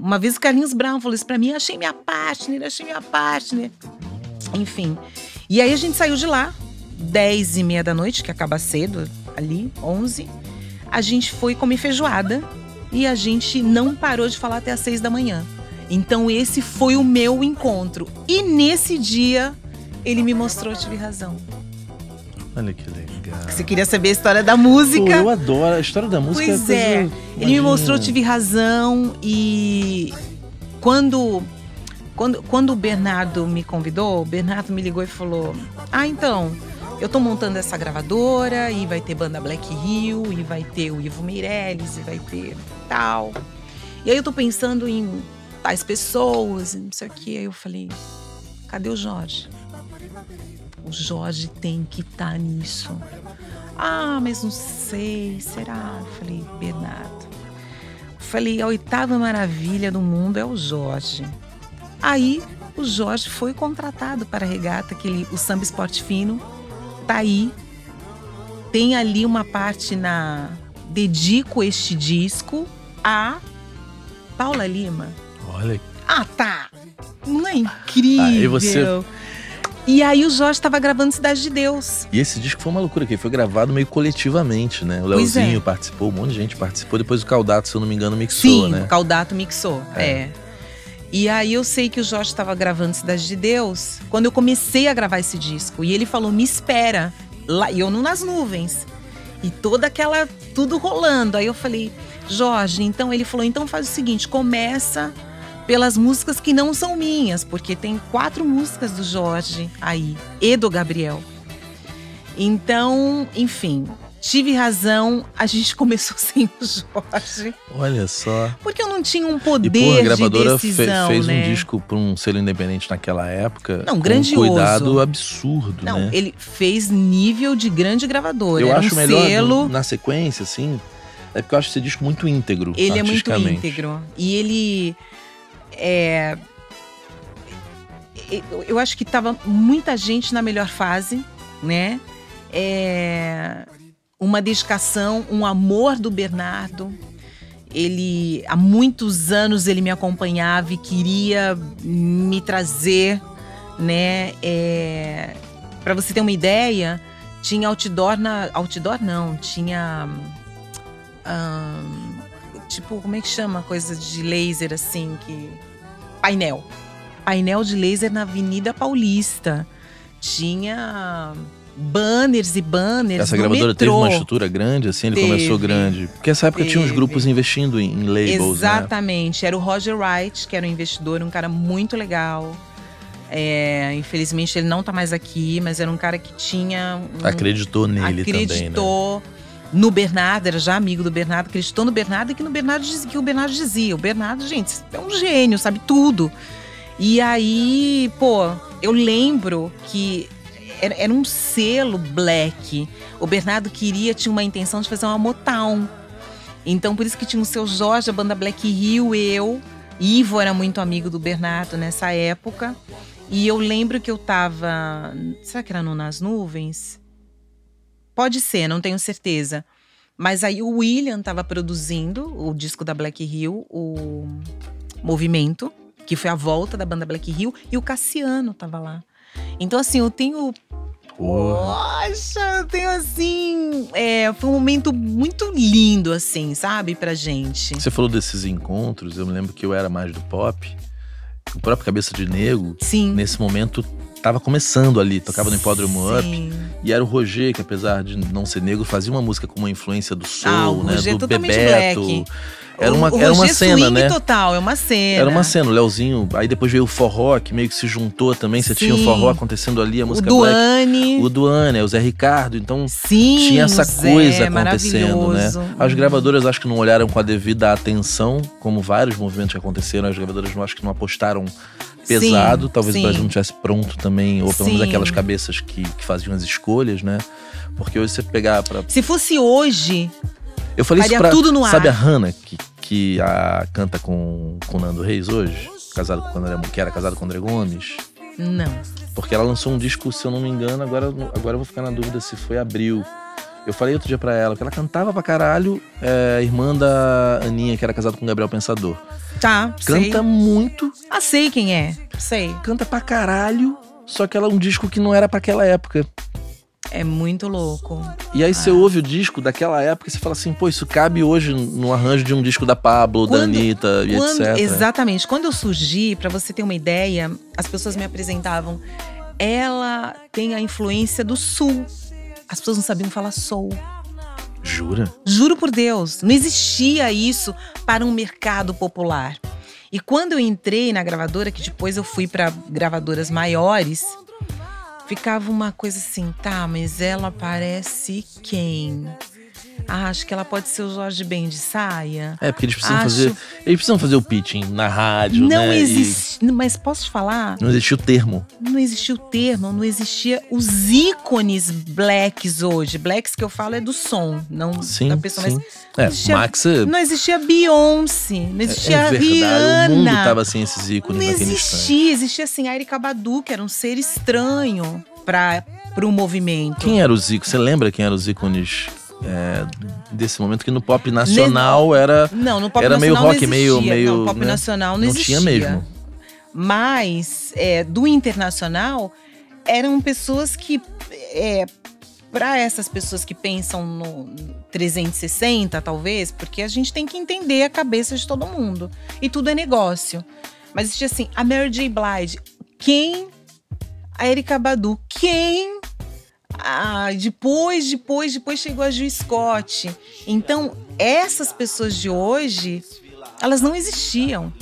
uma vez o Carlinhos Brown falou isso pra mim, achei minha partner. Enfim. E aí a gente saiu de lá, 10:30 da noite, que acaba cedo, ali, 11. A gente foi comer feijoada e a gente não parou de falar até às 6 da manhã. Então esse foi o meu encontro. E nesse dia... Ele me mostrou, eu tive razão. Olha que legal. Você queria saber a história da música? Pô, eu adoro a história da música. Pois é. Ele me mostrou, eu tive razão. E quando o Bernardo me convidou, o Bernardo me ligou e falou: ah, então, eu tô montando essa gravadora e vai ter banda Black Hill, e vai ter o Ivo Meirelles, e vai ter tal. E aí eu tô pensando em tais pessoas, não sei o que. Aí eu falei, cadê o Jorge? O Jorge tem que estar nisso. Ah, mas não sei, será? Eu falei, Bernardo. Eu falei, a 8ª maravilha do mundo é o Jorge. Aí o Jorge foi contratado para a regata, o samba esporte fino, tá aí. Tem ali uma parte dedico este disco a Paula Lima. Olha. Ah, tá. Não é incrível? Aí você... E aí o Jorge estava gravando Cidade de Deus. E esse disco foi uma loucura, que foi gravado meio coletivamente, né? O Leozinho participou, um monte de gente participou. Depois o Caldato, se eu não me engano, mixou, né? Sim, o Caldato mixou, E aí eu sei que o Jorge estava gravando Cidade de Deus quando eu comecei a gravar esse disco. E ele falou, me espera. E eu nas nuvens. E tudo rolando. Aí eu falei, Jorge, então... Ele falou, então faz o seguinte, começa... pelas músicas que não são minhas, porque tem 4 músicas do Jorge aí, e do Gabriel. Então, enfim, Tive razão, a gente começou sem o Jorge. Olha só. Porque eu não tinha um poder de decisão, né? E porra, a gravadora fez um disco para um selo independente naquela época. Não, grandioso. Com um cuidado absurdo, não, né? Ele fez nível de grande gravadora. Eu acho melhor selo... na sequência, assim. É porque eu acho esse disco muito íntegro. Ele é muito íntegro. E ele... é... eu acho que tava muita gente na melhor fase, né? É... uma dedicação, um amor do Bernardo. Ele, há muitos anos, ele me acompanhava e queria me trazer, né? É, para você ter uma ideia, tinha outdoor na... outdoor não, tinha... tipo, como é que chama? Coisa de laser, assim, que... painel. Painel de laser na Avenida Paulista. Tinha... banners e banners. Essa gravadora metrô. Teve uma estrutura grande, assim, ele começou grande. Porque nessa época tinha uns grupos investindo em labels. Exatamente. Né? Era o Roger Wright, que era um investidor, um cara muito legal. É, infelizmente ele não tá mais aqui, mas era um cara que tinha. Acreditou nele também. Acreditou no Bernardo, era já amigo do Bernardo, acreditou no Bernardo e que o Bernardo dizia. O Bernardo, gente, é um gênio, sabe tudo. E aí, pô, eu lembro que. Era um selo black. O Bernardo tinha uma intenção de fazer uma Motown. Então, por isso que tinha o Seu Jorge, a banda Black Hill, eu. Ivo era muito amigo do Bernardo nessa época. E eu lembro que eu tava... será que era no Nas Nuvens? Pode ser, não tenho certeza. Mas aí o William tava produzindo o disco da Black Hill, o Movimento, que foi a volta da banda Black Hill. E o Cassiano tava lá. Então, assim, eu tenho... poxa, eu tenho, assim... é, foi um momento muito lindo, assim, sabe? Pra gente. Você falou desses encontros. Eu me lembro que eu era mais do pop. O próprio Cabeça de Negro, sim, nesse momento, tava começando ali. Tocava no Hipódromo Up. E era o Roger, que apesar de não ser negro, fazia uma música com uma influência do soul, o né? Roger do Bebeto. Black. Era uma cena, né? Total, é uma cena. Era uma cena, o Leozinho. Aí depois veio o forró, que meio que se juntou também. Você tinha o forró acontecendo ali, a música black. O Duane, o Zé Ricardo. Então tinha essa coisa acontecendo, né? As gravadoras acho que não olharam com a devida atenção, como vários movimentos que aconteceram. As gravadoras acho que não apostaram pesado. Talvez o Brasil não estivesse pronto também, ou pelo menos aquelas cabeças que faziam as escolhas, né? Porque hoje você pegar pra... se fosse hoje... eu falei isso pra... tudo no ar. Sabe a Hannah, que canta com o Nando Reis hoje? Casado com, que era casado com o André Gomes? Não. Porque ela lançou um disco, se eu não me engano, agora eu vou ficar na dúvida se foi abril. Eu falei outro dia pra ela que ela cantava pra caralho, irmã da Aninha, que era casada com o Gabriel Pensador. Tá, canta muito. Ah, sei quem é, sei. Canta pra caralho, só que ela é um disco que não era pra aquela época. É muito louco. E aí você ouve o disco daquela época e você fala assim, pô, isso cabe hoje no arranjo de um disco da Pabllo, da Anitta e etc. Exatamente. Quando eu surgi, pra você ter uma ideia, as pessoas me apresentavam. Ela tem a influência do Sul. As pessoas não sabiam falar soul. Jura? Juro por Deus. Não existia isso para um mercado popular. E quando eu entrei na gravadora, que depois eu fui pra gravadoras maiores... ficava uma coisa assim, tá, mas ela parece quem? Ah, acho que ela pode ser o Jorge Ben de saia. É, porque eles precisam fazer. Eles precisam fazer o pitching na rádio, né? Não existe. Mas posso te falar? Não existia o termo. Não existia o termo, não existia os ícones blacks hoje. Blacks que eu falo é do som, não da pessoa. Sim. Mas não, não existia Beyoncé, não existia Rihanna. O mundo tava sem esses ícones naquele instante. Não existia, existia assim a Erykah Badu, que era um ser estranho para o movimento. Quem era o Zico? Você lembra quem eram os ícones? É, desse momento que no pop nacional era, não, no pop era nacional meio rock, não existia, meio não, o pop né? nacional não existia. Não tinha mesmo. Mas do internacional eram pessoas que para essas pessoas que pensam no 360 talvez, porque a gente tem que entender a cabeça de todo mundo e tudo é negócio. Mas existia assim, a Mary J. Blige, quem? A Erykah Badu, quem? Ah, depois chegou a Jill Scott. Então, essas pessoas de hoje, elas não existiam.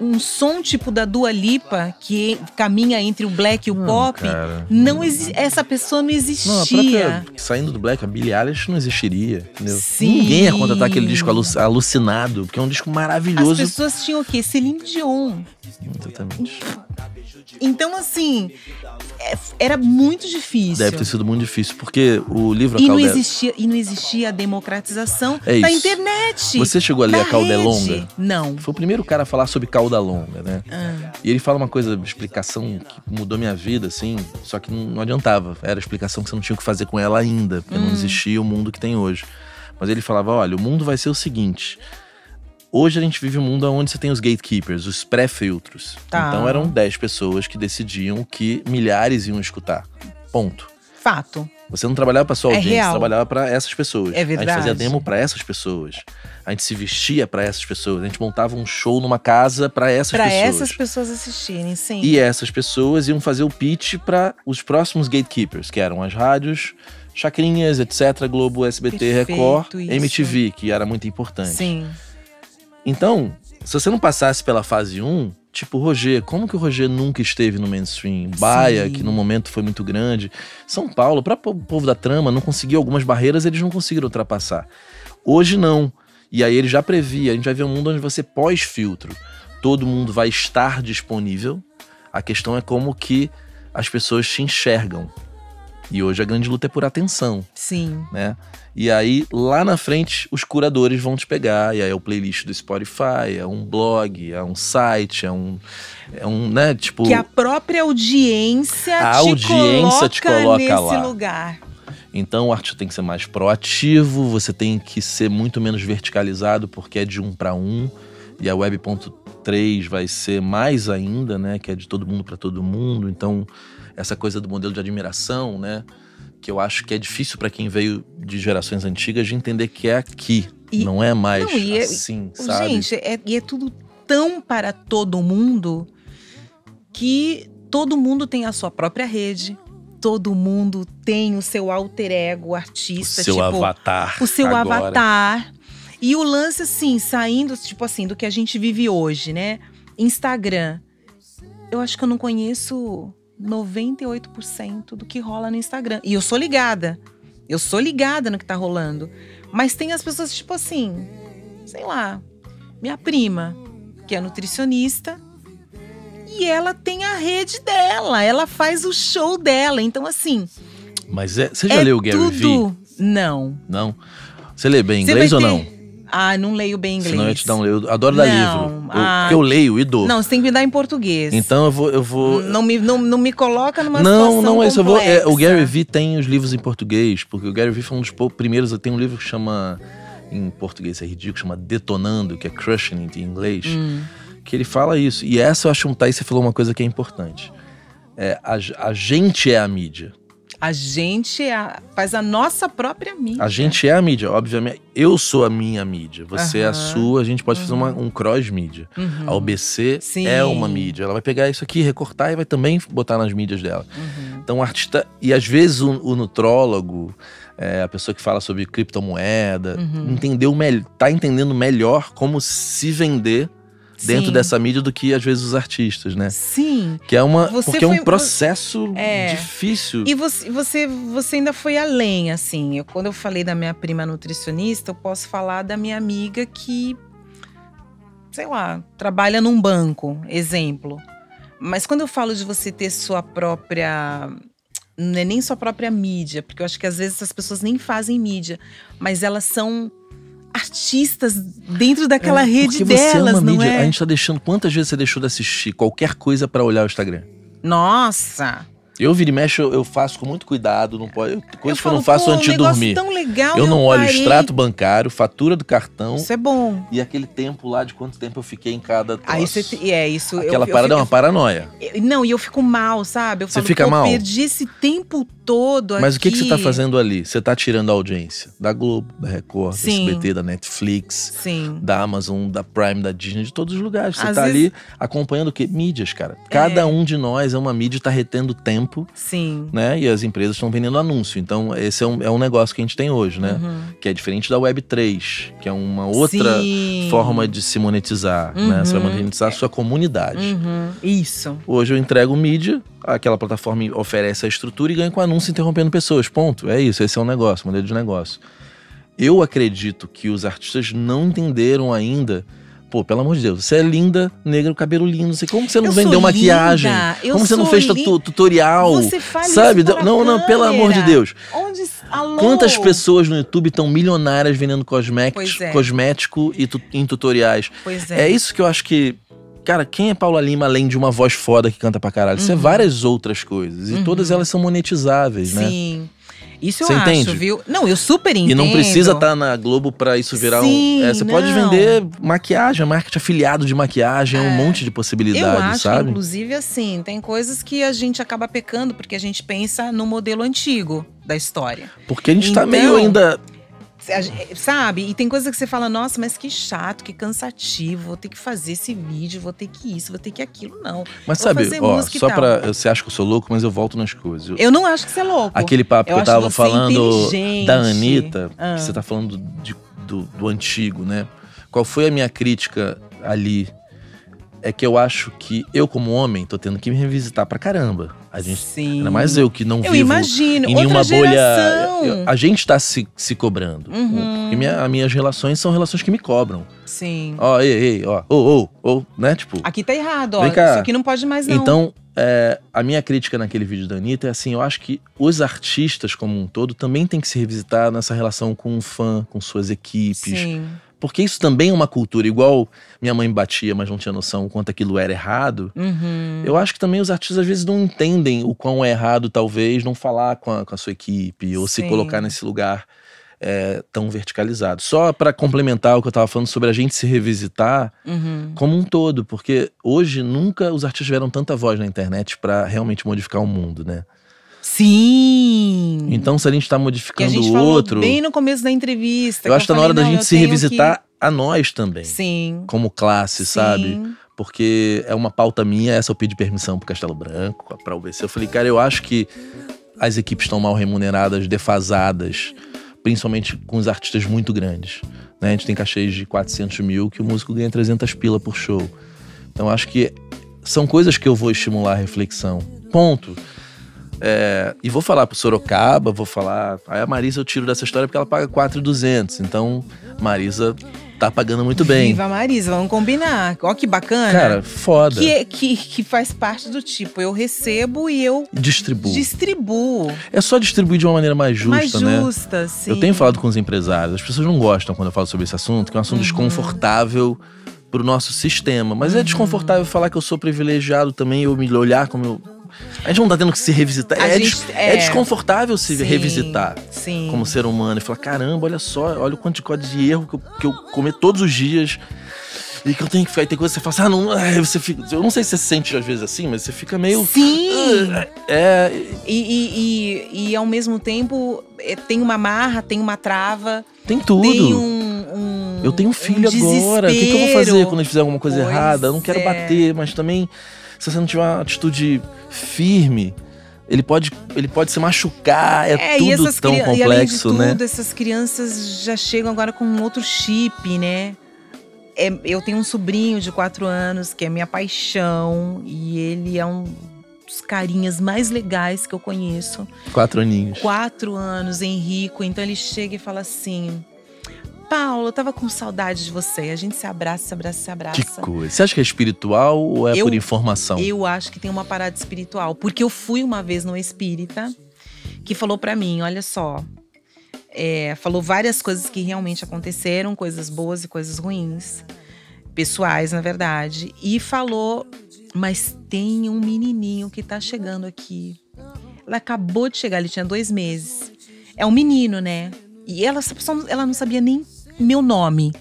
um som tipo da Dua Lipa, que caminha entre o black e o pop, cara, não essa pessoa não existia. Não, saindo do black, a Billie Eilish não existiria, entendeu? Sim. Ninguém ia contratar aquele disco alucinado, porque é um disco maravilhoso. As pessoas tinham o quê? Celine Dion. Exatamente. Então, assim, era muito difícil. Deve ter sido muito difícil, porque o livro A Caldelonga… E não existia a democratização da internet. Você chegou a ler A Caldelonga? Não. Foi o primeiro cara a falar sobre cauda longa, né? E ele fala uma coisa, explicação que mudou minha vida, assim, só que não adiantava. Era a explicação que você não tinha o que fazer com ela ainda, porque não existia o mundo que tem hoje. Mas ele falava, olha, o mundo vai ser o seguinte… Hoje a gente vive um mundo onde você tem os gatekeepers, os pré-filtros. Tá. Então eram 10 pessoas que decidiam o que milhares iam escutar. Ponto. Fato. Você não trabalhava pra sua audiência, você trabalhava pra essas pessoas. É verdade. A gente fazia demo pra essas pessoas. A gente se vestia pra essas pessoas. A gente montava um show numa casa pra essas pessoas. Pra essas pessoas assistirem, sim. E essas pessoas iam fazer o pitch pra os próximos gatekeepers, que eram as rádios… Chacrinhas, etc, Globo, SBT, perfeito, Record, isso. MTV, que era muito importante. Sim. Então, se você não passasse pela fase 1, tipo o Roger, como que o Roger nunca esteve no mainstream? Baia, sim, que no momento foi muito grande. São Paulo, para o povo da trama, não conseguiu algumas barreiras, eles não conseguiram ultrapassar. Hoje não. E aí ele já previa, a gente vai ver um mundo onde você pós-filtro. Todo mundo vai estar disponível. A questão é como que as pessoas te enxergam. E hoje a grande luta é por atenção. Sim. Né? E aí, lá na frente, os curadores vão te pegar. E aí é o playlist do Spotify, é um blog, é um site, é um né, tipo… Que a própria audiência te coloca nesse lugar. Então o artista tem que ser mais proativo, você tem que ser muito menos verticalizado, porque é de um para um. E a Web.3 vai ser mais ainda, né, que é de todo mundo para todo mundo. Então… Essa coisa do modelo de admiração, né? Que eu acho que é difícil para quem veio de gerações antigas de entender que é aqui. E não é mais assim, sabe? Gente, é tudo tão para todo mundo que todo mundo tem a sua própria rede. Todo mundo tem o seu alter ego, artista. O seu avatar. O seu avatar. E o lance, assim, saindo, tipo assim, do que a gente vive hoje, né? Instagram. Eu acho que eu não conheço… 98% do que rola no Instagram. E eu sou ligada. Eu sou ligada no que tá rolando. Mas tem as pessoas, tipo assim… Sei lá… Minha prima, que é nutricionista. E ela tem a rede dela. Ela faz o show dela. Então, assim… Mas você já leu o Gary Vee? Não. Não? Você lê bem inglês ou não? Ah, não leio bem inglês. Senão eu te dá um… Eu adoro dar livro. Porque eu leio e dou. Não, você tem que me dar em português. Então eu vou… Não me coloca numa situação complexa. Não, é isso. O Gary Vee tem os livros em português. Porque o Gary Vee foi um dos primeiros… Tem um livro que chama… Em português é ridículo. Chama Detonando, que é Crushing em inglês. Que ele fala isso. E essa eu acho… Thaís, você falou uma coisa que é importante. A gente é a mídia. A gente faz a nossa própria mídia. A gente é a mídia, obviamente. Eu sou a minha mídia, você é a sua. A gente pode fazer um cross-mídia. A UBC é uma mídia. Ela vai pegar isso aqui, recortar e vai também botar nas mídias dela. Então o artista… E às vezes o nutrólogo, a pessoa que fala sobre criptomoeda, tá entendendo melhor como se vender dentro dessa mídia do que, às vezes, os artistas, né? Sim. Que é uma… um processo difícil. E você ainda foi além, assim. Quando eu falei da minha prima nutricionista, eu posso falar da minha amiga que, sei lá, trabalha num banco, exemplo. Mas quando eu falo de você ter sua própria… Não é nem sua própria mídia, porque eu acho que, às vezes, essas pessoas nem fazem mídia. Mas elas são… artistas dentro daquela rede delas, não é? A gente tá deixando… Quantas vezes você deixou de assistir qualquer coisa pra olhar o Instagram? Nossa! Eu viro e mexo, eu faço com muito cuidado. Não pode, coisas que eu não faço antes de dormir. Tão legal, eu não olho extrato bancário, fatura do cartão. Isso é bom. E aquele tempo lá de quanto tempo eu fiquei em cada… isso. Aquela parada é uma paranoia. Não, e eu fico mal, sabe? Eu falo, fica mal? Eu perdi esse tempo todo aqui. Mas o que você tá fazendo ali? Você tá tirando a audiência da Globo, da Record, da SBT, da Netflix, da Amazon, da Prime, da Disney, de todos os lugares. Você tá ali acompanhando o quê? Mídias, cara. Cada um de nós é uma mídia e tá retendo tempo. tempo. Sim. Né? E as empresas estão vendendo anúncio. Então esse é um negócio que a gente tem hoje, né? Uhum. Que é diferente da Web3, que é uma outra Sim. forma de se monetizar. Uhum. Né? Você vai monetizar a sua comunidade. Uhum. Isso. Hoje eu entrego mídia, aquela plataforma oferece a estrutura e ganha com anúncio interrompendo pessoas. Ponto. É isso, esse é um negócio, modelo de negócio. Eu acredito que os artistas não entenderam ainda. Pô, pelo amor de Deus, você é linda, negra, cabelo lindo, não sei como que você não vendeu maquiagem, como você não fez tutorial, você fala, sabe? Não, pelo amor de Deus. Alô? Quantas pessoas no YouTube estão milionárias vendendo cosmético e em tutoriais? Pois é. É isso que eu acho que, cara, quem é Paula Lima além de uma voz foda que canta pra caralho? Uhum. Isso é várias outras coisas e todas elas são monetizáveis, né? Sim. Isso eu Cê acho, entende? Viu? Não, eu super entendo. E não precisa estar na Globo pra isso virar Sim, um... você pode vender maquiagem, marketing afiliado de maquiagem, um monte de possibilidades, eu acho, sabe? Que, inclusive, assim, tem coisas que a gente acaba pecando porque a gente pensa no modelo antigo da história. Porque a gente tá meio ainda... Sabe? E tem coisa que você fala, nossa, mas que chato, que cansativo, vou ter que fazer esse vídeo, vou ter que isso, vou ter que aquilo, não. Mas vou sabe, ó, só pra… Você acha que eu sou louco, mas eu volto nas coisas. Eu não acho que você é louco. Aquele papo que eu tava falando da Anitta, que você tá falando do antigo, né? Qual foi a minha crítica ali? É que eu acho que eu, como homem, tô tendo que me revisitar pra caramba. A gente, Sim. Ainda mais eu que não eu vivo imagino. Em nenhuma bolha. A gente tá se cobrando. Uhum. Porque minhas relações são relações que me cobram. Sim. Ó, ei, ó, ou, né? Tipo. Aqui tá errado, ó. Isso aqui não pode mais, não. Então, a minha crítica naquele vídeo da Anitta é assim: eu acho que os artistas, como um todo, também tem que se revisitar nessa relação com o fã, com suas equipes. Sim. Porque isso também é uma cultura, igual minha mãe batia, mas não tinha noção o quanto aquilo era errado. Uhum. Eu acho que também os artistas às vezes não entendem o quão é errado, talvez, não falar com a sua equipe ou Sim. se colocar nesse lugar tão verticalizado. Só para complementar o que eu tava falando sobre a gente se revisitar como um todo, porque hoje nunca os artistas tiveram tanta voz na internet para realmente modificar o mundo, né? Sim! Então, se a gente tá modificando o outro… bem no começo da entrevista. Eu acho que tá na hora da gente se revisitar a nós também. Sim. Como classe, Sim. sabe? Porque é uma pauta minha, essa eu pedi permissão pro Castelo Branco, pra UBC. Eu falei, cara, eu acho que as equipes estão mal remuneradas, defasadas. Principalmente com os artistas muito grandes. Né? A gente tem cachês de 400 mil que o músico ganha 300 pila por show. Então, acho que são coisas que eu vou estimular a reflexão. Ponto. E vou falar pro Sorocaba, vou falar... Aí a Marisa eu tiro dessa história porque ela paga 4.200. Então, Marisa tá pagando muito bem. Viva Marisa, vamos combinar. Ó que bacana. Cara, foda. Que faz parte do tipo, eu recebo e eu... Distribuo. É só distribuir de uma maneira mais justa, né? Mais justa, sim. Eu tenho falado com os empresários. As pessoas não gostam quando eu falo sobre esse assunto, que é um assunto desconfortável pro nosso sistema. Mas é desconfortável falar que eu sou privilegiado também, eu me olhar como eu... A gente não tá tendo que se revisitar. É desconfortável se sim, revisitar sim. como ser humano. E falar, caramba, olha só, olha o quanto de código de erro que eu cometo todos os dias. E que eu tenho que ficar. E tem coisa que você fala, você fica. Eu não sei se você se sente às vezes assim, mas você fica meio. Sim! E ao mesmo tempo tem uma marra, tem uma trava. Tem tudo. Tem eu tenho um filho agora. O que eu vou fazer quando ele fizer alguma coisa errada? Eu não quero bater, mas também. Se você não tiver uma atitude firme, ele pode se machucar, tudo tão complexo, e além de tudo, né? Essas crianças já chegam agora com um outro chip, né? Eu tenho um sobrinho de 4 anos, que é minha paixão, e ele é um dos carinhas mais legais que eu conheço. 4 aninhos. 4 anos, Henrico. Então ele chega e fala assim… Paula, eu tava com saudade de você. A gente se abraça, se abraça, se abraça. Que coisa. Você acha que é espiritual ou é por informação? Eu acho que tem uma parada espiritual. Porque eu fui uma vez num espírita que falou pra mim, olha só. Falou várias coisas que realmente aconteceram. Coisas boas e coisas ruins. Pessoais, na verdade. E falou, mas tem um menininho que tá chegando aqui. Ela acabou de chegar, ele tinha 2 meses. É um menino, né? E ela não sabia nem meu nome.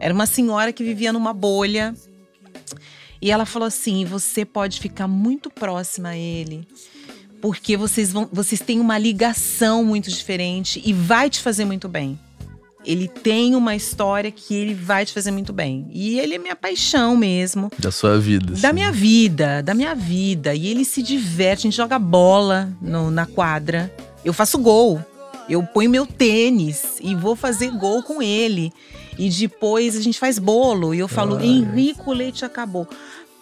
Era uma senhora que vivia numa bolha. E ela falou assim, você pode ficar muito próxima a ele. Porque vocês têm uma ligação muito diferente. E vai te fazer muito bem. Ele tem uma história que ele vai te fazer muito bem. E ele é minha paixão mesmo. Da sua vida. Da minha vida, da minha vida. E ele se diverte, a gente joga bola na quadra. Eu faço gol. Eu ponho meu tênis e vou fazer gol com ele. E depois a gente faz bolo. E eu falo, Henrico, o leite acabou.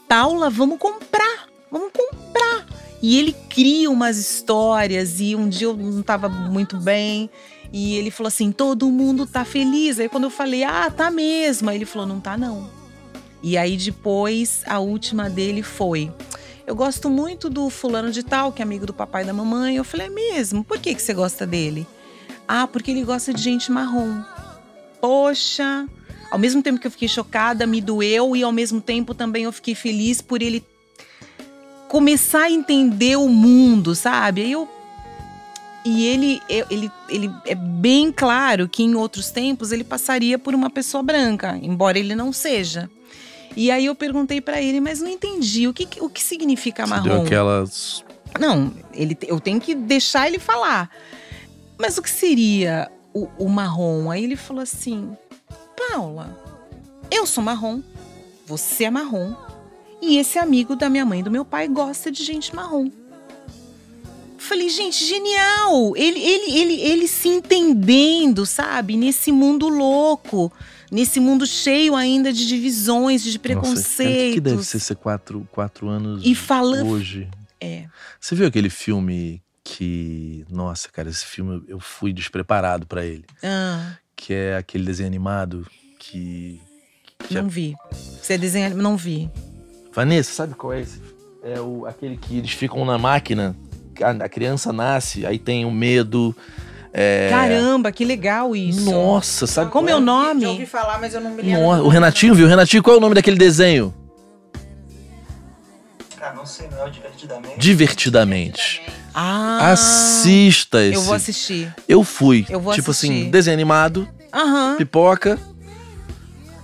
Paula, vamos comprar. Vamos comprar. E ele cria umas histórias. E um dia eu não tava muito bem. E ele falou assim, todo mundo tá feliz. Aí quando eu falei, ah, tá mesmo. Aí ele falou, não tá não. E aí depois, a última dele foi... Eu gosto muito do fulano de tal, que é amigo do papai e da mamãe. Eu falei, é mesmo? Por que você gosta dele? Ah, porque ele gosta de gente marrom. Poxa! Ao mesmo tempo que eu fiquei chocada, me doeu. E ao mesmo tempo também eu fiquei feliz por ele começar a entender o mundo, sabe? E ele é bem claro que em outros tempos ele passaria por uma pessoa branca, embora ele não seja. E aí eu perguntei pra ele, mas não entendi, o que significa marrom? Deu aquelas... Não, eu tenho que deixar ele falar. Mas o que seria o marrom? Aí ele falou assim, Paula, eu sou marrom, você é marrom. E esse amigo da minha mãe e do meu pai gosta de gente marrom. Falei, gente, genial! Ele se entendendo, sabe? Nesse mundo louco. Nesse mundo cheio ainda de divisões, de preconceitos. Nossa, que deve ser quatro anos e falando hoje. É. Você viu aquele filme que… Nossa, cara, esse filme eu fui despreparado pra ele. Ah. Que é aquele desenho animado que não vi. Você é desenho animado? Não vi. Vanessa, sabe qual é esse? É aquele que eles ficam na máquina, a criança nasce, aí tem o medo… É... Caramba, que legal isso. Nossa, sabe como é o nome? Eu ouvi falar, mas eu não me lembro. O Renatinho viu? Renatinho, qual é o nome daquele desenho? Ah, não sei, não é Divertidamente? Divertidamente. Ah, assista esse. Eu vou assistir. Eu fui. Eu vou tipo assistir. Assim, desenho animado, pipoca.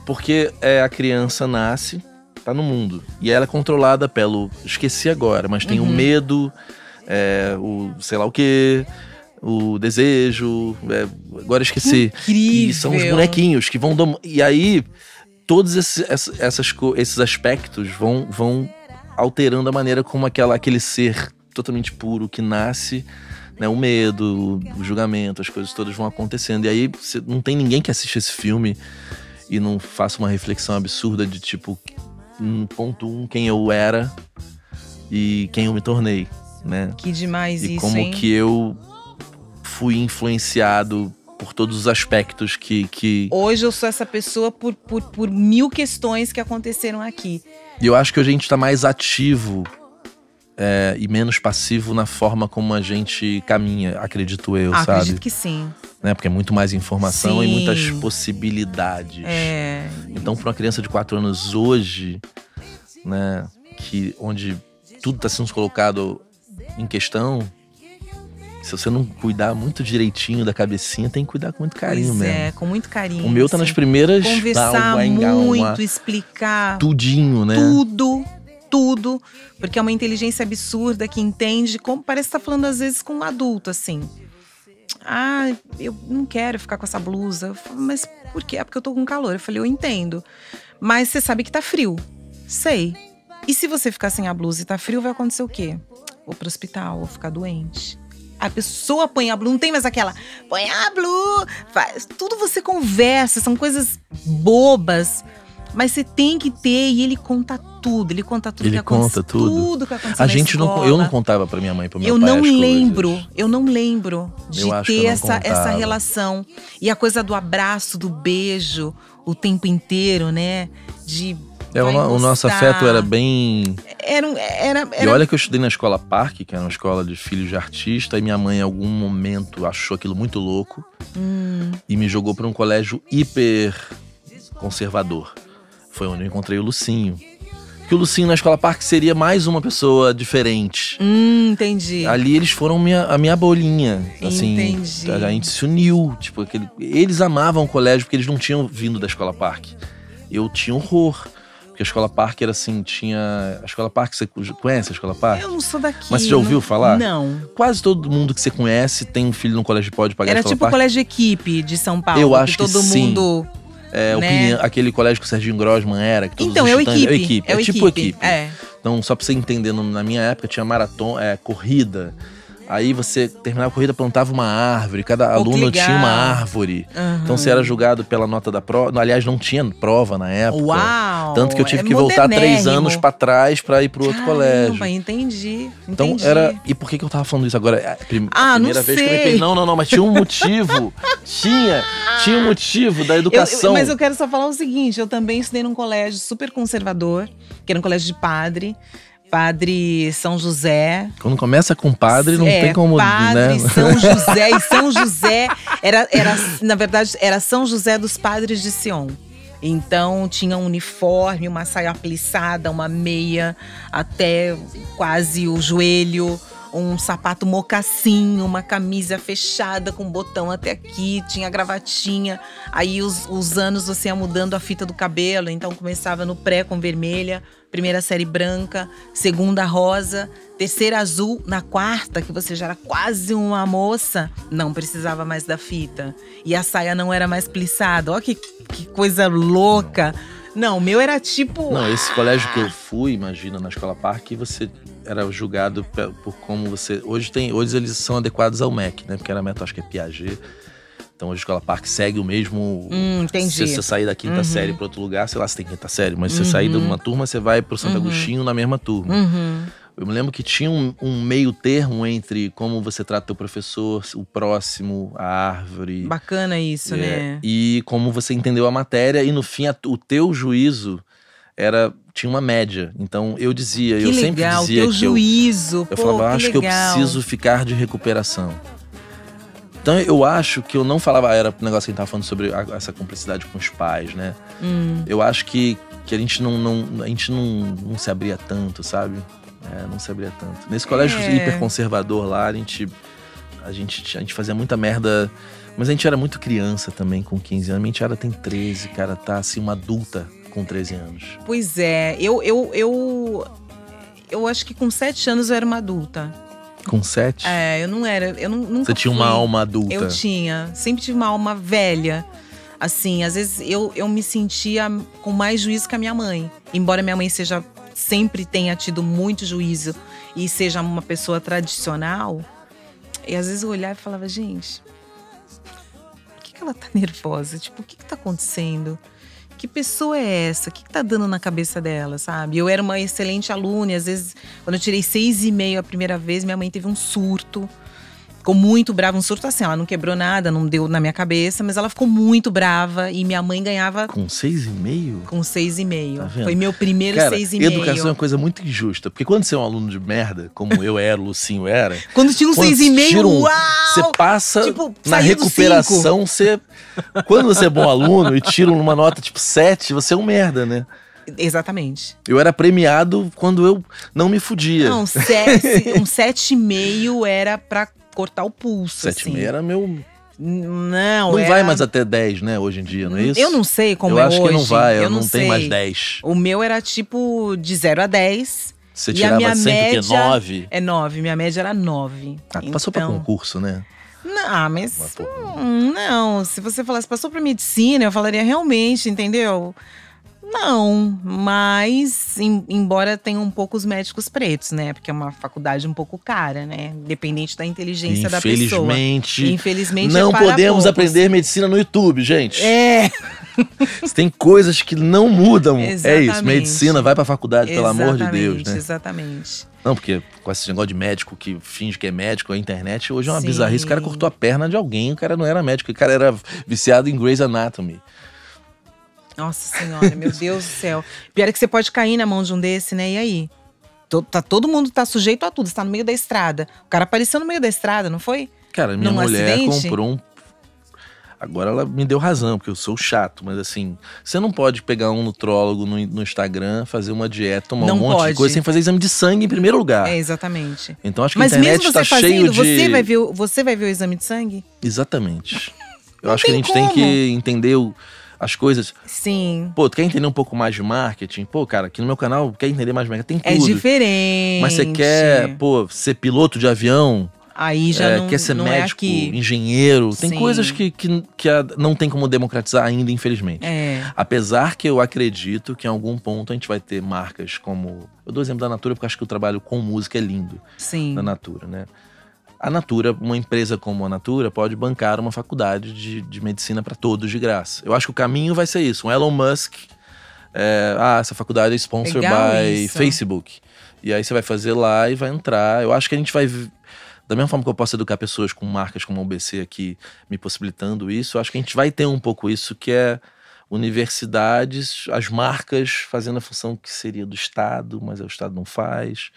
Porque a criança nasce, tá no mundo. E ela é controlada pelo… Esqueci agora, mas tem o medo, o sei lá o quê… O desejo, agora esqueci. Incrível. E são os bonequinhos que vão e aí todos esses aspectos vão alterando a maneira como aquele ser totalmente puro que nasce, né, o medo, o julgamento, as coisas todas vão acontecendo. E aí não tem ninguém que assiste esse filme e não faça uma reflexão absurda de tipo, ponto um, quem eu era e quem eu me tornei, né? Que demais e isso, como hein? Que eu fui influenciado por todos os aspectos que... Hoje eu sou essa pessoa por mil questões que aconteceram aqui. E eu acho que hoje a gente tá mais ativo e menos passivo na forma como a gente caminha, acredito eu, sabe? Acredito que sim. Né? Porque é muito mais informação e muitas possibilidades. É. Então pra uma criança de 4 anos hoje, né, onde tudo tá sendo colocado em questão... Se você não cuidar muito direitinho da cabecinha, tem que cuidar com muito carinho mesmo. É, com muito carinho. O meu tá nas primeiras… Conversar muito, explicar… Tudinho, né? Tudo. Porque é uma inteligência absurda que entende… Como parece que tá falando às vezes com um adulto, assim. Ah, eu não quero ficar com essa blusa. Mas por quê? É porque eu tô com calor. Eu falei, eu entendo. Mas você sabe que tá frio. Sei. E se você ficar sem a blusa e tá frio, vai acontecer o quê? Vou pro hospital, vou ficar doente. A pessoa põe a blu, não tem mais aquela… Põe a blu, faz… Tudo você conversa, são coisas bobas. Mas você tem que ter, e ele conta tudo. Ele conta tudo que aconteceu. Tudo que aconteceu na escola. Eu não contava pra minha mãe, pro meu pai. Eu não lembro de ter essa relação. E a coisa do abraço, do beijo, o tempo inteiro, né? De… O nosso afeto era bem… E olha que eu estudei na escola Parque, que era uma escola de filhos de artista. E minha mãe, em algum momento, achou aquilo muito louco. E me jogou para um colégio hiper conservador. Foi onde eu encontrei o Lucinho. Que o Lucinho, na escola Parque, seria mais uma pessoa diferente. Entendi. Ali eles foram a minha bolinha. Assim, entendi. A gente se uniu. Tipo, eles amavam o colégio porque eles não tinham vindo da escola Parque. Eu tinha horror. Porque a Escola Parque era assim, tinha... A Escola Parque, você conhece a Escola Parque? Eu não sou daqui. Mas você já ouviu falar? Não. Quase todo mundo que você conhece tem um filho no colégio, pode pagar a Escola Parque. Era tipo o colégio de equipe de São Paulo. Eu acho que todo mundo... Sim. É, né? Aquele colégio que o Serginho Grossman era. Que então, é o equipe. É o equipe. É tipo equipe. É. Então, só pra você entender, na minha época tinha maratona, corrida. Aí você terminava a corrida, plantava uma árvore. Cada aluno tinha uma árvore. Uhum. Então você era julgado pela nota da prova. Aliás, não tinha prova na época. Uau! Tanto que eu tive que voltar 3 anos pra trás pra ir pro outro colégio. Entendi. Então era... E por que eu tava falando isso agora? Primeira vez que eu me peguei. Não, mas tinha um motivo. Tinha um motivo da educação. Mas eu quero só falar o seguinte. Eu também estudei num colégio super conservador. Que era um colégio de padre. Padre São José. Quando começa com padre, não tem como, padre, né? São José e São José era, na verdade, era São José dos Padres de Sion. Então tinha um uniforme, uma saia plissada, uma meia até quase o joelho, um sapato mocassim, uma camisa fechada com botão até aqui, tinha gravatinha. Aí os anos você ia mudando a fita do cabelo, então começava no pré com vermelha. Primeira série branca, segunda rosa, terceira azul. Na quarta, que você já era quase uma moça, não precisava mais da fita. E a saia não era mais plissada. Olha que coisa louca. Não, o meu era tipo… Não, esse colégio que eu fui, imagina, na Escola Parque, você era julgado por como você… Hoje eles são adequados ao MEC, né? Porque era meta, acho que é Piaget. Então, a Escola Parque segue o mesmo… entendi. Se você sair da quinta série para outro lugar, sei lá se tem quinta série. Mas se você sair de uma turma, você vai pro Santo Agostinho na mesma turma. Eu me lembro que tinha um meio termo entre como você trata o teu professor, o próximo, a árvore. Bacana isso, né? E como você entendeu a matéria. E no fim, o teu juízo era… Tinha uma média. Então, eu dizia… Que eu legal, sempre dizia teu que juízo. Eu falava, acho que eu preciso ficar de recuperação. Então eu acho que eu não falava… Era o negócio que a gente tava falando sobre essa cumplicidade com os pais, né? Eu acho que a gente não se abria tanto, sabe? Não se abria tanto. Nesse colégio hiperconservador lá, a gente fazia muita merda… Mas a gente era muito criança também, com 15 anos. A gente tem 13, cara, tá assim, uma adulta com 13 anos. Pois é, eu acho que com 7 anos eu era uma adulta. Com 7? Eu não era. Eu nunca Você tinha uma alma adulta? Eu tinha. Sempre tive uma alma velha. Assim, às vezes eu me sentia com mais juízo que a minha mãe. Embora minha mãe sempre tenha tido muito juízo e seja uma pessoa tradicional. E às vezes eu olhava e falava, gente, por que ela tá nervosa? Tipo, o que tá acontecendo? Que pessoa é essa? O que tá dando na cabeça dela, sabe? Eu era uma excelente aluna e às vezes, quando eu tirei 6,5 a primeira vez, minha mãe teve um surto. Ficou muito brava, um surto assim, ela não quebrou nada, não deu na minha cabeça, mas ela ficou muito brava e minha mãe ganhava… Com 6,5? Com 6,5. Tá vendo? Foi meu primeiro 6,5. Educação é uma coisa muito injusta, porque quando você é um aluno de merda, como eu era, o Lucinho era… Quando tinha um 6,5, uau! Você passa tipo, na recuperação, você… Quando você é bom aluno e tira uma nota tipo 7, você é um merda, né? Exatamente. Eu era premiado quando eu não me fudia. Não, 7,5 era pra cortar o pulso, 7 assim. 7,5 era meu… Não vai mais até 10, né, hoje em dia, não é isso? Eu não sei como eu é hoje. Eu acho que não vai, eu não tenho mais 10. O meu era tipo de 0 a 10. Você tirava a minha sempre que é 9? É 9, minha média era 9. Ah, então, passou pra concurso, né? Não, mas… não, se você falasse, passou pra medicina, eu falaria realmente, entendeu? Não, mas embora tenha um pouco os médicos pretos, né? Porque é uma faculdade um pouco cara, né? Dependente da inteligência da pessoa. Infelizmente, não podemos aprender medicina no YouTube, gente. Tem coisas que não mudam. Exatamente. É isso, medicina, vai pra faculdade, exatamente, pelo amor de Deus, né? Exatamente. Não, porque com esse negócio de médico que finge que é médico, a internet hoje é uma bizarrice. O cara cortou a perna de alguém, o cara não era médico, o cara era viciado em Grey's Anatomy. Nossa Senhora, meu Deus do céu. Pior é que você pode cair na mão de um desse, né? E aí? Todo mundo tá sujeito a tudo. Você tá no meio da estrada. O cara apareceu no meio da estrada, não foi? Cara, minha mulher comprou um… Agora ela me deu razão, porque eu sou chato. Mas assim, você não pode pegar um nutrólogo no Instagram, fazer uma dieta, tomar um monte de coisa sem fazer exame de sangue em primeiro lugar. Exatamente. Então acho que a internet tá cheio de… Você vai ver o exame de sangue? Exatamente. Eu acho que a gente tem que entender as coisas. Sim. Pô, tu quer entender um pouco mais de marketing? Pô, cara, aqui no meu canal, quer entender mais de marketing? Tem tudo. É diferente. Mas você quer, pô, ser piloto de avião? Aí já não, quer ser não médico, engenheiro. Tem coisas que não tem como democratizar ainda, infelizmente. É. Apesar que eu acredito que em algum ponto a gente vai ter marcas como... Eu dou exemplo da Natura porque acho que o trabalho com música é lindo. Sim. Da Natura, né? A Natura, uma empresa como a Natura, pode bancar uma faculdade de medicina para todos de graça. Eu acho que o caminho vai ser isso. Um Elon Musk... essa faculdade é sponsored by Facebook. E aí você vai fazer lá e vai entrar. Eu acho que a gente vai... Da mesma forma que eu posso educar pessoas com marcas como a UBC aqui me possibilitando isso, eu acho que a gente vai ter um pouco isso, que é universidades, as marcas fazendo a função que seria do Estado, mas o Estado não faz.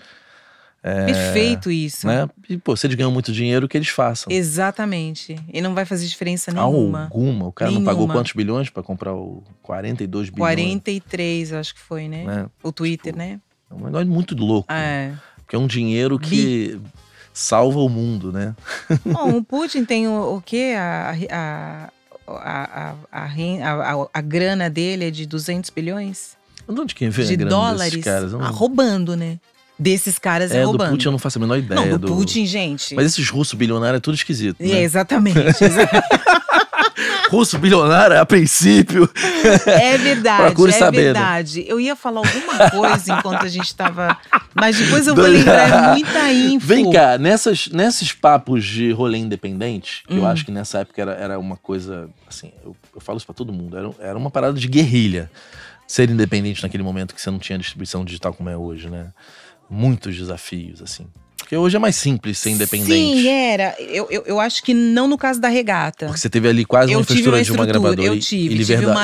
Perfeito isso. Né? E, pô, se eles ganham muito dinheiro, que eles façam. Exatamente. E não vai fazer diferença nenhuma. Alguma? O cara não pagou quantos bilhões para comprar o 42 bilhões? 43, acho que foi, né? O Twitter, tipo, né? É um negócio muito louco. Né? Porque é um dinheiro que... salva o mundo, né? Bom, o Putin tem o quê? A grana dele é de 200 bilhões? De quem vê a grana dólares, desses caras? Roubando, né? Desses caras roubando. Do Putin eu não faço a menor ideia. Não, do Putin, gente. Mas esses russos bilionários é tudo esquisito, né? Exatamente. Russo bilionário, a princípio. É verdade, procure saber, verdade. Né? Eu ia falar alguma coisa enquanto a gente tava... Mas depois eu vou lembrar muita info. Vem cá, nesses papos de rolê independente, que eu acho que nessa época era uma coisa... assim, eu falo isso pra todo mundo, era uma parada de guerrilha. Ser independente naquele momento que você não tinha distribuição digital como é hoje, né? Muitos desafios, assim. Porque hoje é mais simples ser independente. Sim, era. Eu acho que não no caso da regata. Porque você teve ali quase uma estrutura de uma gravadora. Eu tive. E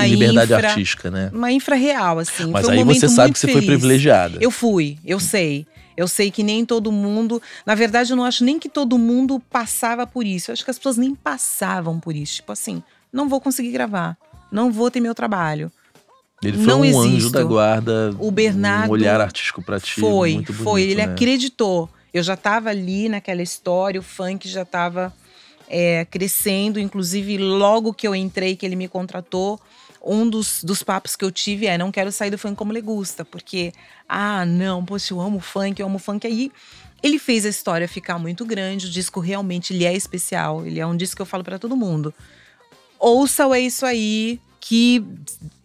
liberdade artística, né? Uma infra real, assim. Mas aí você sabe que você foi privilegiada. Eu fui, eu sei. Eu sei que nem todo mundo... Na verdade, eu não acho nem que todo mundo passava por isso. Eu acho que as pessoas nem passavam por isso. Tipo assim, não vou conseguir gravar. Não vou ter meu trabalho. Ele foi um anjo da guarda. O Bernardo... Um olhar artístico pra ti. Foi. Ele acreditou. Eu já estava ali naquela história, o funk já estava crescendo. Inclusive, logo que eu entrei, que ele me contratou, um dos papos que eu tive não quero sair do funk como le gusta. Porque, não, poxa, eu amo funk. Aí, ele fez a história ficar muito grande, o disco realmente, ele é especial. Ele é um disco que eu falo para todo mundo. Ouça É Isso Aí, que,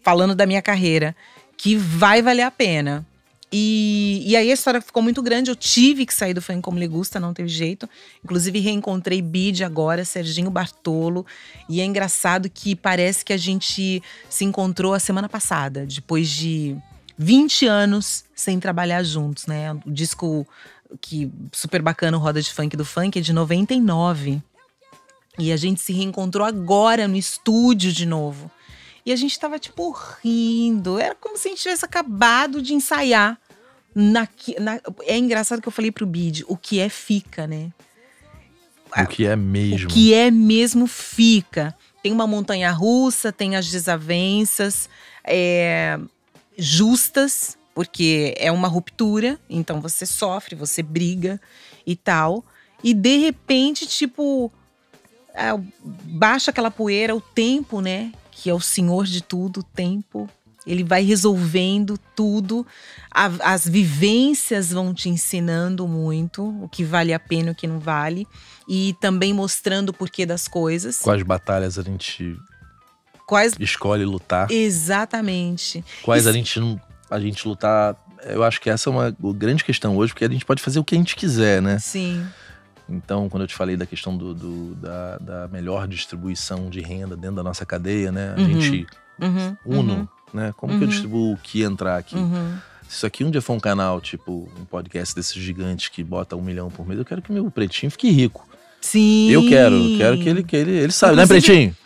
falando da minha carreira, que vai valer a pena. E aí a história ficou muito grande, eu tive que sair do Funk Como Le Gusta, não teve jeito. Inclusive reencontrei Bid agora, Serginho Bartolo. E é engraçado que parece que a gente se encontrou a semana passada, depois de 20 anos sem trabalhar juntos, né? O disco que super bacana, Roda de Funk do Funk, é de 99. E a gente se reencontrou agora no estúdio de novo. E a gente tava, tipo, rindo. Era como se a gente tivesse acabado de ensaiar. É engraçado que eu falei pro Bid, o que é fica, né? O que é mesmo. O que é mesmo fica. Tem uma montanha russa, tem as desavenças justas, porque é uma ruptura. Então você sofre, você briga e tal. E de repente, tipo, baixa aquela poeira, o tempo, né? Que é o senhor de tudo, o tempo. Ele vai resolvendo tudo. As vivências vão te ensinando muito. O que vale a pena e o que não vale. E também mostrando o porquê das coisas. Quais batalhas a gente escolhe lutar. Exatamente. Quais a gente lutar. Eu acho que essa é uma grande questão hoje. Porque a gente pode fazer o que a gente quiser, né? Sim. Então, quando eu te falei da questão da melhor distribuição de renda dentro da nossa cadeia, né? A gente né? Como que eu distribuo o que entrar aqui? Se isso aqui um dia for um canal, tipo, um podcast desses gigantes que bota 1 milhão por mês, eu quero que o meu pretinho fique rico. Sim. Eu quero que ele saiba, né, pretinho?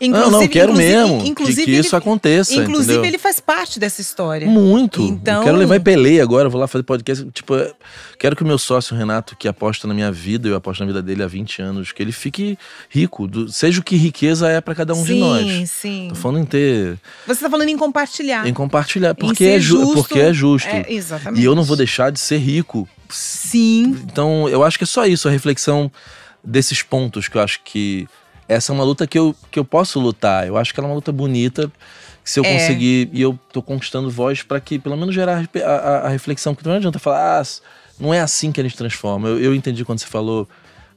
Não, quero mesmo que isso aconteça, inclusive, entendeu? Ele faz parte dessa história. Muito. Então, eu quero levar Pelé agora, vou lá fazer podcast. Tipo, quero que o meu sócio, Renato, que aposta na minha vida, eu aposto na vida dele há 20 anos, que ele fique rico, seja o que riqueza é pra cada um de nós. Sim. Tô falando em ter... Você tá falando em compartilhar. Em compartilhar, porque é justo. Porque é justo. Exatamente. E eu não vou deixar de ser rico. Sim. Então, eu acho que é só isso, a reflexão desses pontos que eu acho que... essa é uma luta que eu posso lutar. Eu acho que ela é uma luta bonita. Se eu conseguir, e eu tô conquistando voz para que, pelo menos, gerar a reflexão. Porque não adianta falar, não é assim que a gente transforma. Eu entendi quando você falou.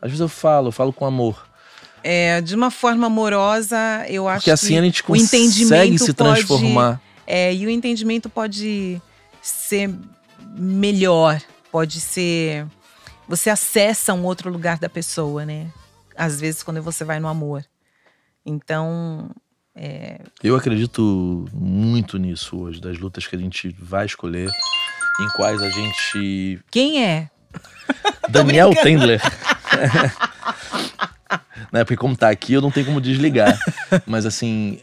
Às vezes eu falo com amor. É, de uma forma amorosa, eu acho que assim a gente consegue se transformar. E o entendimento pode ser melhor, pode ser… Você acessa um outro lugar da pessoa, né? Às vezes, quando você vai no amor. Então… Eu acredito muito nisso hoje, das lutas que a gente vai escolher, em quais a gente… Quem é? Daniel Tendler. Né? Porque como tá aqui, eu não tenho como desligar. Mas assim,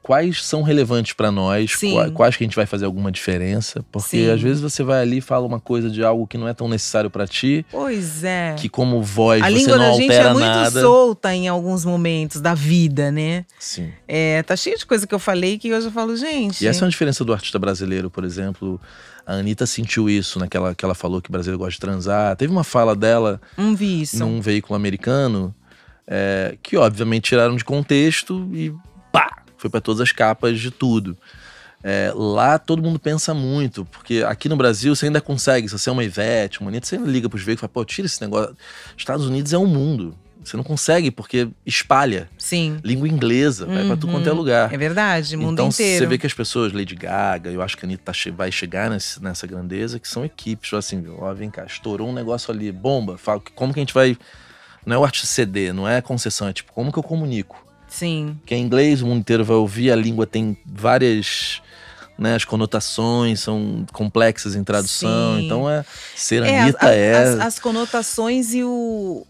quais são relevantes pra nós? Quais que a gente vai fazer alguma diferença? Porque às vezes você vai ali e fala uma coisa de algo que não é tão necessário pra ti. Pois é. Que como voz você não altera nada. A língua da gente é muito solta em alguns momentos da vida, né? Sim. Tá cheio de coisa que eu falei que hoje eu falo, gente… E essa é uma diferença do artista brasileiro, por exemplo… A Anitta sentiu isso, naquela que ela falou que o brasileiro gosta de transar. Teve uma fala dela num veículo americano, que obviamente tiraram de contexto e pá! Foi para todas as capas de tudo. Lá todo mundo pensa muito, porque aqui no Brasil você ainda consegue. Se você é uma Ivete, uma Anitta, você ainda liga pros veículos e fala, pô, tira esse negócio. Estados Unidos é um mundo. Você não consegue porque espalha. Sim. Língua inglesa, vai pra tudo quanto é lugar. É verdade, mundo inteiro. Então você vê que as pessoas, Lady Gaga, eu acho que a Anitta vai chegar nessa grandeza, que são equipes, assim, ó, vem cá, estourou um negócio ali, bomba, fala, como que a gente vai… Não é o artista CD, não é concessão, é tipo, como que eu comunico? Sim. Que é inglês, o mundo inteiro vai ouvir, a língua tem várias… Né, as conotações são complexas em tradução, então ser Anitta as conotações e o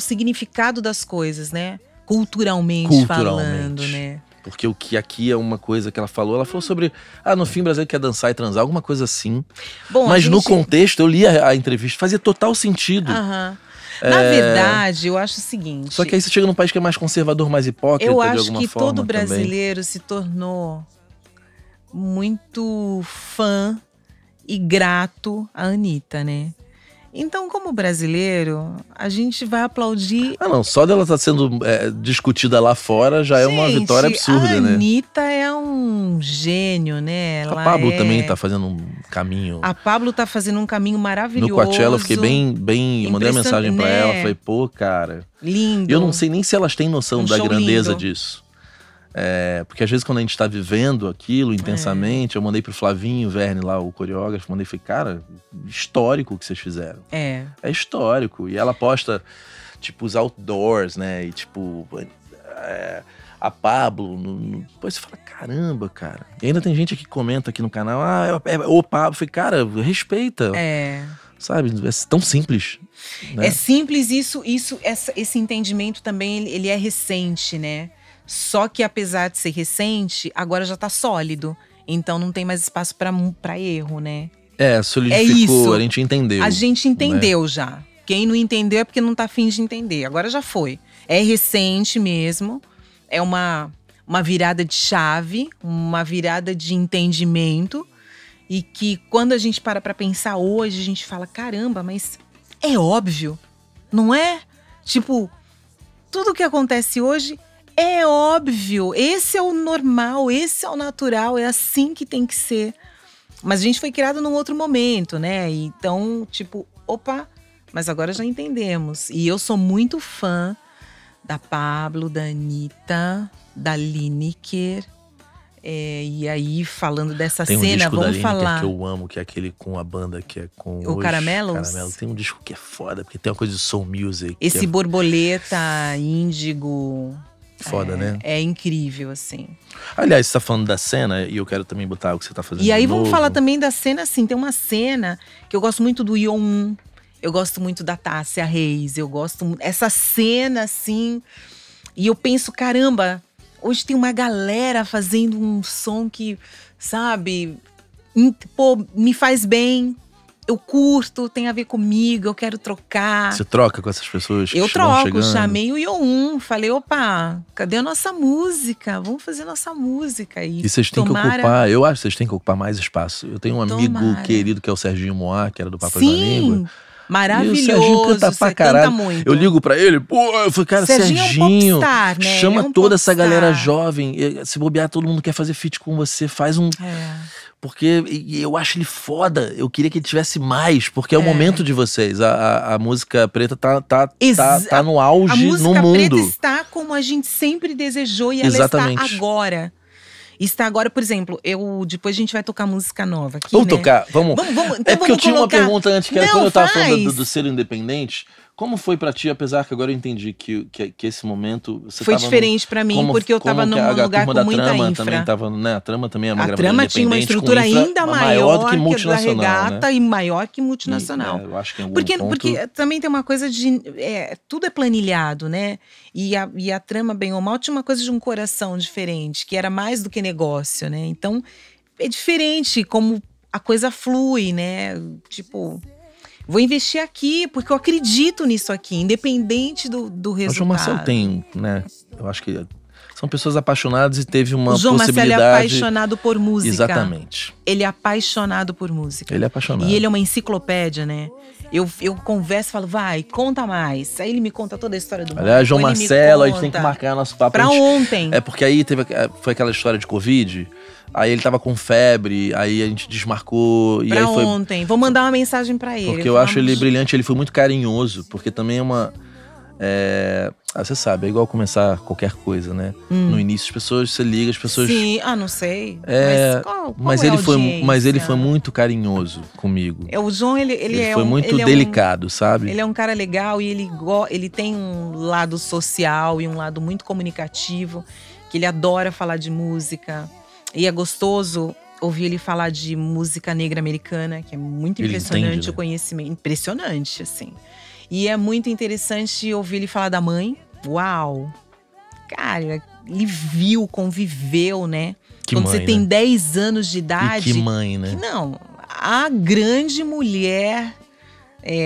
significado das coisas, né? Culturalmente falando, né? Porque o que aqui é uma coisa que ela falou sobre… no fim o brasileiro quer dançar e transar, alguma coisa assim. Bom, mas no contexto, eu li a entrevista, fazia total sentido. Na verdade, eu acho o seguinte… Só que aí você chega num país que é mais conservador, mais hipócrita, de alguma forma. Eu acho que todo brasileiro se tornou muito fã e grato à Anitta, né? Então, como brasileiro, a gente vai aplaudir… Não, só dela estar sendo discutida lá fora já, gente, é uma vitória absurda, né? A Anitta é um gênio, né? A Pabllo também está fazendo um caminho… A Pabllo está fazendo um caminho maravilhoso. No Coachella eu fiquei bem mandei uma mensagem para ela, falei, pô, cara… Lindo. Eu não sei nem se elas têm noção da grandeza disso. Porque às vezes quando a gente está vivendo aquilo intensamente, eu mandei pro Flavinho Verne lá, o coreógrafo, falei, cara, histórico o que vocês fizeram. É histórico. E ela posta, tipo, os outdoors, né? E tipo, a Pabllo. Pô, você fala, caramba, cara. E ainda tem gente que comenta aqui no canal, o Pabllo. Falei, cara, respeita. Sabe, é tão simples. Né? É simples esse entendimento também, ele é recente, né? Só que apesar de ser recente, agora já tá sólido. Então não tem mais espaço pra erro, né? Solidificou, a gente entendeu. A gente entendeu, né? Já. Quem não entendeu é porque não tá afim de entender. Agora já foi. É recente mesmo. É uma virada de chave, uma virada de entendimento. E que quando a gente para pra pensar hoje, a gente fala, caramba, mas é óbvio, não é? Tipo, tudo que acontece hoje… É óbvio, esse é o normal, esse é o natural, é assim que tem que ser. Mas a gente foi criado num outro momento, né? Então, tipo, opa, mas agora já entendemos. E eu sou muito fã da Pabllo, da Anitta, da Liniker. E aí, falando dessa cena, vamos falar… Tem um disco da Liniker que eu amo, que é aquele com a banda que é com… O Caramelos? Caramelo. Tem um disco que é foda, porque tem uma coisa de soul music. Esse Borboleta, Índigo… Foda, né? É incrível, assim. Aliás, você tá falando da cena, e eu quero também botar o que você tá fazendo. E aí vamos falar também da cena, assim. Tem uma cena que eu gosto muito do Yon. Eu gosto muito da Tássia Reis. Eu gosto muito… Essa cena, assim… E eu penso, caramba, hoje tem uma galera fazendo um som que, sabe… Pô, me faz bem. Eu curto, tem a ver comigo, eu quero trocar. Você troca com essas pessoas que estão chegando? Eu troco, chamei o Yon, falei, opa, cadê a nossa música? Vamos fazer nossa música. E vocês têm que ocupar, eu acho que vocês têm que ocupar mais espaço. Eu tenho um amigo querido que é o Serginho Moá, que era do Papo da Língua. Maravilhoso, Serginho canta pra caralho. Canta muito. Eu ligo pra ele, pô, eu falei, cara, Serginho é um popstar, né? Chama é um toda popstar. Essa galera jovem. Se bobear, todo mundo quer fazer feat com você, faz um... É. Porque eu acho ele foda, eu queria que ele tivesse mais, porque é o momento de vocês. A música preta tá no auge no mundo. A música preta está como a gente sempre desejou e Exatamente. Ela está agora. Está agora, por exemplo, depois a gente vai tocar música nova aqui, vamos, né? Tocar, vamos. Então é porque eu tinha uma pergunta antes, que era quando eu tava falando do ser independente. Como foi pra ti, apesar que agora eu entendi que esse momento... Você foi diferente pra mim, porque eu tava num lugar com muita trama infra. Também tava, né? A trama também era uma gravadora independente. A trama tinha uma estrutura ainda maior do que multinacional, da Regata, né? E maior que multinacional. E, eu acho que em algum ponto... Porque também tem uma coisa de... tudo é planilhado, né? E a trama, bem ou mal, tinha uma coisa de um coração diferente, que era mais do que negócio, né? Então, é diferente como a coisa flui, né? Tipo... Vou investir aqui, porque eu acredito nisso aqui, independente do resultado. O João Marcelo tem, né? Eu acho que são pessoas apaixonadas e teve uma possibilidade... O João Marcelo é apaixonado por música. Exatamente. Ele é apaixonado por música. Ele é apaixonado. E ele é uma enciclopédia, né? Eu converso e falo, vai, conta mais. Aí ele me conta toda a história do mundo. Aliás, João Marcelo, a gente tem que marcar nosso papo. Pra ontem. É porque aí foi aquela história de Covid... Aí ele tava com febre, aí a gente desmarcou. Pra e aí foi... ontem. Vou mandar uma mensagem pra ele. Porque eu acho ele brilhante, ele foi muito carinhoso. Porque também é uma... você sabe, é igual começar qualquer coisa, né? No início as pessoas, você liga, as pessoas... Sim, não sei. Mas qual mas, é ele foi, mas ele foi muito carinhoso comigo. O João, ele foi muito delicado, sabe? Ele é um cara legal e ele tem um lado social e um lado muito comunicativo. Que ele adora falar de música. E é gostoso ouvir ele falar de música negra americana, que é muito impressionante, entende, né? O conhecimento. Impressionante, assim. E é muito interessante ouvir ele falar da mãe. Uau! Cara, ele viu, conviveu, né? Que Quando mãe, você tem, né? 10 anos de idade. E que mãe, né? Não, a grande mulher,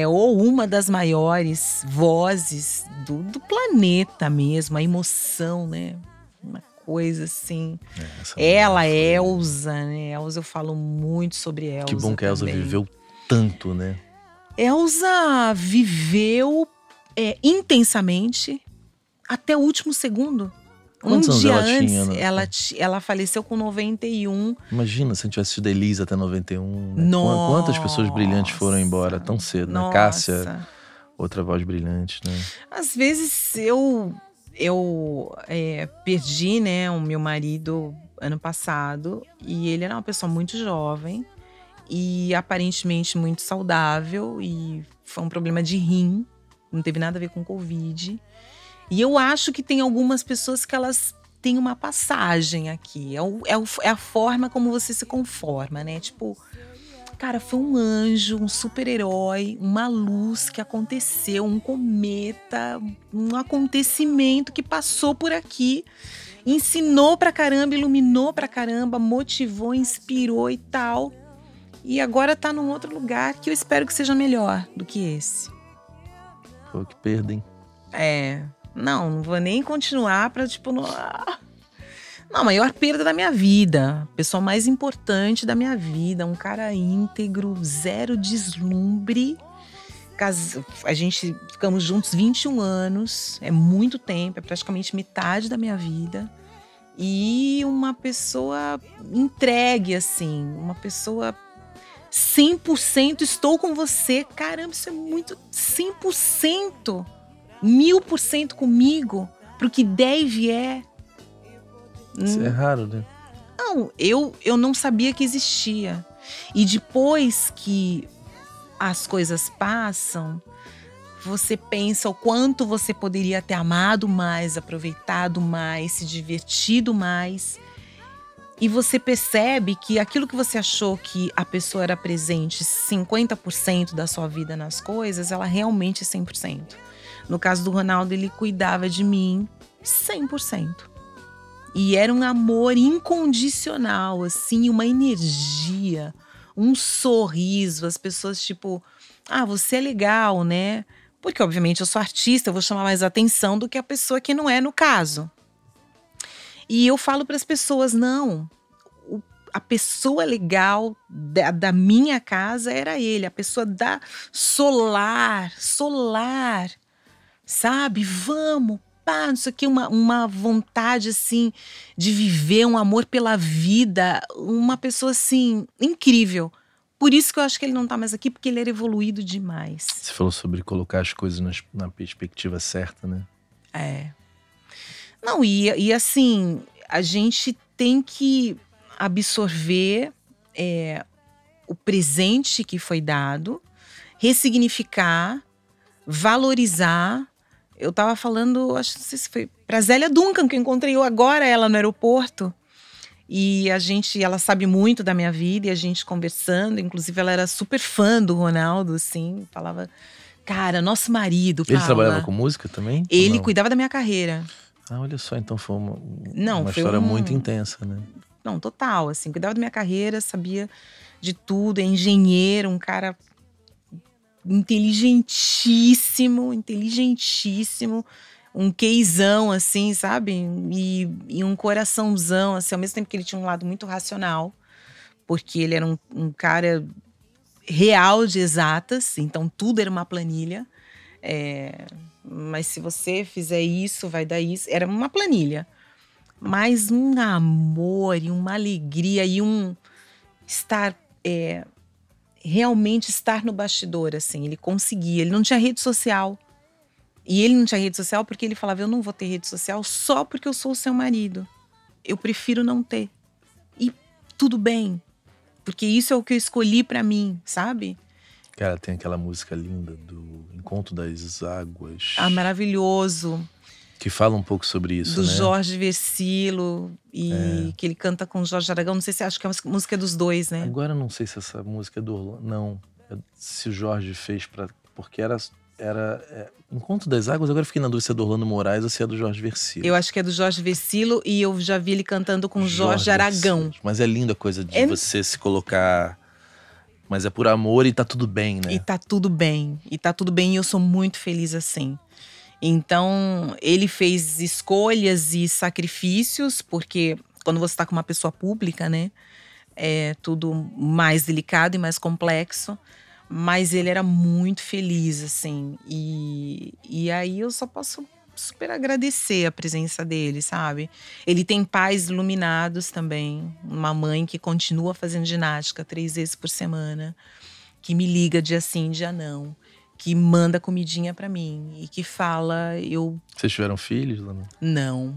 ou uma das maiores vozes do planeta mesmo. A emoção, né? Uma coisa assim. Ela, Elza, né? Elza, eu falo muito sobre Elza. Que bom que a Elza viveu tanto, né? Elza viveu intensamente até o último segundo. Quantos anos ela antes, tinha? Né? Ela faleceu com 91. Imagina se a gente tivesse tido a Elisa até 91. Né? Quantas pessoas brilhantes foram embora tão cedo, né? Cássia, outra voz brilhante, né? Às vezes eu perdi, né, o meu marido ano passado, e ele era uma pessoa muito jovem e aparentemente muito saudável, e foi um problema de rim, não teve nada a ver com Covid. E eu acho que tem algumas pessoas que elas têm uma passagem aqui, é a forma como você se conforma, né, tipo, cara, foi um anjo, um super-herói, uma luz que aconteceu, um cometa, um acontecimento que passou por aqui, ensinou pra caramba, iluminou pra caramba, motivou, inspirou e tal. E agora tá num outro lugar que eu espero que seja melhor do que esse. Pô, que perda, hein? Não vou nem continuar pra, tipo... Não, a maior perda da minha vida, a pessoa mais importante da minha vida, um cara íntegro, zero deslumbre. A gente ficamos juntos 21 anos, é muito tempo, é praticamente metade da minha vida. E uma pessoa entregue, assim, uma pessoa 100%, estou com você, caramba, isso é muito, 100%, 1000% comigo, pro que der e vier. Isso é raro, né? Não, eu não sabia que existia. E depois que as coisas passam, você pensa o quanto você poderia ter amado mais, aproveitado mais, se divertido mais. E você percebe que aquilo que você achou que a pessoa era presente 50% da sua vida nas coisas, ela realmente é 100%. No caso do Ronaldo, ele cuidava de mim 100%. E era um amor incondicional, assim, uma energia, um sorriso. As pessoas, tipo, você é legal, né? Porque, obviamente, eu sou artista, eu vou chamar mais atenção do que a pessoa que não é, no caso. E eu falo para as pessoas, não. a pessoa legal da minha casa era ele, a pessoa da solar, sabe? Vamos, pá, não sei o que, uma vontade assim de viver, um amor pela vida, uma pessoa assim incrível. Por isso que eu acho que ele não tá mais aqui, porque ele era evoluído demais. Você falou sobre colocar as coisas na perspectiva certa, né? É. Não, e assim, a gente tem que absorver o presente que foi dado, ressignificar, valorizar. Eu tava falando, acho, não sei se foi pra Zélia Duncan, que eu encontrei agora ela no aeroporto. E ela sabe muito da minha vida, e a gente conversando, inclusive ela era super fã do Ronaldo, assim, falava, cara, nosso marido, Paula. Ele trabalhava com música também? Ele cuidava da minha carreira. Ah, olha só, então foi uma história muito intensa, né? Não, total, assim, cuidava da minha carreira, sabia de tudo, é engenheiro, um cara inteligentíssimo. Um queizão, assim, sabe? E um coraçãozão, assim. Ao mesmo tempo que ele tinha um lado muito racional. Porque ele era um cara real de exatas. Então, tudo era uma planilha. Mas se você fizer isso, vai dar isso. Era uma planilha. Mas um amor e uma alegria e um estar... realmente estar no bastidor, assim. Ele conseguia. Ele não tinha rede social. E ele não tinha rede social porque ele falava, eu não vou ter rede social só porque eu sou o seu marido. Eu prefiro não ter. E tudo bem. Porque isso é o que eu escolhi pra mim, sabe? Cara, tem aquela música linda do Encontro das Águas. Ah, maravilhoso. Que fala um pouco sobre isso, né? Do Jorge Versilo. E que ele canta com o Jorge Aragão. Não sei se acho que é a música dos dois, né? Agora eu não sei se essa música é do Orlando. Não. Se o Jorge fez pra... Porque era Encontro das Águas, agora eu fiquei na dúvida se é do Orlando Moraes ou se é do Jorge Versilo. Eu acho que é do Jorge Versilo e eu já vi ele cantando com Jorge Aragão. Versilo. Mas é linda a coisa de você se colocar... Mas é por amor e tá tudo bem, né? E tá tudo bem. E tá tudo bem e eu sou muito feliz assim. Então, ele fez escolhas e sacrifícios, porque quando você tá com uma pessoa pública, né? É tudo mais delicado e mais complexo. Mas ele era muito feliz, assim. E aí eu só posso super agradecer a presença dele, sabe? Ele tem pais iluminados também. Uma mãe que continua fazendo ginástica 3 vezes por semana. Que me liga dia sim, dia não. Que manda comidinha pra mim. E que fala, eu... Vocês tiveram filhos, Lana? Não.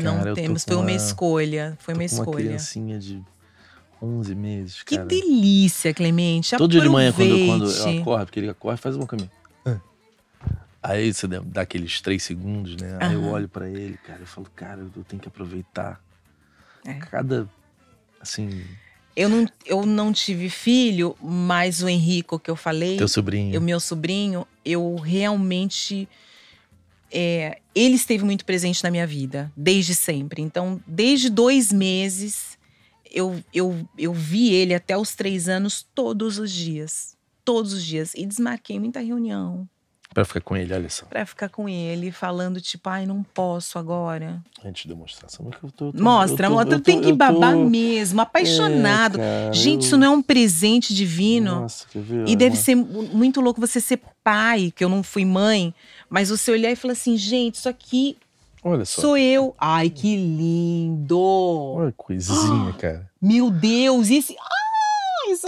Cara, não temos. Foi uma escolha. Foi uma escolha. Uma criancinha de... 11 meses, cara. Que delícia, Clemente. Todo dia de manhã, quando eu acordo, porque ele acorda e faz uma caminha. Aí você dá aqueles 3 segundos, né? Aí eu olho pra ele, cara. Eu falo, cara, eu tenho que aproveitar. Cada, assim... Eu não tive filho, mas o Henrico, que eu falei... Teu sobrinho. O meu sobrinho, eu realmente... ele esteve muito presente na minha vida, desde sempre. Então, desde 2 meses... Eu vi ele até os 3 anos todos os dias. Todos os dias. E desmarquei muita reunião. Pra ficar com ele, olha só. Pra ficar com ele, falando tipo, ai, não posso agora. Antes de demonstrar, sabe que eu tô... Mostra, eu tenho que babar mesmo, apaixonado. Cara, gente, isso não é um presente divino? Nossa, que viu? E deve ser muito louco você ser pai, que eu não fui mãe. Mas você olhar e falar assim, gente, isso aqui... Olha só. Sou eu. Ai, que lindo. Olha que coisinha, cara. Meu Deus, esse... Ah, isso...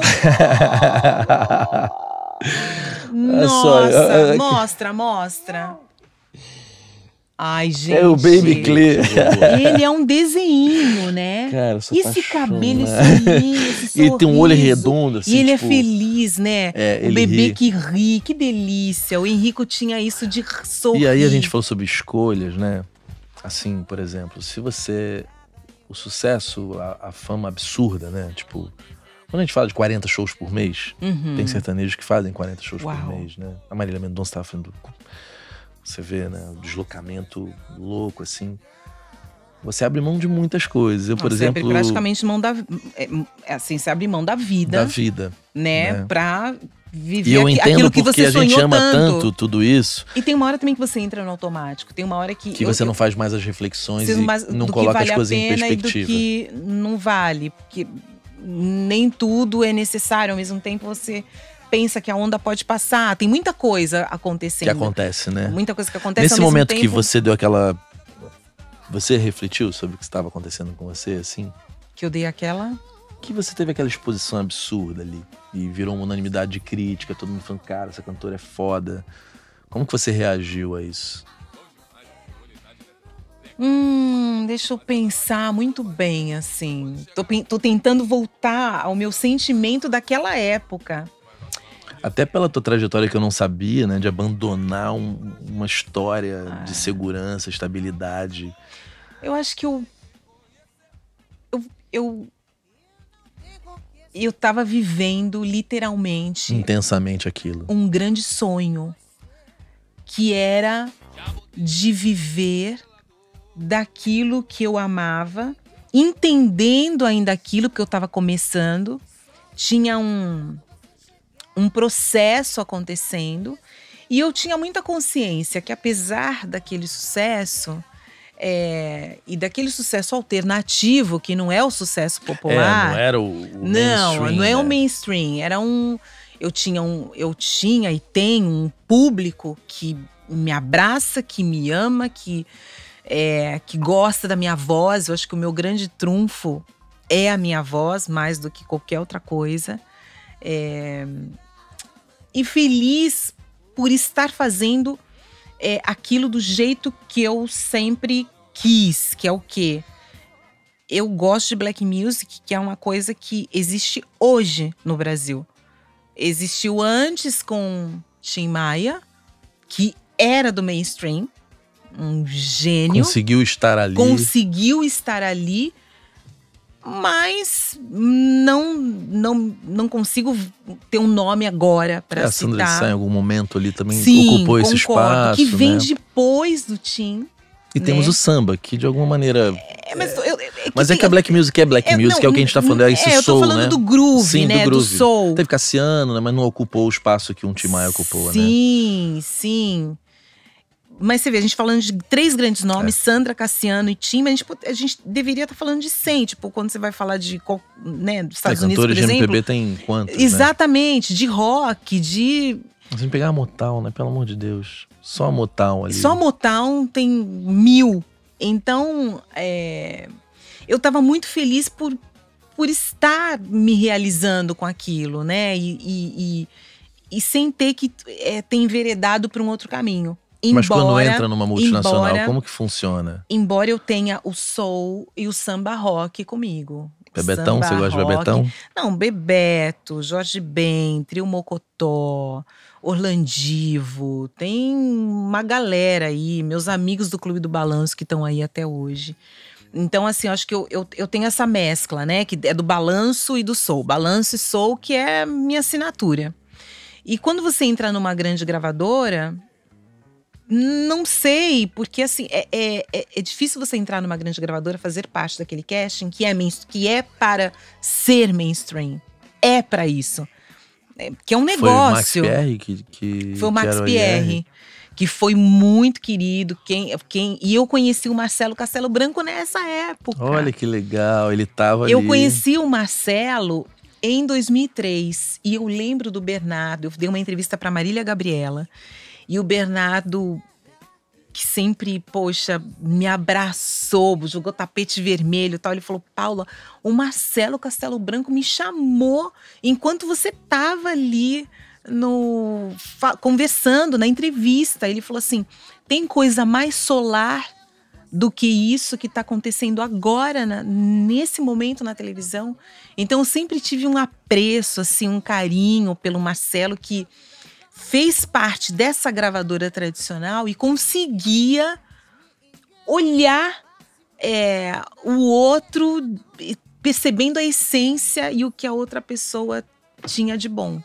Nossa, mostra. Ai, gente. É o Baby Clear. Ele é um desenho, né? Cara, esse cabelo, esse lindo, esse sorriso. Ele tem um olho redondo, assim. E ele é feliz, né? O bebê que ri, que delícia. O Henrico tinha isso de sorrir. E aí a gente falou sobre escolhas, né? Assim, por exemplo, se você... O sucesso, a fama absurda, né? Tipo, quando a gente fala de 40 shows por mês, tem sertanejos que fazem 40 shows por mês, né? A Marília Mendonça estava fazendo... Você vê, né? O deslocamento louco, assim. Você abre mão de muitas coisas. Eu, por exemplo... Você abre praticamente mão da... Assim, você abre mão da vida. Da vida. Né? Pra viver aquilo que você sonhou tanto. E eu entendo porque a gente ama tanto tudo isso. E tem uma hora também que você entra no automático. Tem uma hora que… Que você não faz mais as reflexões e não coloca as coisas em perspectiva. Do que não vale. Porque nem tudo é necessário. Ao mesmo tempo você… pensa que a onda pode passar, tem muita coisa acontecendo. Que acontece, né? Muita coisa que acontece. Nesse momento que você deu aquela… Você refletiu sobre o que estava acontecendo com você, assim? Que eu dei aquela… Que você teve aquela exposição absurda ali. E virou uma unanimidade de crítica, todo mundo falando, cara, essa cantora é foda. Como que você reagiu a isso? Deixa eu pensar muito bem, assim. Tô tentando voltar ao meu sentimento daquela época. Até pela tua trajetória que eu não sabia, né? De abandonar uma história de segurança, estabilidade. Eu acho que eu tava vivendo literalmente… Intensamente aquilo. Um grande sonho. Que era de viver daquilo que eu amava. Entendendo ainda aquilo, porque eu tava começando. Tinha um processo acontecendo. E eu tinha muita consciência que, apesar daquele sucesso, e daquele sucesso alternativo, que não é o sucesso popular… não era o mainstream. Não, não é o mainstream. Era um… Eu tinha e tenho um público que me abraça, que me ama, que gosta da minha voz. Eu acho que o meu grande trunfo é a minha voz, mais do que qualquer outra coisa. E feliz por estar fazendo aquilo do jeito que eu sempre quis, que é o quê? Eu gosto de black music, que é uma coisa que existe hoje no Brasil. Existiu antes com Tim Maia, que era do mainstream, um gênio. Conseguiu estar ali. Mas não consigo ter um nome agora para citar. A Sandra Sá, em algum momento ali também ocupou esse espaço. Que vem, né? Depois do Tim. E temos o samba, que de alguma maneira… Mas a black music é black music, é o que a gente tá falando, é esse soul, né? Eu tô falando, né? Do groove, sim, né? Do groove. Do soul. Teve Cassiano, né? Mas não ocupou o espaço que um Tim Maia ocupou, né? Sim, sim. Mas você vê, a gente falando de três grandes nomes, Sandra, Cassiano e Tim, mas a gente deveria estar falando de 100. Tipo, quando você vai falar de, né, dos Estados Unidos, por exemplo. Cantores de MPB tem quantos, exatamente, né? De rock, de… Você tem que pegar a Motown, né? Pelo amor de Deus. Só a Motown ali. Só a Motown tem 1000. Então, eu tava muito feliz por estar me realizando com aquilo, né? E sem ter que ter enveredado para um outro caminho. Mas quando entra numa multinacional, como que funciona? Embora eu tenha o soul e o samba rock comigo. Bebetão? Você gosta de Bebetão? Não, Bebeto, Jorge Ben, Trio Mocotó, Orlandivo. Tem uma galera aí, meus amigos do Clube do Balanço que estão aí até hoje. Então, assim, acho que eu tenho essa mescla, né? Que é do balanço e do soul. Balanço e soul, que é minha assinatura. E quando você entra numa grande gravadora… Não sei, porque assim, é difícil você entrar numa grande gravadora, fazer parte daquele casting que é para ser mainstream. É para isso. Que é um negócio. Foi o Max Pierre foi o Max Pierre, que foi muito querido. E eu conheci o Marcelo Castelo Branco nessa época. Olha que legal, ele tava ali. Eu conheci o Marcelo em 2003. E eu lembro do Bernardo, eu dei uma entrevista para Marília Gabriela. E o Bernardo, que sempre, poxa, me abraçou, jogou tapete vermelho e tal. Ele falou, Paula, o Marcelo Castelo Branco me chamou enquanto você tava ali conversando, na entrevista. Ele falou assim, tem coisa mais solar do que isso que tá acontecendo agora, nesse momento na televisão. Então eu sempre tive um apreço, assim, um carinho pelo Marcelo, que fez parte dessa gravadora tradicional e conseguia olhar o outro, percebendo a essência e o que a outra pessoa tinha de bom.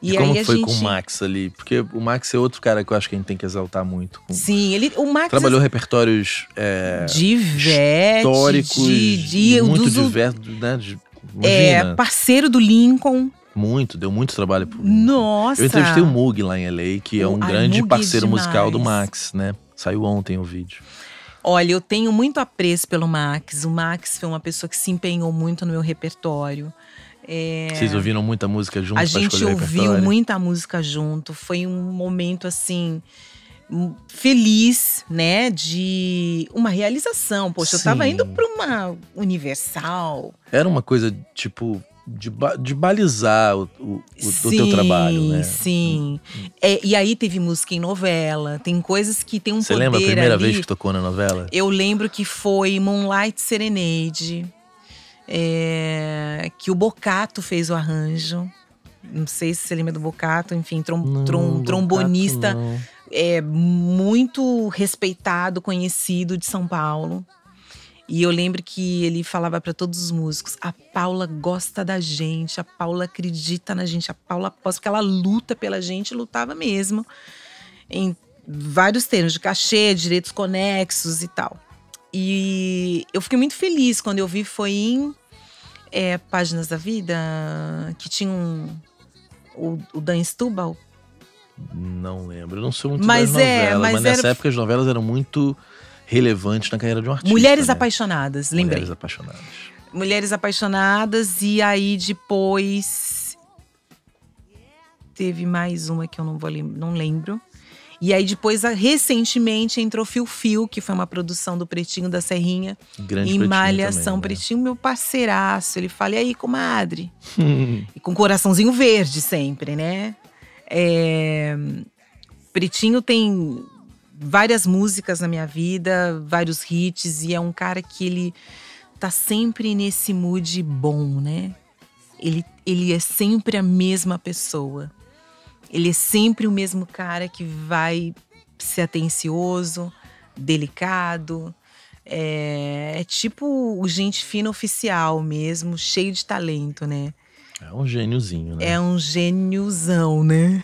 E como aí foi com o Max ali? Porque o Max é outro cara que eu acho que a gente tem que exaltar muito. Sim, o Max… Trabalhou repertórios históricos, muito diversos, né? Imagina. Parceiro do Lincoln. Muito, deu muito trabalho pro Liniker. Nossa! Eu entrevistei o Mug lá em LA, que é um grande parceiro musical do Max, né? Saiu ontem o vídeo. Olha, eu tenho muito apreço pelo Max. O Max foi uma pessoa que se empenhou muito no meu repertório. Vocês ouviram muita música junto? A gente ouviu muita música junto. Foi um momento, assim, feliz, né? De uma realização. Poxa, eu tava indo pra uma Universal. Era uma coisa, tipo… de balizar o teu trabalho, né? Sim, e aí teve música em novela, tem coisas que tem um poder ali. Você lembra a primeira vez que tocou na novela? Eu lembro que foi Moonlight Serenade, que o Bocato fez o arranjo. Não sei se você lembra do Bocato, enfim, trombonista muito respeitado, conhecido de São Paulo. E eu lembro que ele falava para todos os músicos: a Paula gosta da gente, a Paula acredita na gente, a Paula aposta, porque ela luta pela gente, lutava mesmo. Em vários termos, de cachê, direitos conexos e tal. E eu fiquei muito feliz quando eu vi, foi em Páginas da Vida, que tinha o Dan Stubal. Não lembro, eu não sou muito das novelas, mas nessa época as novelas eram muito relevante na carreira de um artista. Mulheres, né? Apaixonadas, lembrei. Mulheres Apaixonadas. Mulheres Apaixonadas, e aí depois teve mais uma que eu não lembro. E aí depois, recentemente, entrou Fio Fio, que foi uma produção do Pretinho da Serrinha. Grande Pretinho. E Malhação. Também, né? Pretinho, meu parceiraço. Ele fala: e aí, comadre? E com coraçãozinho verde sempre, né? Pretinho tem várias músicas na minha vida, vários hits, e é um cara que ele tá sempre nesse mood bom, né? Ele é sempre a mesma pessoa. Ele é sempre o mesmo cara que vai ser atencioso, delicado. É tipo o gente fina oficial mesmo, cheio de talento, né? É um gêniozinho, né? É um gêniozão, né?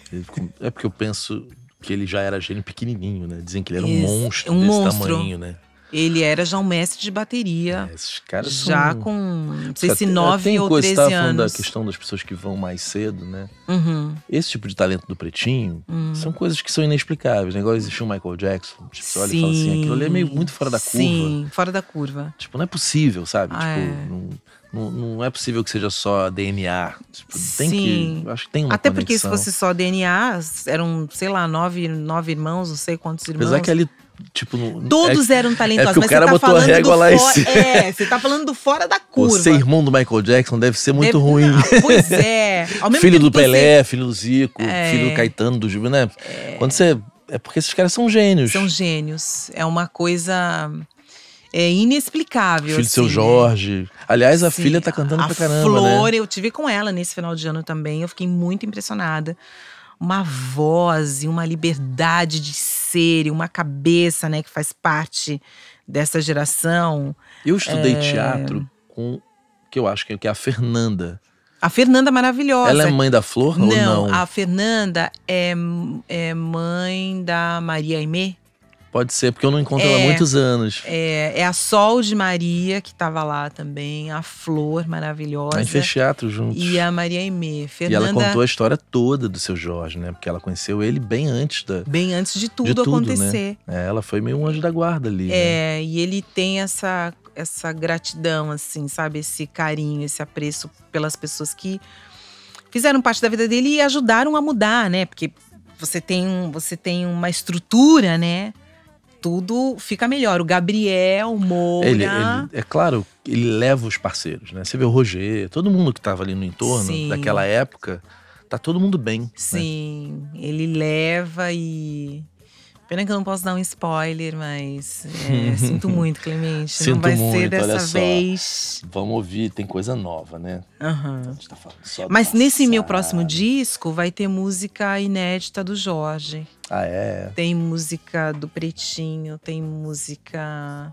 É porque eu penso que ele já era gênio pequenininho, né? Dizem que ele era um monstro desse tamanho, né? Ele era já um mestre de bateria. Esses caras já são… com, não sei se 9 ou 13 anos. Falando da questão das pessoas que vão mais cedo, né? Uhum. Esse tipo de talento do Pretinho, são coisas que são inexplicáveis. Igual existiu o Michael Jackson. Tipo, você olha e fala assim, aquilo ali é meio muito fora da curva. Sim, fora da curva. Tipo, não é possível, sabe? Tipo, não é possível que seja só DNA. Tipo, tem que… acho que tem uma até conexão. Porque se fosse só DNA, eram, sei lá, 9 irmãos, não sei quantos irmãos. Apesar que ali… tipo, todos eram talentosos, mas o cara botou a régua lá e você tá falando do fora da curva. Ser irmão do Michael Jackson deve ser muito ruim. Ah, pois é. Ao mesmo filho do Pelé, filho do Zico, filho do Caetano, do Gil, né? Quando você… é porque esses caras são gênios. São gênios. É uma coisa… é inexplicável. Filho do Seu Jorge. Aliás, a filha tá cantando pra caramba, Flor, né? Eu tive com ela nesse final de ano também. Eu fiquei muito impressionada. Uma voz e uma liberdade de ser, e uma cabeça, né, que faz parte dessa geração. Eu estudei teatro com, que eu acho que é a Fernanda. A Fernanda maravilhosa. Ela é mãe da Flor ou não? A Fernanda é mãe da Maria Aimé. Pode ser, porque eu não encontro ela há muitos anos. É a Sol de Maria, que estava lá também. A Flor, maravilhosa. A gente fez teatro juntos. E a Maria Aimé. Fernanda… e ela contou a história toda do Seu Jorge, né? Porque ela conheceu ele bem antes da… bem antes de tudo acontecer. Né? Ela foi meio um anjo da guarda ali. Né? E ele tem essa gratidão, assim, sabe? Esse carinho, esse apreço pelas pessoas que fizeram parte da vida dele e ajudaram a mudar, né? Porque você tem uma estrutura, né? Tudo fica melhor. O Gabriel, o Moura… é claro, ele leva os parceiros, né? Você vê o Roger, todo mundo que tava ali no entorno daquela época, tá todo mundo bem. Sim, né? Ele leva e… pena que eu não posso dar um spoiler, mas… sinto muito, Clemente. Sinto não vai muito, ser dessa vez. Vamos ouvir, tem coisa nova, né? Uhum. A gente tá falando só mas passado. Nesse meu próximo disco vai ter música inédita do Jorge. Ah, é? Tem música do Pretinho, tem música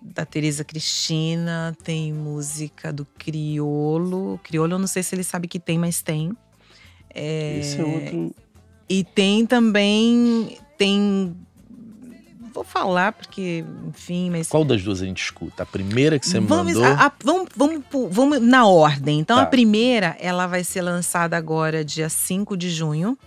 da Tereza Cristina, tem música do Criolo. Criolo, eu não sei se ele sabe que tem, mas tem. Esse é outro… e tem também… tem vou falar, porque, enfim, mas... Qual das duas a gente escuta? A primeira que você mandou? Vamos na ordem. Então, tá. A primeira, ela vai ser lançada agora, dia 5 de junho.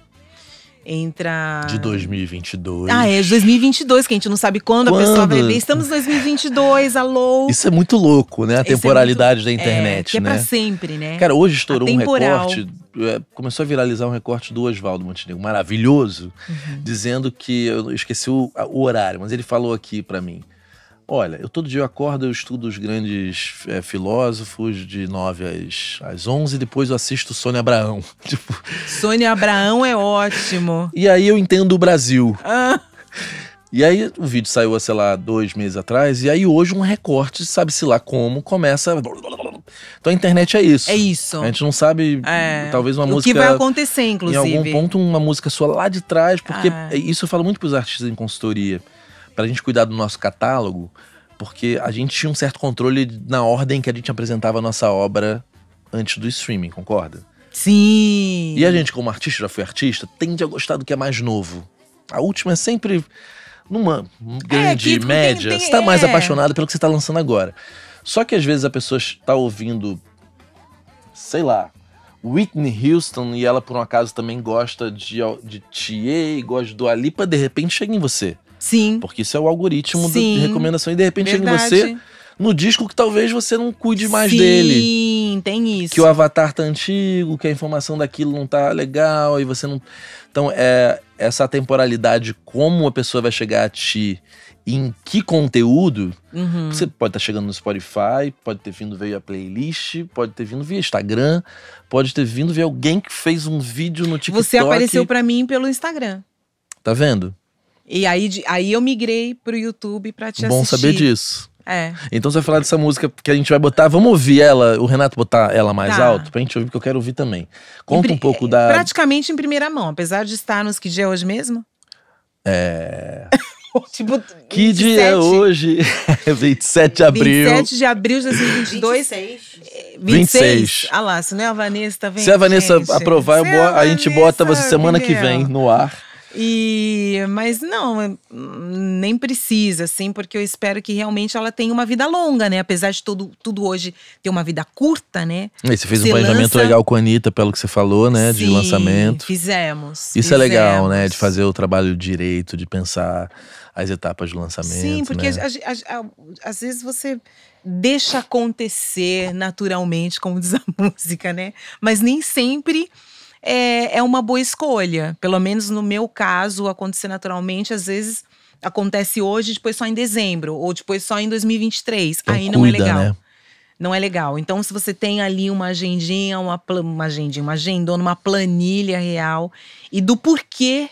Entra… De 2022. Ah, é de 2022, que a gente não sabe quando a pessoa vai ver. Estamos em 2022, alô! Isso é muito louco, né? A temporalidade da internet, que é né? É pra sempre, né? Cara, hoje estourou um recorte… Começou a viralizar um recorte do Oswaldo Montenegro, maravilhoso, dizendo que… Eu esqueci o horário, mas ele falou aqui pra mim. Olha, eu todo dia eu acordo, eu estudo os grandes filósofos de 9 às 11, depois eu assisto Sônia Abraão. Tipo... Sônia Abraão é ótimo. E aí eu entendo o Brasil. Ah. E aí o vídeo saiu, sei lá, 2 meses atrás, e aí hoje um recorte, sabe-se lá como, começa… Então a internet é isso. É isso. A gente não sabe, talvez uma música… O que vai acontecer, inclusive. Em algum ponto uma música sua lá de trás, porque isso eu falo muito pros artistas em consultoria. Pra gente cuidar do nosso catálogo, porque a gente tinha um certo controle na ordem que a gente apresentava a nossa obra antes do streaming, concorda? Sim! E a gente, como artista, já foi artista, tende a gostar do que é mais novo. A última é sempre numa grande média. Você tá mais apaixonado pelo que você tá lançando agora. Só que às vezes a pessoa tá ouvindo, sei lá, Whitney Houston, e ela por um acaso também gosta de T.A., gosta de Dua Lipa, de repente chega em você. Sim. Porque isso é o algoritmo de recomendação. E de repente chega em você no disco que talvez você não cuide mais dele. Sim, tem isso. Que o avatar tá antigo, que a informação daquilo não tá legal e você não... Então, essa temporalidade, como a pessoa vai chegar a ti, em que conteúdo, você pode estar chegando no Spotify, pode ter vindo via playlist, pode ter vindo via Instagram, pode ter vindo via alguém que fez um vídeo no TikTok. Você apareceu pra mim pelo Instagram. Tá vendo? E aí eu migrei pro YouTube pra te assistir. Bom saber disso. É. Então você vai falar dessa música que a gente vai botar. Vamos ouvir ela, o Renato botar ela mais alto pra gente ouvir, porque eu quero ouvir também. Conta um pouco da… Praticamente em primeira mão, apesar de estar nos… Que dia é hoje mesmo? Tipo, que dia é hoje? 27 de abril. 27 de abril de 2022. 26. Ah lá, se não é a Vanessa, tá vendo? Se a Vanessa aprovar, a gente bota você semana que vem no ar. Mas não, nem precisa, assim, porque eu espero que realmente ela tenha uma vida longa, né? Apesar de tudo hoje ter uma vida curta, né? E você fez um planejamento legal com a Anitta, pelo que você falou, né? Sim, de lançamento. Fizemos. Isso é legal, né? De fazer o trabalho direito, de pensar as etapas de lançamento. Sim, porque às vezes você deixa acontecer naturalmente, como diz a música, né? Mas nem sempre... É uma boa escolha, pelo menos no meu caso, acontecer naturalmente, às vezes acontece hoje, depois só em dezembro, ou depois só em 2023, então, aí não é legal, né? Não é legal. Então se você tem ali uma agendinha, uma agendona, uma planilha real, e do porquê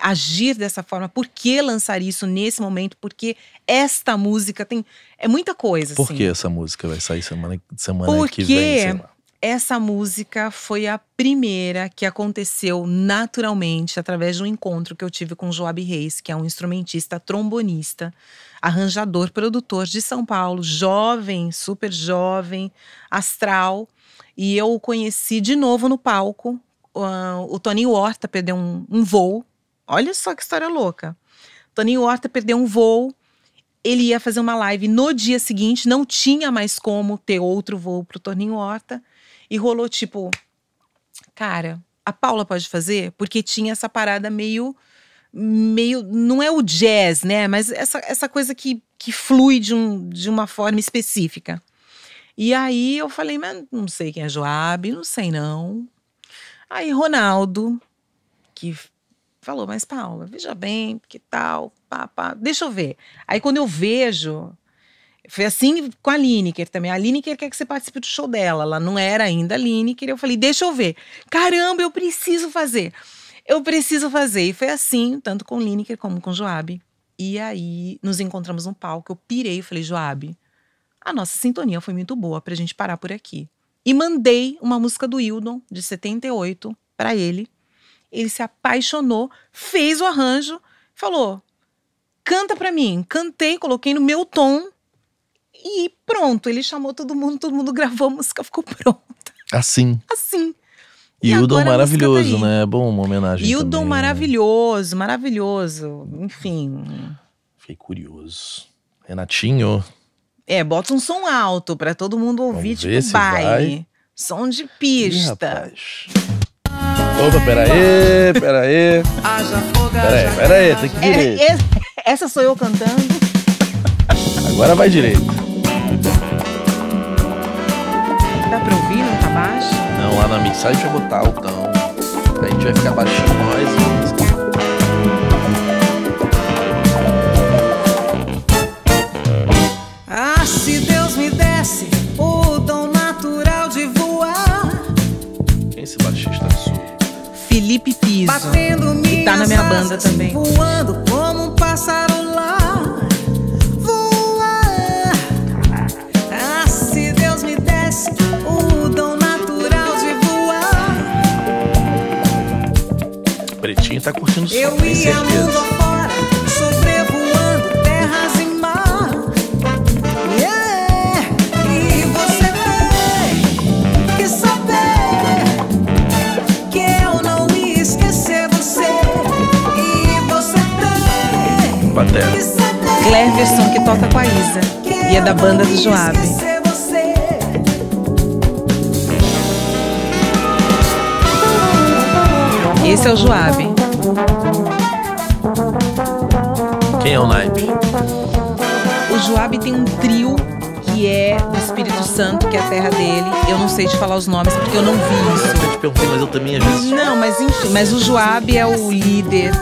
agir dessa forma, por que lançar isso nesse momento, porque esta música tem… É muita coisa, assim. Por que essa música vai sair semana que vem, sei lá? Essa música foi a primeira que aconteceu naturalmente através de um encontro que eu tive com o Joab Reis, que é um instrumentista, trombonista, arranjador, produtor de São Paulo, jovem, super jovem, astral. E eu o conheci de novo no palco. O Toninho Horta perdeu um voo. Olha só que história louca. Toninho Horta perdeu um voo. Ele ia fazer uma live no dia seguinte, não tinha mais como ter outro voo pro Toninho Horta. E rolou tipo, cara, a Paula pode fazer? Porque tinha essa parada meio não é o jazz, né? Mas essa coisa que flui de uma forma específica. E aí eu falei, mas não sei quem é Joab, não sei não. Aí Ronaldo, que falou, mas Paula, veja bem, que tal, pá, deixa eu ver. Aí quando eu vejo... Foi assim com a Liniker também. A Liniker quer que você participe do show dela. Ela não era ainda a Liniker. Eu falei, deixa eu ver. Caramba, eu preciso fazer. Eu preciso fazer. E foi assim, tanto com Liniker como com Joab. E aí, nos encontramos no palco. Eu pirei e falei, Joab, a nossa sintonia foi muito boa pra gente parar por aqui. E mandei uma música do Hildon, de 78, pra ele. Ele se apaixonou, fez o arranjo, falou, canta pra mim. Cantei, coloquei no meu tom. E pronto, ele chamou todo mundo gravou a música, ficou pronta. Assim. E o Dom maravilhoso, né? É bom uma homenagem. E o Dom maravilhoso, enfim. Fiquei curioso. Renatinho. É, bota um som alto pra todo mundo ouvir, tipo baile. Vai. Som de pista. Ih, opa, peraí. Peraí, tem que ir direito. Essa sou eu cantando. Agora vai direito. Dá pra ouvir? Não tá baixo? Não, lá na mixagem eu vou botar altão. A gente vai ficar baixinho nós. Ah, se Deus me desse o dom natural de voar. Quem esse baixista sou? Felipe Piso. Batendo minhas tá na minha banda também. Voando como um pássaro lá. Voar. Ah, se Deus me desse o dom natural de voar. Pretinho tá curtindo o som, eu tem ia certeza. Cleverson, que toca com a Isa e é da banda do Joab. Esse é o Joab. Quem é o naipe? O Joab tem um trio que é do Espírito Santo, que é a terra dele. Eu não sei te falar os nomes porque eu não vi isso. Eu te perguntei, mas eu também às vezes. Não, mas enfim, mas o Joab é o líder.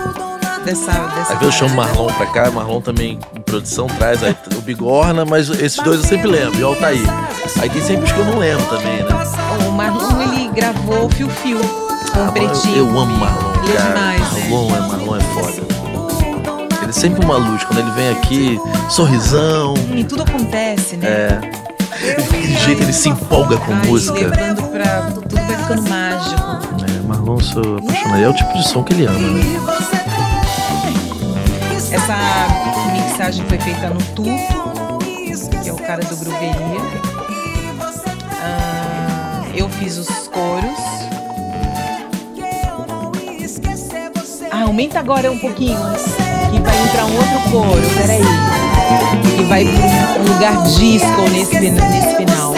Dessa aí eu chamo o Marlon pra cá, o Marlon também em produção traz aí, o Bigorna, mas esses dois eu sempre lembro, e o Altair. Aí tem sempre os que eu não lembro também, né? O Marlon, ele gravou o Fio Fio, com o Pretinho. Eu amo o Marlon, cara. É Marlon é foda. Ele é sempre uma luz, quando ele vem aqui, sorrisão. E tudo acontece, né? É. Daquele jeito, ele se empolga com música. Lembrando pra... tudo vai ficando mágico. É, Marlon, sou apaixonado. É o tipo de som que ele ama, né? Essa mixagem foi feita no Tuto, que é o cara do Groveria. Eu fiz os coros. Ah, aumenta agora um pouquinho, que vai entrar um outro coro, peraí. Que vai para um lugar disco nesse final.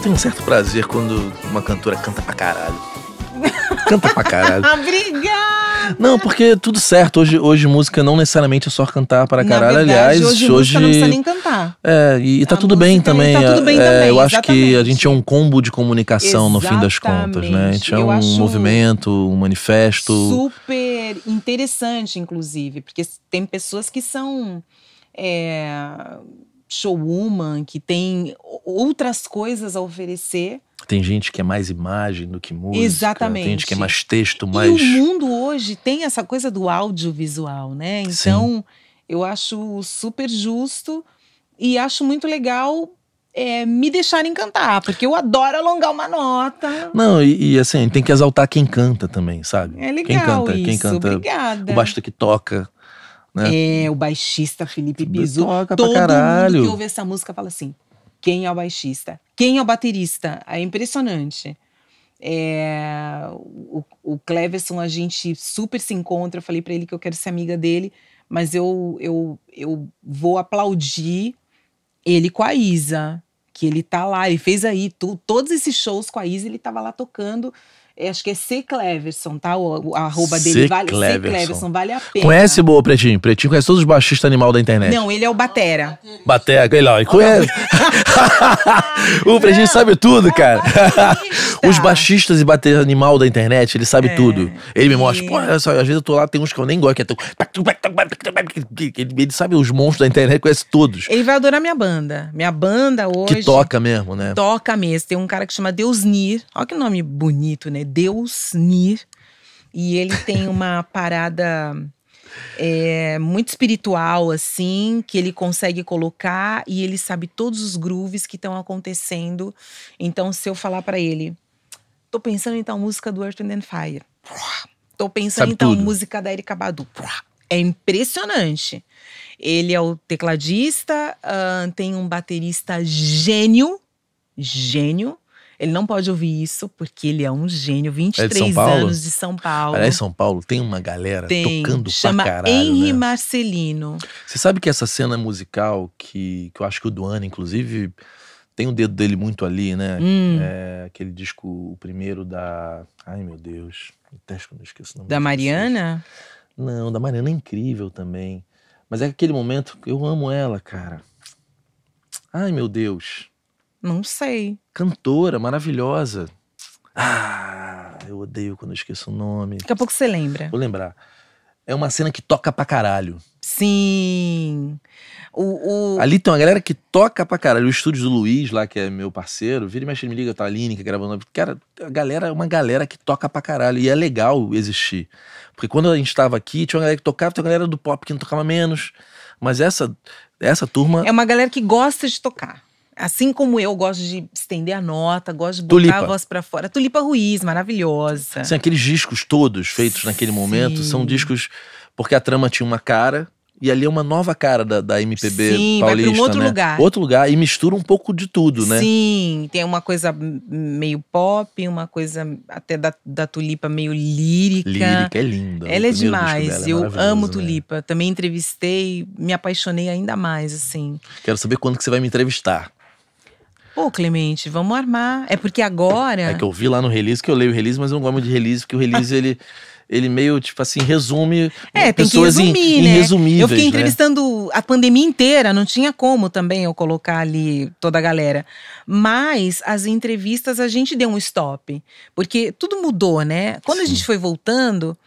Tem um certo prazer quando uma cantora canta pra caralho. Canta pra caralho. Obrigada! Não, porque tudo certo. Hoje música não necessariamente é só cantar pra caralho. Na verdade, aliás, hoje não precisa nem cantar. É, e tá tudo bem também. Tá tudo bem também. Eu acho que a gente é um combo de comunicação no fim das contas, né? A gente é um movimento, um manifesto. Super interessante, inclusive, porque tem pessoas que são... showwoman, que tem outras coisas a oferecer. Tem gente que é mais imagem do que música. Exatamente. Tem gente que é mais texto, mais... E o mundo hoje tem essa coisa do audiovisual, né? Então, sim, eu acho super justo e acho muito legal me deixarem cantar, porque eu adoro alongar uma nota. Não, e assim, tem que exaltar quem canta também, sabe? É legal quem canta, obrigada. O baixista que toca. Né? É, o baixista Felipe Bizu. Todo mundo que ouve essa música fala assim: quem é o baixista? Quem é o baterista? É impressionante. O Cleverson, a gente super se encontra. Eu falei pra ele que eu quero ser amiga dele, mas eu vou aplaudir ele com a Isa, que ele tá lá. Ele fez aí todos esses shows com a Isa, ele tava lá tocando. Acho que é C. Cleverson, tá? O arroba dele. C. Cleverson, vale a pena. Conhece boa, Pretinho? Pretinho conhece todos os baixistas animal da internet. Não, ele é o Batera. Batera, ele lá, conhece. O Pretinho sabe tudo, cara. Os baixistas e bateria animal da internet, ele sabe tudo. Ele me mostra, pô, olha só, às vezes eu tô lá, tem uns que eu nem gosto. Ele sabe os monstros da internet, conhece todos. Ele vai adorar minha banda. Minha banda hoje. Que toca mesmo, né? Toca mesmo. Tem um cara que chama Deusnir. Olha que nome bonito, né? Deusnir. E ele tem uma parada muito espiritual, assim, que ele consegue colocar e ele sabe todos os grooves que estão acontecendo. Então, se eu falar pra ele, tô pensando em tal música do Earth, Wind and Fire. Tô pensando sabe em tal música da Erykah Badu. É impressionante. Ele é o tecladista, tem um baterista gênio, gênio. Ele não pode ouvir isso, porque ele é um gênio, 23 anos de São Paulo. Aliás, São Paulo tem uma galera tocando pra caralho, né? Henri Marcelino. Você sabe que essa cena musical, que eu acho que o Duane, inclusive, tem o dedo dele muito ali, né? É, aquele disco, o primeiro da... Ai, meu Deus. Até que eu não esqueço o nome. Da Mariana? Não, da Mariana é incrível também. Mas é aquele momento que eu amo ela, cara. Ai, meu Deus. Não sei. Cantora, maravilhosa. Ah, eu odeio quando eu esqueço o nome. Daqui a pouco você lembra. Vou lembrar. É uma cena que toca pra caralho. Sim. Ali tem uma galera que toca pra caralho. O estúdio do Luiz, lá, que é meu parceiro. Vira e mexe, ele me liga, tá a Liniker gravando. Cara, a galera é uma galera que toca pra caralho. E é legal existir. Porque quando a gente tava aqui, tinha uma galera que tocava, tinha uma galera do pop que não tocava menos. Mas essa turma... É uma galera que gosta de tocar. Assim como eu gosto de estender a nota, gosto de botar a voz pra fora. Tulipa Ruiz, maravilhosa. Sim, aqueles discos todos feitos naquele momento são discos... Porque a trama tinha uma cara, e ali é uma nova cara da MPB paulista, vai pra um outro lugar. Outro lugar, e mistura um pouco de tudo, né? Sim, tem uma coisa meio pop, uma coisa até da Tulipa meio lírica. Lírica, é linda. Ela é demais, eu amo Tulipa. Também entrevistei, me apaixonei ainda mais, assim. Quero saber quando que você vai me entrevistar. Pô, Clemente, vamos armar. É porque agora... É que eu vi lá no release, que eu leio o release, mas eu não gosto muito de release, porque o release, ele meio, tipo assim, resume pessoas irresumíveis, né? Eu fiquei entrevistando a pandemia inteira, não tinha como também eu colocar ali toda a galera. Mas as entrevistas, a gente deu um stop, porque tudo mudou, né? Quando a gente foi voltando...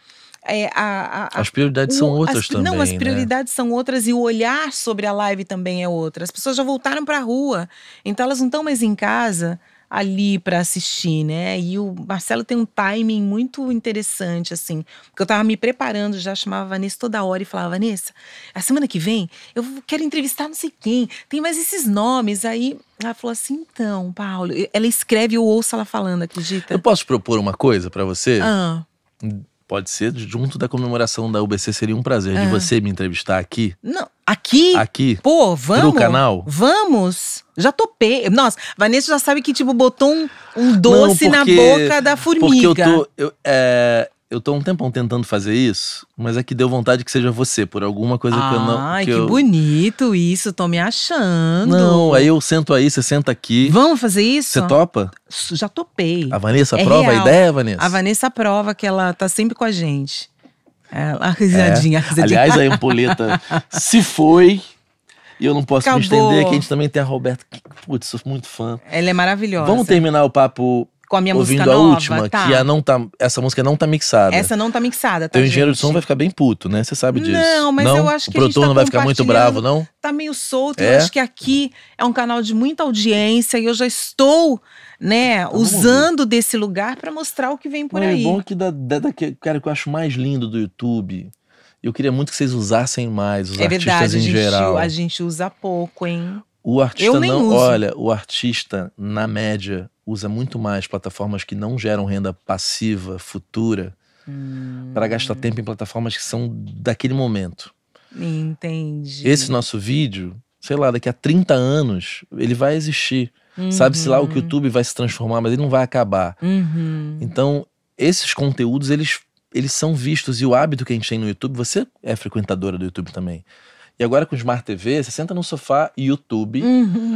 As prioridades são outras também. Não, as prioridades são outras e o olhar sobre a live também é outra. As pessoas já voltaram pra rua, então elas não estão mais em casa ali pra assistir, né? E o Marcelo tem um timing muito interessante, assim. Porque eu tava me preparando, já chamava a Vanessa toda hora e falava: Vanessa, a semana que vem eu quero entrevistar não sei quem, tem mais esses nomes. Aí ela falou assim: então, Paulo, ela escreve, eu ouço ela falando, acredita? Eu posso propor uma coisa pra você? Pode ser, junto da comemoração da UBC, seria um prazer de você me entrevistar aqui. Não, aqui? Aqui. Pô, vamos? No canal? Vamos. Já topei. Nossa, Vanessa já sabe que, tipo, botou um doce na boca da formiga. Porque eu tô um tempão tentando fazer isso, mas é que deu vontade que seja você, por alguma coisa que eu não... Ai, que bonito isso, tô me achando. Não, aí eu sento aí, você senta aqui. Vamos fazer isso? Você topa? Já topei. A Vanessa aprova a ideia, Vanessa? A Vanessa aprova, que ela tá sempre com a gente. A risadinha, a risadinha. Aliás, a Ampulheta se foi... E eu não posso me estender, que a gente também tem a Roberta, que, putz, sou muito fã. Ela é maravilhosa. Vamos terminar o papo... Com a minha música nova, última, tá. Que essa música não tá mixada. Essa não tá mixada, tá, gente? O engenheiro de som vai ficar bem puto, né? Você sabe disso. Não, mas eu acho que a gente tá compartilhando. O produtor não vai ficar muito bravo, não? Tá meio solto. Eu acho que aqui é um canal de muita audiência e eu já estou, né, usando desse lugar pra mostrar o que vem por aí. É bom que, cara, que eu acho mais lindo do YouTube... Eu queria muito que vocês usassem mais os artistas em geral. A gente usa pouco, hein? O artista não uso. Olha, o artista, na média, usa muito mais plataformas que não geram renda passiva, futura, para gastar tempo em plataformas que são daquele momento. Entendi. Esse nosso vídeo, sei lá, daqui a 30 anos, ele vai existir. Sabe-se lá o que o YouTube vai se transformar, mas ele não vai acabar. Então, esses conteúdos, eles são vistos, e o hábito que a gente tem no YouTube, você é frequentadora do YouTube também. E agora com o Smart TV, você senta no sofá e YouTube,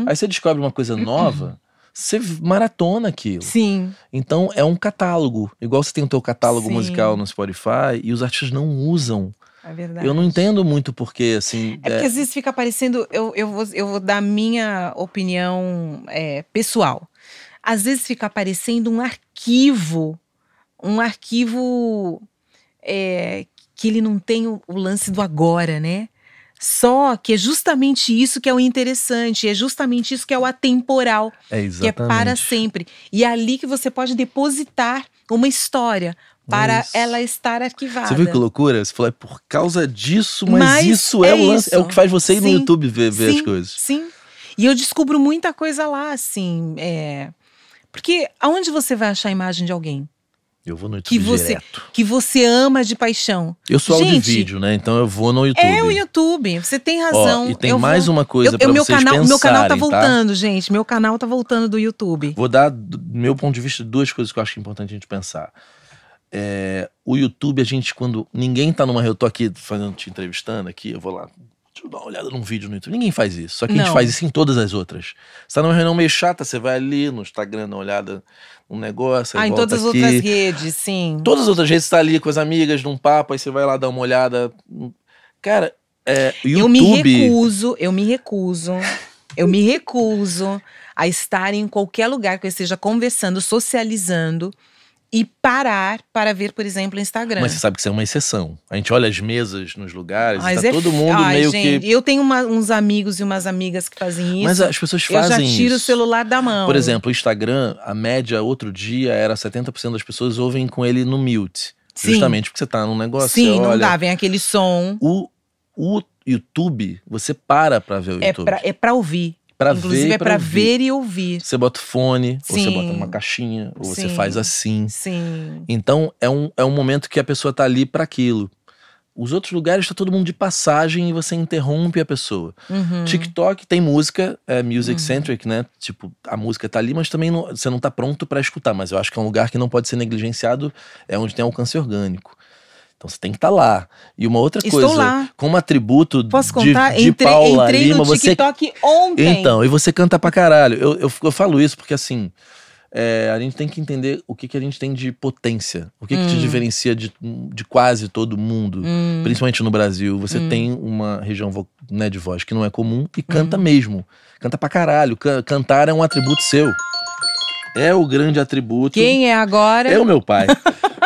aí você descobre uma coisa nova, você maratona aquilo. Sim. Então é um catálogo, igual você tem o teu catálogo musical no Spotify, e os artistas não usam. É verdade. Eu não entendo muito porque, assim... É porque às vezes fica parecendo, eu vou dar a minha opinião pessoal. Às vezes fica parecendo um arquivo que ele não tem o lance do agora, né? Só que é justamente isso que é o interessante, é justamente isso que é o atemporal, que é para sempre. E é ali que você pode depositar uma história para ela estar arquivada. Você viu que loucura? Você falou, é por causa disso, mas isso é o lance, é o que faz você ir no YouTube ver as coisas. Sim, e eu descubro muita coisa lá, assim. Porque aonde você vai achar a imagem de alguém? Eu vou no YouTube direto. Que você ama de paixão. Eu sou de vídeo, né? Então eu vou no YouTube. É o YouTube. Você tem razão. Ó, e tem mais uma coisa pra vocês pensarem, meu canal tá voltando, gente. Meu canal tá voltando do YouTube. Vou dar, do meu ponto de vista, duas coisas que eu acho importante a gente pensar. O YouTube, a gente, quando ninguém tá numa... Eu tô aqui te entrevistando aqui, eu vou lá... Deixa eu dar uma olhada num vídeo no YouTube. Ninguém faz isso. Só que a gente faz isso em todas as outras. Você tá numa reunião meio chata, você vai ali no Instagram, dá uma olhada num negócio. Aí volta em todas as outras redes, sim. Todas as outras redes, você tá ali com as amigas, num papo, aí você vai lá dar uma olhada. Cara, YouTube... Eu me recuso a estar em qualquer lugar que eu esteja conversando, socializando... E parar para ver, por exemplo, o Instagram. Mas você sabe que isso é uma exceção. A gente olha as mesas nos lugares, tá todo mundo meio que... Eu tenho uns amigos e umas amigas que fazem isso. Mas as pessoas fazem isso. Eu já tiro o celular da mão. Por exemplo, o Instagram, a média outro dia era 70% das pessoas ouvem com ele no mute. Sim. Justamente porque você tá num negócio, sim, olha, não dá, vem aquele som. O YouTube, você para ver o YouTube. É pra ouvir. Inclusive é pra ver e ouvir. Você bota o fone, sim, ou você bota numa caixinha, ou sim, você faz assim. Sim. Então é um momento que a pessoa tá ali pra aquilo. Os outros lugares tá todo mundo de passagem e você interrompe a pessoa. Uhum. TikTok tem música, music-centric, né? Tipo, a música tá ali, mas também você não tá pronto pra escutar. Mas eu acho que é um lugar que não pode ser negligenciado, é onde tem alcance orgânico. Então você tem que estar lá. E uma outra coisa, lá, como atributo de Paula Lima, no TikTok ontem. Então, e você canta pra caralho. Eu falo isso porque assim, a gente tem que entender o que a gente tem de potência. O que te diferencia de quase todo mundo, principalmente no Brasil. Você tem uma região, né, de voz que não é comum e canta mesmo. Canta pra caralho. Cantar é um atributo seu. É o grande atributo. Quem é agora? É o meu pai.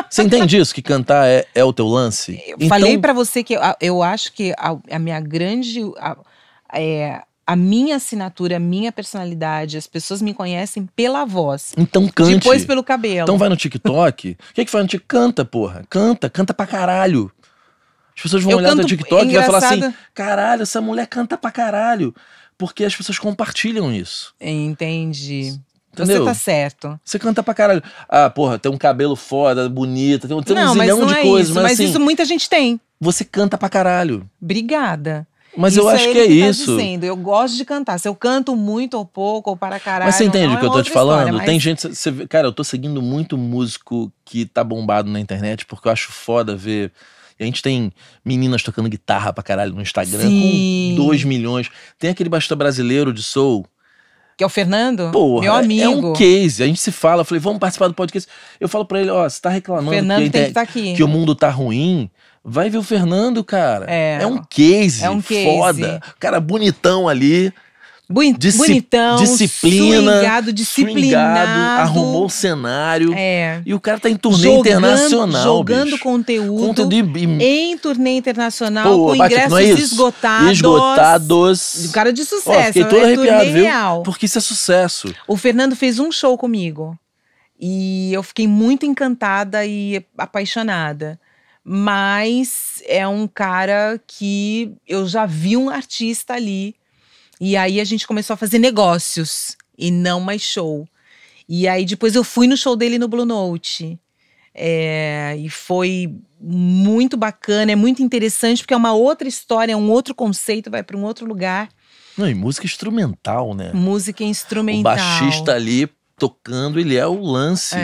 Você entende isso? Que cantar é o teu lance? Eu falei pra você que eu acho que a minha grande... A minha assinatura, a minha personalidade, as pessoas me conhecem pela voz. Então cante. Depois pelo cabelo. Então vai no TikTok. O que faz no TikTok? Canta, porra. Canta pra caralho. As pessoas vão olhar no TikTok e vai falar assim, caralho, essa mulher canta pra caralho. Porque as pessoas compartilham isso. Entendi. Entendeu? Você tá certo. Você canta pra caralho. Ah, porra, tem um cabelo foda, bonita, tem um zilhão de coisas. Mas assim, isso muita gente tem. Você canta pra caralho. Obrigada. Mas eu acho que é isso. Eu gosto de cantar. Se eu canto muito ou pouco, ou para caralho. Mas você entende o que eu tô te falando? Tem gente... Cara, eu tô seguindo muito músico que tá bombado na internet, porque eu acho foda ver... A gente tem meninas tocando guitarra pra caralho no Instagram, com 2 milhões. Tem aquele baixista brasileiro de soul... Que é o Fernando? Porra, meu amigo. É um case. A gente se fala, eu falei, vamos participar do podcast. Eu falo pra ele, ó, você tá reclamando que o mundo tá ruim, vai ver o Fernando, cara. É um case. É um case. Foda. Cara bonitão ali. Bonitão, disciplinado, arrumou o cenário. E o cara tá em turnê internacional. Jogando bicho. Conteúdo em turnê internacional, pô, com ingressos esgotados. O cara de sucesso. Ó, fiquei todo arrepiado, viu? Real. Porque isso é sucesso. O Fernando fez um show comigo. E eu fiquei muito encantada e apaixonada. Mas é um cara que eu já vi um artista ali. E aí a gente começou a fazer negócios e não mais show. E aí depois eu fui no show dele no Blue Note. E foi muito bacana, é muito interessante, porque é uma outra história, é um outro conceito, vai para um outro lugar. Não, e música instrumental, né? Música instrumental. O baixista ali tocando, ele é o lance.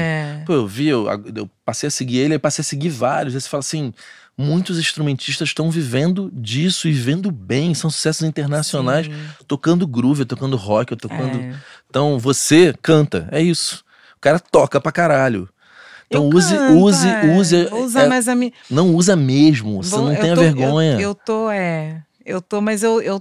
Pô, eu passei a seguir ele, eu passei a seguir vários. Aí você fala assim... Muitos instrumentistas estão vivendo disso e vivendo bem, são sucessos internacionais, tocando groove, tocando rock, tocando... Então você canta, é isso. O cara toca pra caralho. Então eu não usa mesmo, você não tenha vergonha.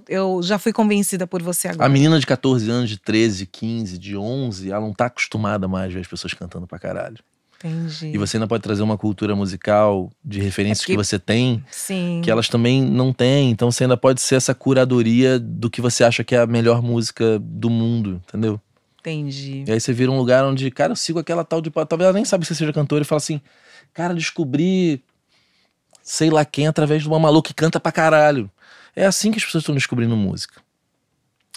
Eu já fui convencida por você agora. A menina de 14 anos, de 13, 15, de 11, ela não tá acostumada mais a ver as pessoas cantando pra caralho. Entendi. E você ainda pode trazer uma cultura musical de referências que você tem, sim, que elas também não têm. Então você ainda pode ser essa curadoria do que você acha que é a melhor música do mundo, entendeu? Entendi. E aí você vira um lugar onde, cara, eu sigo aquela tal de... Talvez ela nem sabe se seja cantora e fala assim, cara, descobri sei lá quem através de uma maluca que canta pra caralho. É assim que as pessoas estão descobrindo música.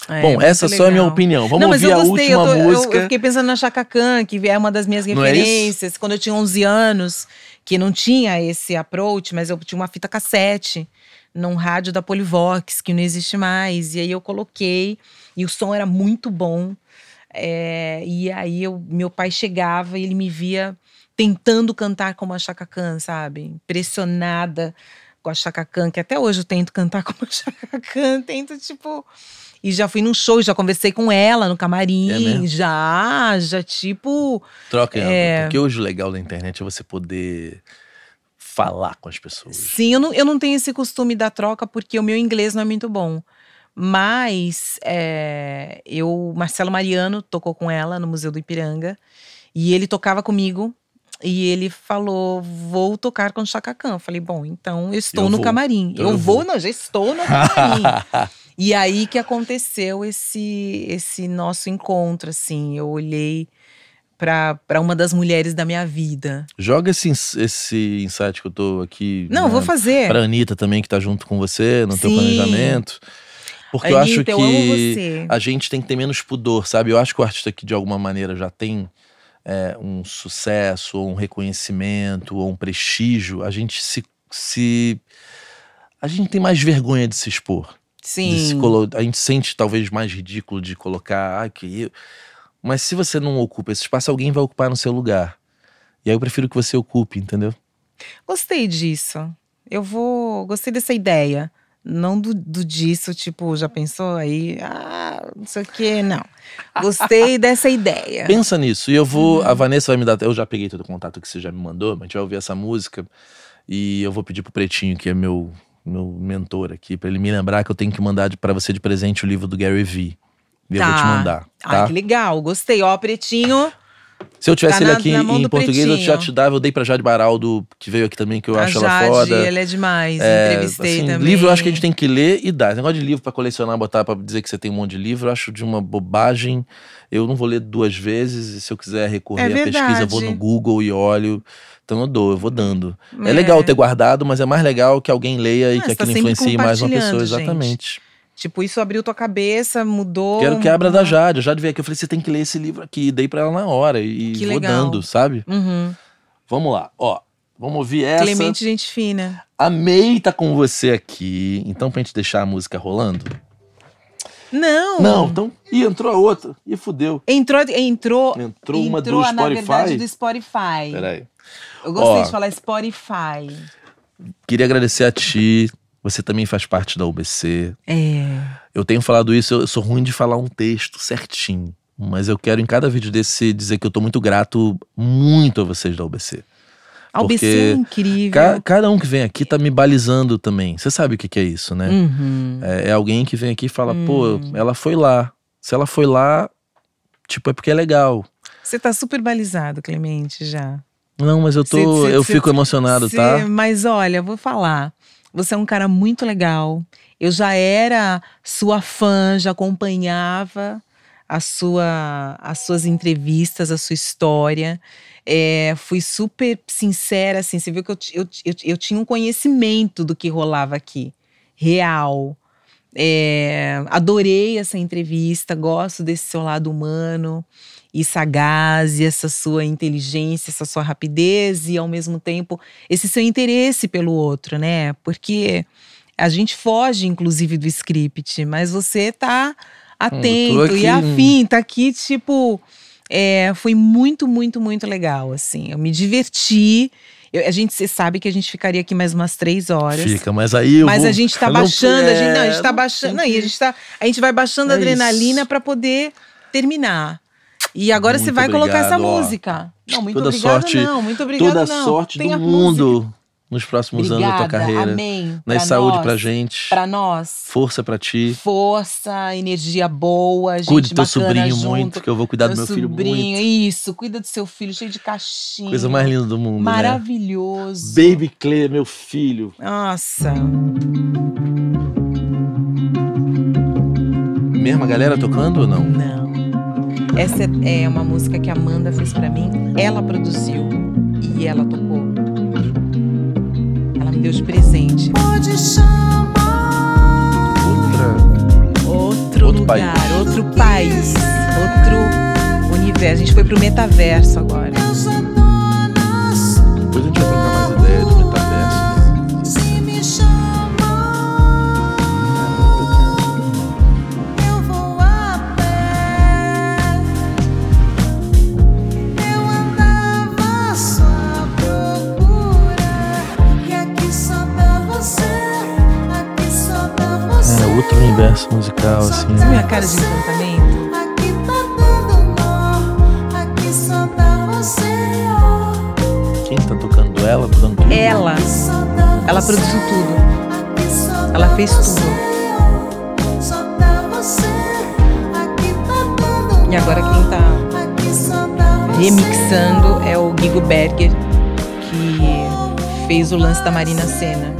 É, bom, essa legal. Só é a minha opinião. Vamos ouvir a última música. Eu fiquei pensando na Chaka Khan, que é uma das minhas referências. Quando eu tinha 11 anos, que não tinha esse approach, mas eu tinha uma fita cassete num rádio da Polivox, que não existe mais. E aí eu coloquei, e o som era muito bom. E aí meu pai chegava e ele me via tentando cantar como a Chaka Khan, sabe? Impressionada com a Chaka Khan, que até hoje eu tento cantar como a Chaka Khan. Tento, tipo... E já fui num show, já conversei com ela no camarim, já tipo... Troca, porque hoje o legal da internet é você poder falar com as pessoas. Sim, eu não tenho esse costume da troca porque o meu inglês não é muito bom. Mas Marcelo Mariano tocou com ela no Museu do Ipiranga e ele tocava comigo. E ele falou, vou tocar com o Chaka Khan. Eu falei, bom, então eu estou no camarim. Eu vou, não, já estou no camarim. E aí que aconteceu esse nosso encontro, assim. Eu olhei pra uma das mulheres da minha vida. Joga esse insight que eu tô aqui. Não, vou fazer. Pra Anitta também, que tá junto com você no teu planejamento. Porque Anitta, eu acho que eu amo você. A gente tem que ter menos pudor, sabe? Eu acho que o artista que de alguma maneira já tem... um sucesso, ou um reconhecimento, ou um prestígio, a gente a gente tem mais vergonha de se expor. Sim. A gente sente talvez mais ridículo de colocar... Mas se você não ocupa esse espaço, alguém vai ocupar no seu lugar. E aí eu prefiro que você ocupe, entendeu? Gostei disso. Gostei dessa ideia. Não do disso, tipo, já pensou aí? Não sei o que, não. Gostei dessa ideia. Pensa nisso. E eu vou... A Vanessa vai me dar... Eu já peguei todo o contato que você já me mandou, mas a gente vai ouvir essa música. E eu vou pedir pro Pretinho, que é meu mentor aqui, pra ele me lembrar que eu tenho que mandar pra você de presente o livro do Gary Vee. E eu vou te mandar. Tá? Ah, que legal. Gostei. Ó, Pretinho... Se eu tivesse ele aqui em português, eu já te dava. Eu dei pra Jade Baraldo, que veio aqui também, que eu acho ela foda. Ela é demais, entrevistei também. Livro eu acho que a gente tem que ler e dar. Esse negócio de livro pra colecionar, botar pra dizer que você tem um monte de livro, eu acho de uma bobagem. Eu não vou ler duas vezes, e se eu quiser recorrer à pesquisa, eu vou no Google e olho. Então eu dou, eu vou dando. É legal ter guardado, mas é mais legal que alguém leia e que aquilo influencie mais uma pessoa, exatamente. Tipo, isso abriu tua cabeça, mudou... Quero que abra da Jade. A Jade veio aqui, eu falei, você tem que ler esse livro aqui. Dei pra ela na hora e que vou dando, sabe? Uhum. Vamos lá, ó. Vamos ouvir essa. Clemente, gente fina. Amei tá com você aqui. Então, pra gente deixar a música rolando... Não! Não, então... Ih, entrou a outra. Ih, fudeu. Entrou uma do Spotify? Na verdade, do Spotify. Peraí. Eu gostei de falar Spotify. Queria agradecer a ti... Você também faz parte da UBC. Eu tenho falado isso, eu sou ruim de falar um texto certinho. Mas eu quero em cada vídeo desse dizer que eu tô muito grato muito a vocês da UBC. A UBC é incrível. Cada um que vem aqui tá me balizando também. Você sabe o que é isso, né? Uhum. É alguém que vem aqui e fala, pô, ela foi lá. Se ela foi lá, tipo, é porque é legal. Você tá super balizado, Clemente, já. Não, mas eu fico emocionado, tá? Mas olha, vou falar... Você é um cara muito legal. Eu já era sua fã, já acompanhava as suas entrevistas, a sua história. Fui super sincera, assim. Você viu que eu tinha um conhecimento do que rolava aqui. Real. Adorei essa entrevista, gosto desse seu lado humano e sagaz, e essa sua inteligência, essa sua rapidez e ao mesmo tempo esse seu interesse pelo outro, né? Porque a gente foge inclusive do script, mas você tá atento e afim, tá aqui tipo, foi muito, muito, muito legal, assim, eu me diverti. Você sabe que a gente ficaria aqui mais umas 3 horas. Fica, mas aí a gente tá baixando, a gente tá baixando. Não, e a gente vai baixando a adrenalina pra poder terminar. E agora você vai colocar essa música. Não, muito obrigada, não. Muito obrigada, não. Toda sorte do mundo. nos próximos anos da tua carreira. Amém. Pra saúde nós, pra gente. Pra nós. Força pra ti. Força, energia boa, gente. Cuide do teu sobrinho junto. Muito, que eu vou cuidar do meu sobrinho, filho muito. Isso, cuida do seu filho, cheio de caixinha. Coisa mais linda do mundo, maravilhoso. Né? Baby Clay, meu filho. Nossa. Mesma galera tocando ou não? Não. Essa é uma música que a Amanda fez pra mim. Ela produziu e ela tocou. Ela me deu de presente. Pode chamar. Outro lugar, país. Outro país, outro universo. A gente foi pro metaverso agora. Depois a gente vai trocar mais ideia do metaverso. Se me chamar, eu vou a pé. Eu andava só à procura. E aqui só pra você. Aqui só pra você. É outro universo musical, assim. Essa é minha cara de encantamento. Ela produziu tudo. Ela produziu tudo. Ela fez tudo. E agora quem tá remixando é o Guigo Berger, que fez o lance da Marina Sena.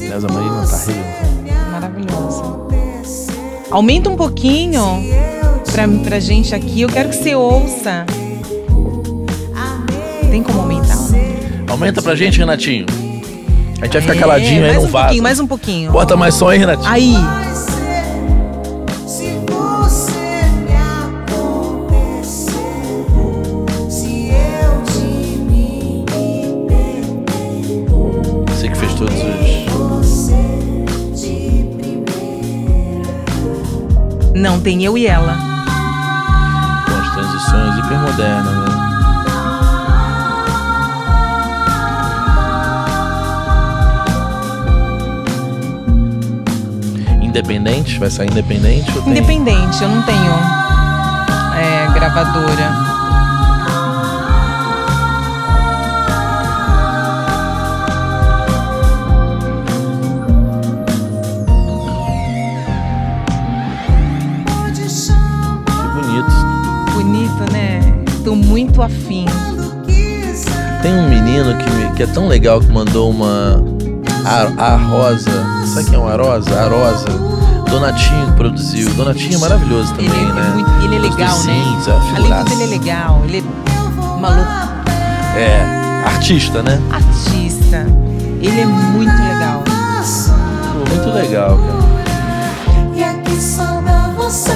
Aliás, a Marina tá rindo. Maravilhosa. Aumenta um pouquinho pra gente aqui. Eu quero que você ouça. Tem como aumentar? Aumenta pra gente, Renatinho. A gente vai ficar caladinho aí, não vaza. Mais um pouquinho. Bota mais som aí, Renatinho. Aí. Você que fez todos os... Não, tem eu e ela. Com as transições hipermodernas, né? Independente? Vai sair independente? Ou independente, eu não tenho gravadora. Que bonito. Bonito, né? Tô muito afim. Tem um menino que é tão legal que mandou uma... A Rosa, sabe quem é uma Rosa? A Rosa, Donatinho produziu. Donatinho é maravilhoso também, né? Ele é legal, né? Além disso, ele é legal, ele é maluco. É, artista, né? Artista. Ele é muito legal. Pô, muito legal, cara. E aqui só dá você,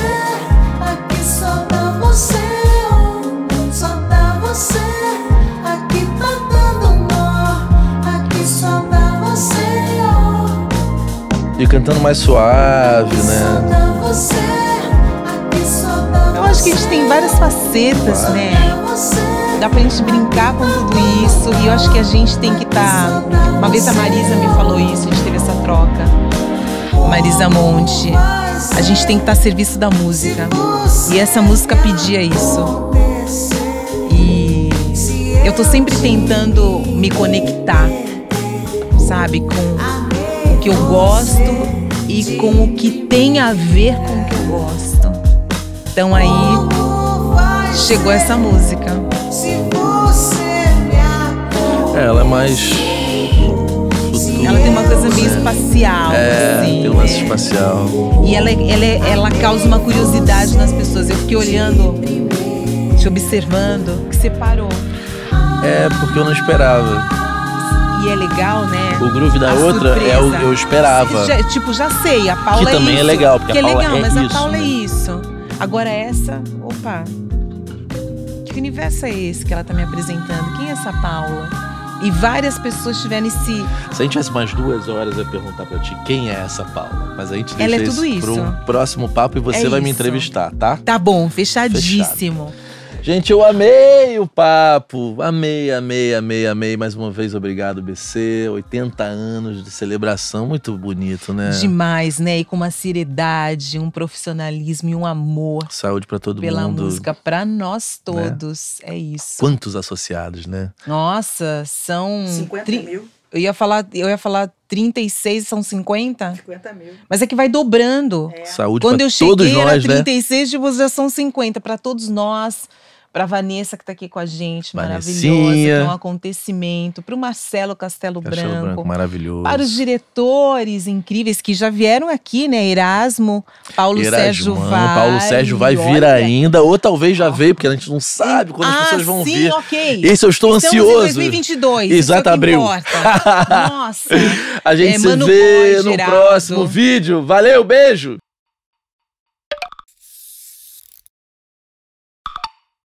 aqui só dá você, só dá você, aqui tá dando nó, aqui só dá. E cantando mais suave, né? Eu acho que a gente tem várias facetas, né? Dá pra gente brincar com tudo isso. E eu acho que a gente tem que estar... Uma vez a Marisa me falou isso, a gente teve essa troca. Marisa Monte. A gente tem que estar a serviço da música. E essa música pedia isso. E eu tô sempre tentando me conectar, sabe, com o que eu gosto e com o que tem a ver com o que eu gosto. Então aí chegou essa música. Ela é mais... Ela tem uma coisa meio espacial. É, assim, tem um lance espacial. E ela causa uma curiosidade nas pessoas. Eu fiquei olhando, te observando, que você parou. É, porque eu não esperava. E é legal, né? O groove da outra é o que eu esperava. Já sei, a Paula é isso. Que também é legal, porque a Paula é isso. Que é legal, mas a Paula é isso. Agora essa, opa. Que universo é esse que ela tá me apresentando? Quem é essa Paula? E várias pessoas tiveram esse... Se a gente tivesse mais 2 horas, eu ia perguntar pra ti quem é essa Paula. Mas a gente deixa isso pro próximo papo e você vai me entrevistar, tá? Tá bom, fechadíssimo. Fechado. Gente, eu amei o papo, amei, mais uma vez obrigado, BC, 80 anos de celebração, muito bonito, né? Demais, né? E com uma seriedade, um profissionalismo e um amor. Saúde pra todo mundo. Pela música, pra nós todos, né? É isso. Quantos associados, né? Nossa, são... 50 mil. Eu ia falar 36, são 50? 50 mil. Mas é que vai dobrando. É. Saúde pra todos nós, né? Quando eu cheguei era 36, né? Já são 50. Pra todos nós. Pra Vanessa, que tá aqui com a gente, maravilhosa. Pra um acontecimento. Pro Marcelo Castelo Branco. Maravilhoso. Para os diretores incríveis que já vieram aqui, né? Erasmo, Paulo Sérgio Vaz. Paulo Sérgio vai vir ainda. Ou talvez já veio, porque a gente não sabe quando as pessoas vão vir. Ah, sim, ok. Esse eu estou ansioso. Em 2022. Exato, abril. Nossa. A gente se vê no próximo vídeo. Valeu, beijo.